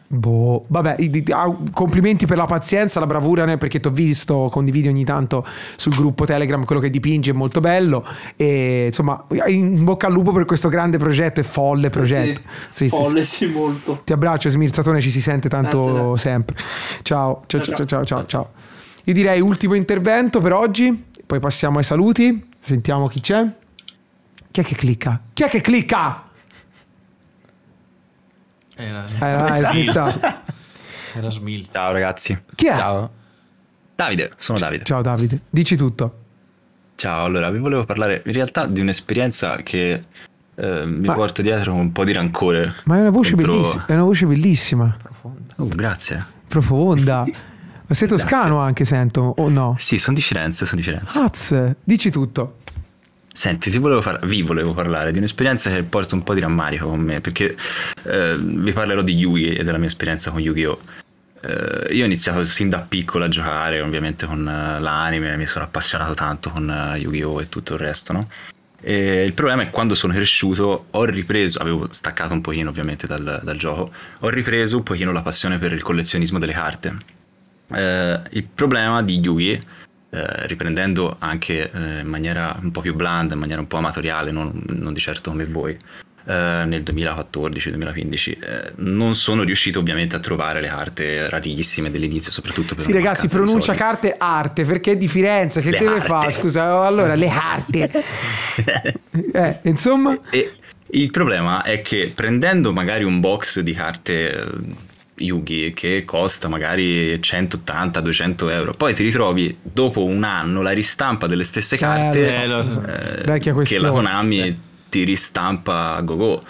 Boh, vabbè, complimenti per la pazienza, la bravura, né? Perché ti ho visto, condividi ogni tanto sul gruppo Telegram quello che dipingi, è molto bello. E insomma, in bocca al lupo per questo grande progetto e folle progetto. Sì, folle, sì, molto. Ti abbraccio, Smirzatone, ci si sente tanto sempre. Ciao, ciao, ciao, ciao, ciao, ciao. Io direi ultimo intervento per oggi, poi passiamo ai saluti, sentiamo chi c'è. Chi è che clicca? Chi è che clicca? Era Smilz. Ciao ragazzi. Chi è? Ciao. Davide, sono Davide. Ciao Davide, dici tutto. Ciao, allora vi volevo parlare in realtà di un'esperienza che mi porto dietro un po' di rancore. Ma è una voce bellissima, è una voce bellissima. Profonda. Grazie. Profonda. Ma sei toscano anche, sento, o no? Sì, sono di Firenze, sono di Firenze. Azze, dici tutto. Senti, vi volevo parlare di un'esperienza che porta un po' di rammarico con me, perché vi parlerò di Yu-Gi e della mia esperienza con Yu-Gi-Oh! Io ho iniziato sin da piccolo a giocare, ovviamente con l'anime, mi sono appassionato tanto con Yu-Gi-Oh! E tutto il resto, no? E il problema è che quando sono cresciuto ho ripreso, avevo staccato un pochino ovviamente dal gioco, ho ripreso un pochino la passione per il collezionismo delle carte. Il problema di Yu-Gi, riprendendo anche in maniera un po' più blanda, in maniera un po' amatoriale, non di certo come voi, nel 2014-2015 non sono riuscito ovviamente a trovare le carte rarissime dell'inizio, soprattutto per... Sì ragazzi, pronuncia carte arte perché è di Firenze, che deve fare? Scusa, allora le carte. Insomma, il problema è che prendendo magari un box di carte Yu-Gi che costa magari 180-200 euro, poi ti ritrovi dopo un anno la ristampa delle stesse carte, lo so. Che la Konami ti ristampa a go-go,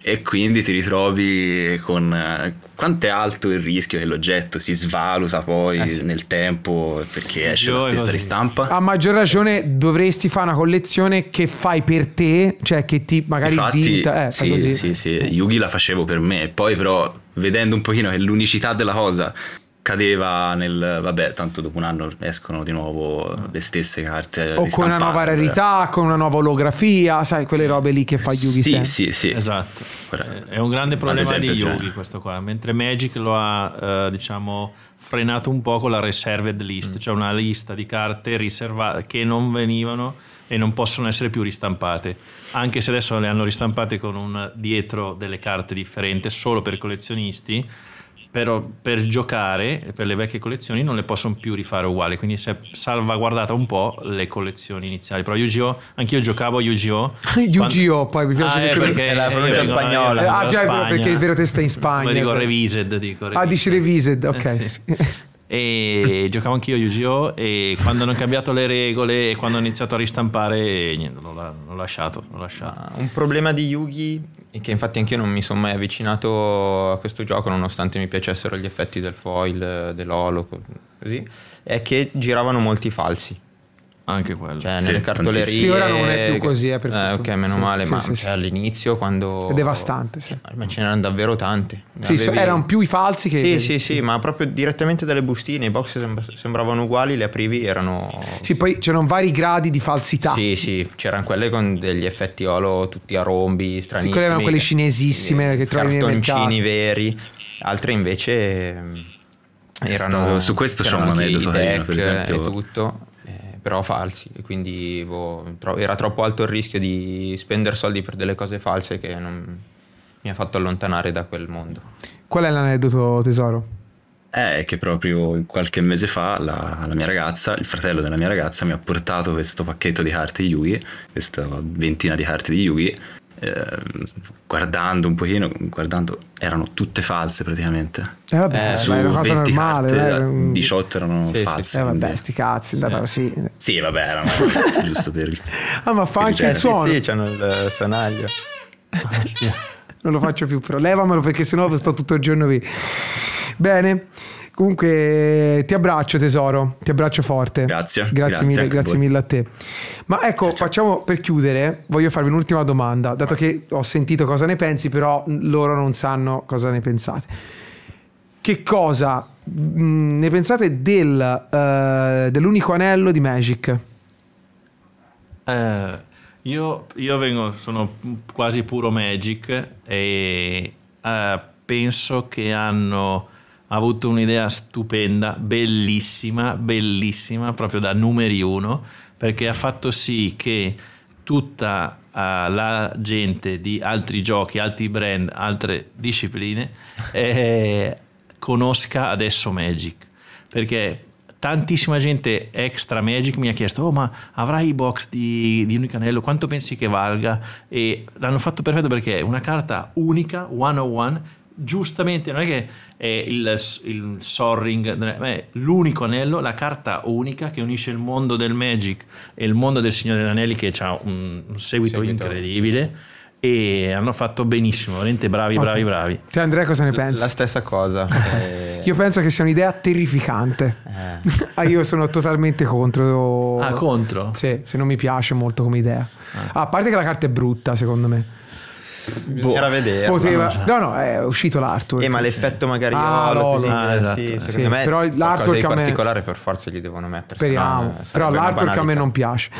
e quindi ti ritrovi con quanto è alto il rischio che l'oggetto si svaluta poi nel tempo, perché esce la stessa ristampa. A maggior ragione dovresti fare una collezione che fai per te, cioè che ti magari... Infatti, vinta. Sì, così. Sì, Yu-Gi la facevo per me, poi però vedendo un pochino che l'unicità della cosa cadeva nel... Vabbè, tanto dopo un anno escono di nuovo le stesse carte o con una nuova rarità, con una nuova olografia, sai, quelle robe lì che fa Yu-Gi. Sì, esatto. È un grande problema, esempio, di Yu-Gi questo qua, mentre Magic lo ha diciamo frenato un po' con la reserved list, cioè una lista di carte riservate che non venivano e non possono essere più ristampate, anche se adesso le hanno ristampate con un dietro delle carte differente solo per collezionisti. Però per giocare, per le vecchie collezioni non le possono più rifare uguali, quindi si è salvaguardata un po' le collezioni iniziali. Però Yu-Gi-Oh, anch'io giocavo a Yu-Gi-Oh. Yu-Gi-Oh, poi mi piace perché è la pronuncia spagnola. Già è vero, perché è vero che stai in Spagna. Dico Revised, Ah, dici Revised, ok. Sì. E giocavo anch'io a Yu-Gi-Oh, e quando hanno cambiato le regole e quando ho iniziato a ristampare, niente, l'ho lasciato. Un problema di Yu-Gi è che infatti anch'io non mi sono mai avvicinato a questo gioco, nonostante mi piacessero gli effetti del foil, dell'olo, così, è che giravano molti falsi. Anche quello, cioè, nelle cartolerie. Sì, ora non è più così, è perfetto. Ok, meno male, ma all'inizio quando... È devastante, sì. Ma ce n'erano davvero tante. Erano più i falsi che... Sì, ma proprio direttamente dalle bustine, i box sembravano uguali, le aprivi, erano... Sì, poi c'erano vari gradi di falsità. Sì, c'erano quelle con degli effetti olo tutti a rombi, stranissimi. Sì, quelle erano quelle cinesissime che trovi nei mercati. Cartoncini veri, altre invece erano... Su questo c'è un aneddoto, per esempio. E tutto... però falsi, e quindi era troppo alto il rischio di spendere soldi per delle cose false che non mi ha fatto allontanare da quel mondo. Qual è l'aneddoto, tesoro? È che proprio qualche mese fa la mia ragazza, il fratello della mia ragazza, mi ha portato questo pacchetto di carte di Yu-Gi, questa ventina di carte di Yu-Gi, guardando erano tutte false praticamente. Vabbè, ma è una cosa normale, carte, 18 erano false. Vabbè, sti cazzi, sì, vabbè, erano giusto per... ma fa anche il suono. Sì, c'hanno il sonaglio. non lo faccio più, però levamelo perché sennò sto tutto il giorno qui. Bene, comunque ti abbraccio tesoro, ti abbraccio forte. Grazie mille a te. Ma ecco, facciamo, per chiudere voglio farvi un'ultima domanda, dato che ho sentito cosa ne pensi, però loro non sanno cosa ne pensate. Che cosa ne pensate dell'unico anello di Magic? Io sono quasi puro Magic e penso che hanno avuto un'idea stupenda, bellissima, proprio da numeri uno, perché ha fatto sì che tutta la gente di altri giochi, altri brand, altre discipline conosca adesso Magic, perché tantissima gente extra Magic mi ha chiesto: oh, ma avrai i box di unico anello, quanto pensi che valga? E l'hanno fatto perfetto, perché è una carta unica, 101, giustamente non è che è il Sorring, è l'unico anello, la carta unica che unisce il mondo del Magic e il mondo del Signore degli Anelli, che ha un seguito incredibile. E hanno fatto benissimo, veramente bravi. Te Andrea cosa ne pensi? La stessa cosa. Io penso che sia un'idea terrificante. Io sono totalmente contro. Ah, contro? Sì, se non mi piace molto come idea. A parte che la carta è brutta, secondo me. Bisognerà vedere. Poteva... No, è uscito l'artwork. Ma l'effetto magari esatto. Però l'artwork in particolare per forza gli devono mettere. Speriamo. No, però l'artwork a me non piace.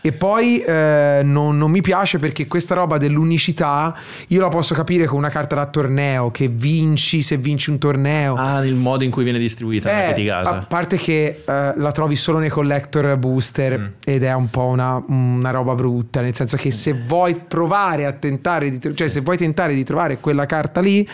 E poi non mi piace perché questa roba dell'unicità io la posso capire con una carta da torneo che vinci, se vinci un torneo. Il modo in cui viene distribuita a parte che la trovi solo nei collector booster ed è un po' una roba brutta, nel senso che se vuoi provare a tentare di se vuoi tentare di trovare quella carta lì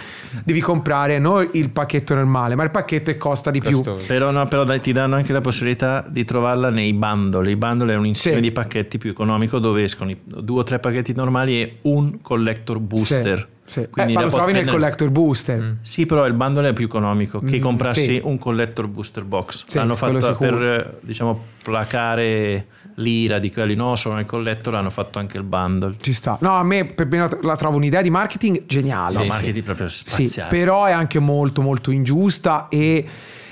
devi comprare non il pacchetto normale, ma il pacchetto, e costa di più. Però dai, ti danno anche la possibilità di trovarla nei bundle. I bundle è un insieme di pacchetti più economico, dove escono 2 o 3 pacchetti normali e un collector booster. Quindi ma lo trovi nel collector booster. Sì, però il bundle è più economico che comprarsi un collector booster box. L'hanno fatto per, diciamo, placare l'ira di quelli sono nel collector, hanno fatto anche il bundle. Ci sta. No, a me per me la trovo un'idea di marketing geniale. Marketing proprio spaziale. Però è anche molto molto ingiusta e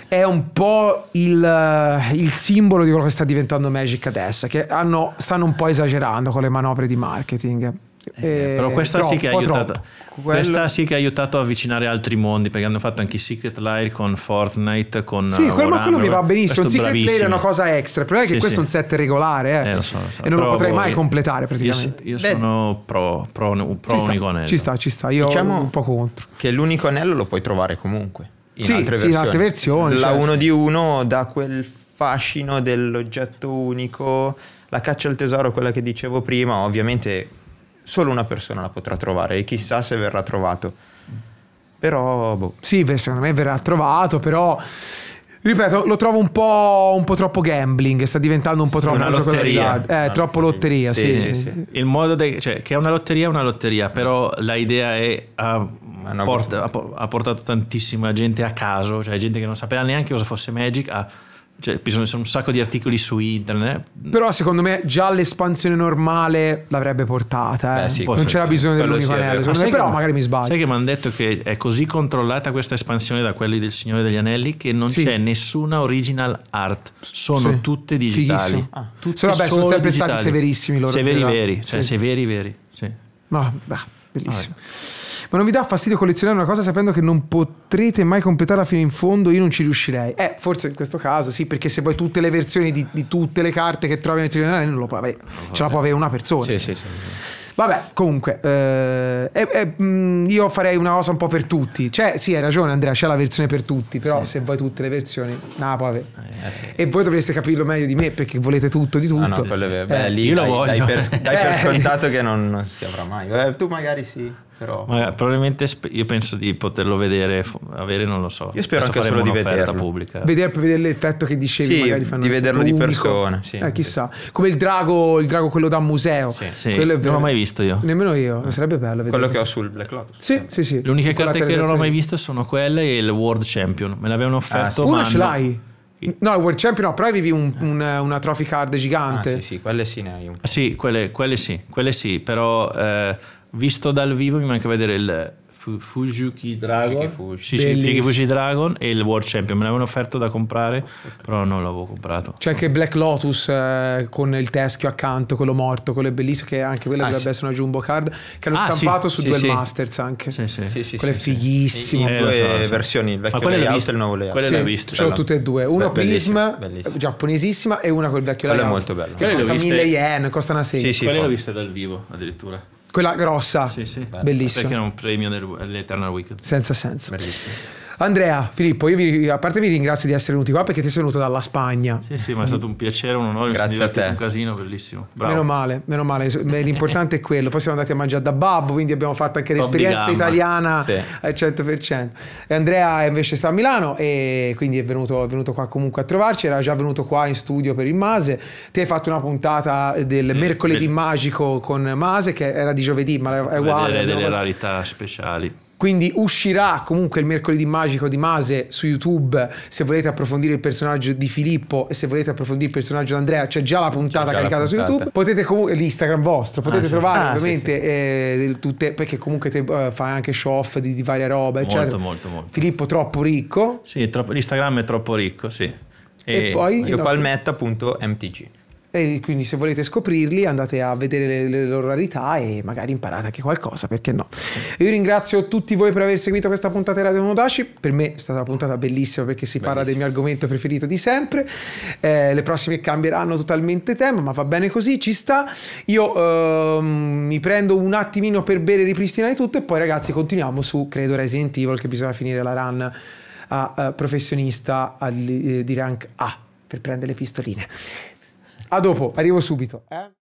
è un po' il simbolo di quello che sta diventando Magic adesso, che stanno un po' esagerando con le manovre di marketing. Però questa sì che ha aiutato, questa sì che ha aiutato a avvicinare altri mondi, perché hanno fatto anche i Secret Lair con Fortnite, con quello mi va benissimo. Un Secret Lair è una cosa extra, però è che questo è un set regolare lo so. E non lo potrei mai completare praticamente. Io sono pro unico anello. Ci sta. Io diciamo un po' contro, che l'unico anello lo puoi trovare comunque in altre versioni. La 1 di 1 dà quel fascino dell'oggetto unico. La caccia al tesoro, quella che dicevo prima, ovviamente solo una persona la potrà trovare e chissà se verrà trovato. Però sì, secondo me verrà trovato, però ripeto, lo trovo un po' troppo gambling, sta diventando un po' troppo una lotteria. Troppo lotteria, sì. Il modo che è una lotteria, però l'idea ha portato tantissima gente a caso, gente che non sapeva neanche cosa fosse Magic. Ci sono un sacco di articoli su internet. Però secondo me già l'espansione normale l'avrebbe portata. Non c'era bisogno dell'unico anello. Però magari mi sbaglio. Sai che mi hanno detto che è così controllata questa espansione da quelli del Signore degli Anelli che non c'è nessuna original art. Sono tutte digitali. Sono sempre digitali. Stati severissimi loro. Severi veri. Bellissimo. Ma non vi dà fastidio collezionare una cosa sapendo che non potrete mai completarla fino in fondo? Io non ci riuscirei. Forse in questo caso sì, perché se poi tutte le versioni di tutte le carte che trovi nel tribunale non lo può avere, ce la può avere una persona. Sì. Vabbè, comunque io farei una cosa un po' per tutti. Sì, hai ragione Andrea, c'è la versione per tutti, però se vuoi tutte le versioni può avere. E voi dovreste capirlo meglio di me, perché volete tutto di tutto. Lì dai per scontato che non si avrà mai. Tu magari sì. Però probabilmente io penso di poterlo vedere, non lo so. Io spero anche solo di vederlo. Per vedere l'effetto che dicevi, magari fanno di vederlo di persona. Chissà. Come il drago quello da museo. Non l'ho mai visto io. Nemmeno io. Sarebbe bello vedere. Quello che ho sul Black Lotus. Sì. Le uniche carte che non ho mai visto sono quelle e il World Champion. Me l'avevano offerto. Uno ce l'hai? No, il World Champion no, però avevi una trophy card gigante. Quelle sì, ne hai un po'. Quelle sì, però Visto dal vivo mi manca vedere il Fujuki Dragon, Fuji Dragon e il World Champion. Me l'avevano offerto da comprare, però non l'avevo comprato. C'è anche Black Lotus con il teschio accanto, quello morto, quello è bellissimo, che anche quella dovrebbe essere una jumbo card che hanno stampato su Duel Masters anche. Quella è fighissima. Due versioni, il vecchio layout e il nuovo layout. Quella l'ho vista. C'ho tutte e due, una Prisma giapponesissima e una col vecchio layout. Quella è molto bella. Che costa 1000 yen, costa una serie. Quella l'ho vista dal vivo addirittura. Quella grossa, bellissima. Perché era un premio dell'Eternal Weekend. Senza senso. Bellissimo. Andrea, Filippo, io a parte vi ringrazio di essere venuti qua perché ti sei venuto dalla Spagna. Sì, sì, ma è stato un piacere, un onore. Grazie a te. Un casino bellissimo. Bravo. Meno male, meno male. L'importante è quello. Poi siamo andati a mangiare da babbo, quindi abbiamo fatto anche l'esperienza italiana al 100%. E Andrea invece sta a Milano e quindi è venuto qua comunque a trovarci. Era già venuto qua in studio per il Mase. Ti hai fatto una puntata del mercoledì magico con Mase, che era di giovedì, ma è uguale. Delle rarità speciali. Quindi uscirà comunque il mercoledì magico di Mase su YouTube, se volete approfondire il personaggio di Filippo e se volete approfondire il personaggio di Andrea c'è già la puntata caricata su YouTube. Potete comunque l'Instagram vostro, potete trovare ovviamente tutte, perché comunque te, fai anche show off di varia roba eccetera. Molto. Filippo TroppoRicco. Sì, l'Instagram è TroppoRicco, sì. E poi io palmetta.mtg. E quindi se volete scoprirli andate a vedere le loro rarità e magari imparate anche qualcosa, perché no. Io ringrazio tutti voi per aver seguito questa puntata di Radio Tomodachi. Per me è stata una puntata bellissima perché si parla del mio argomento preferito di sempre. Le prossime cambieranno totalmente tema, ma va bene così, ci sta. Io mi prendo un attimino per bere e ripristinare tutto e poi ragazzi continuiamo su credo Resident Evil, che bisogna finire la run a professionista di rank A per prendere le pistoline. A dopo, arrivo subito.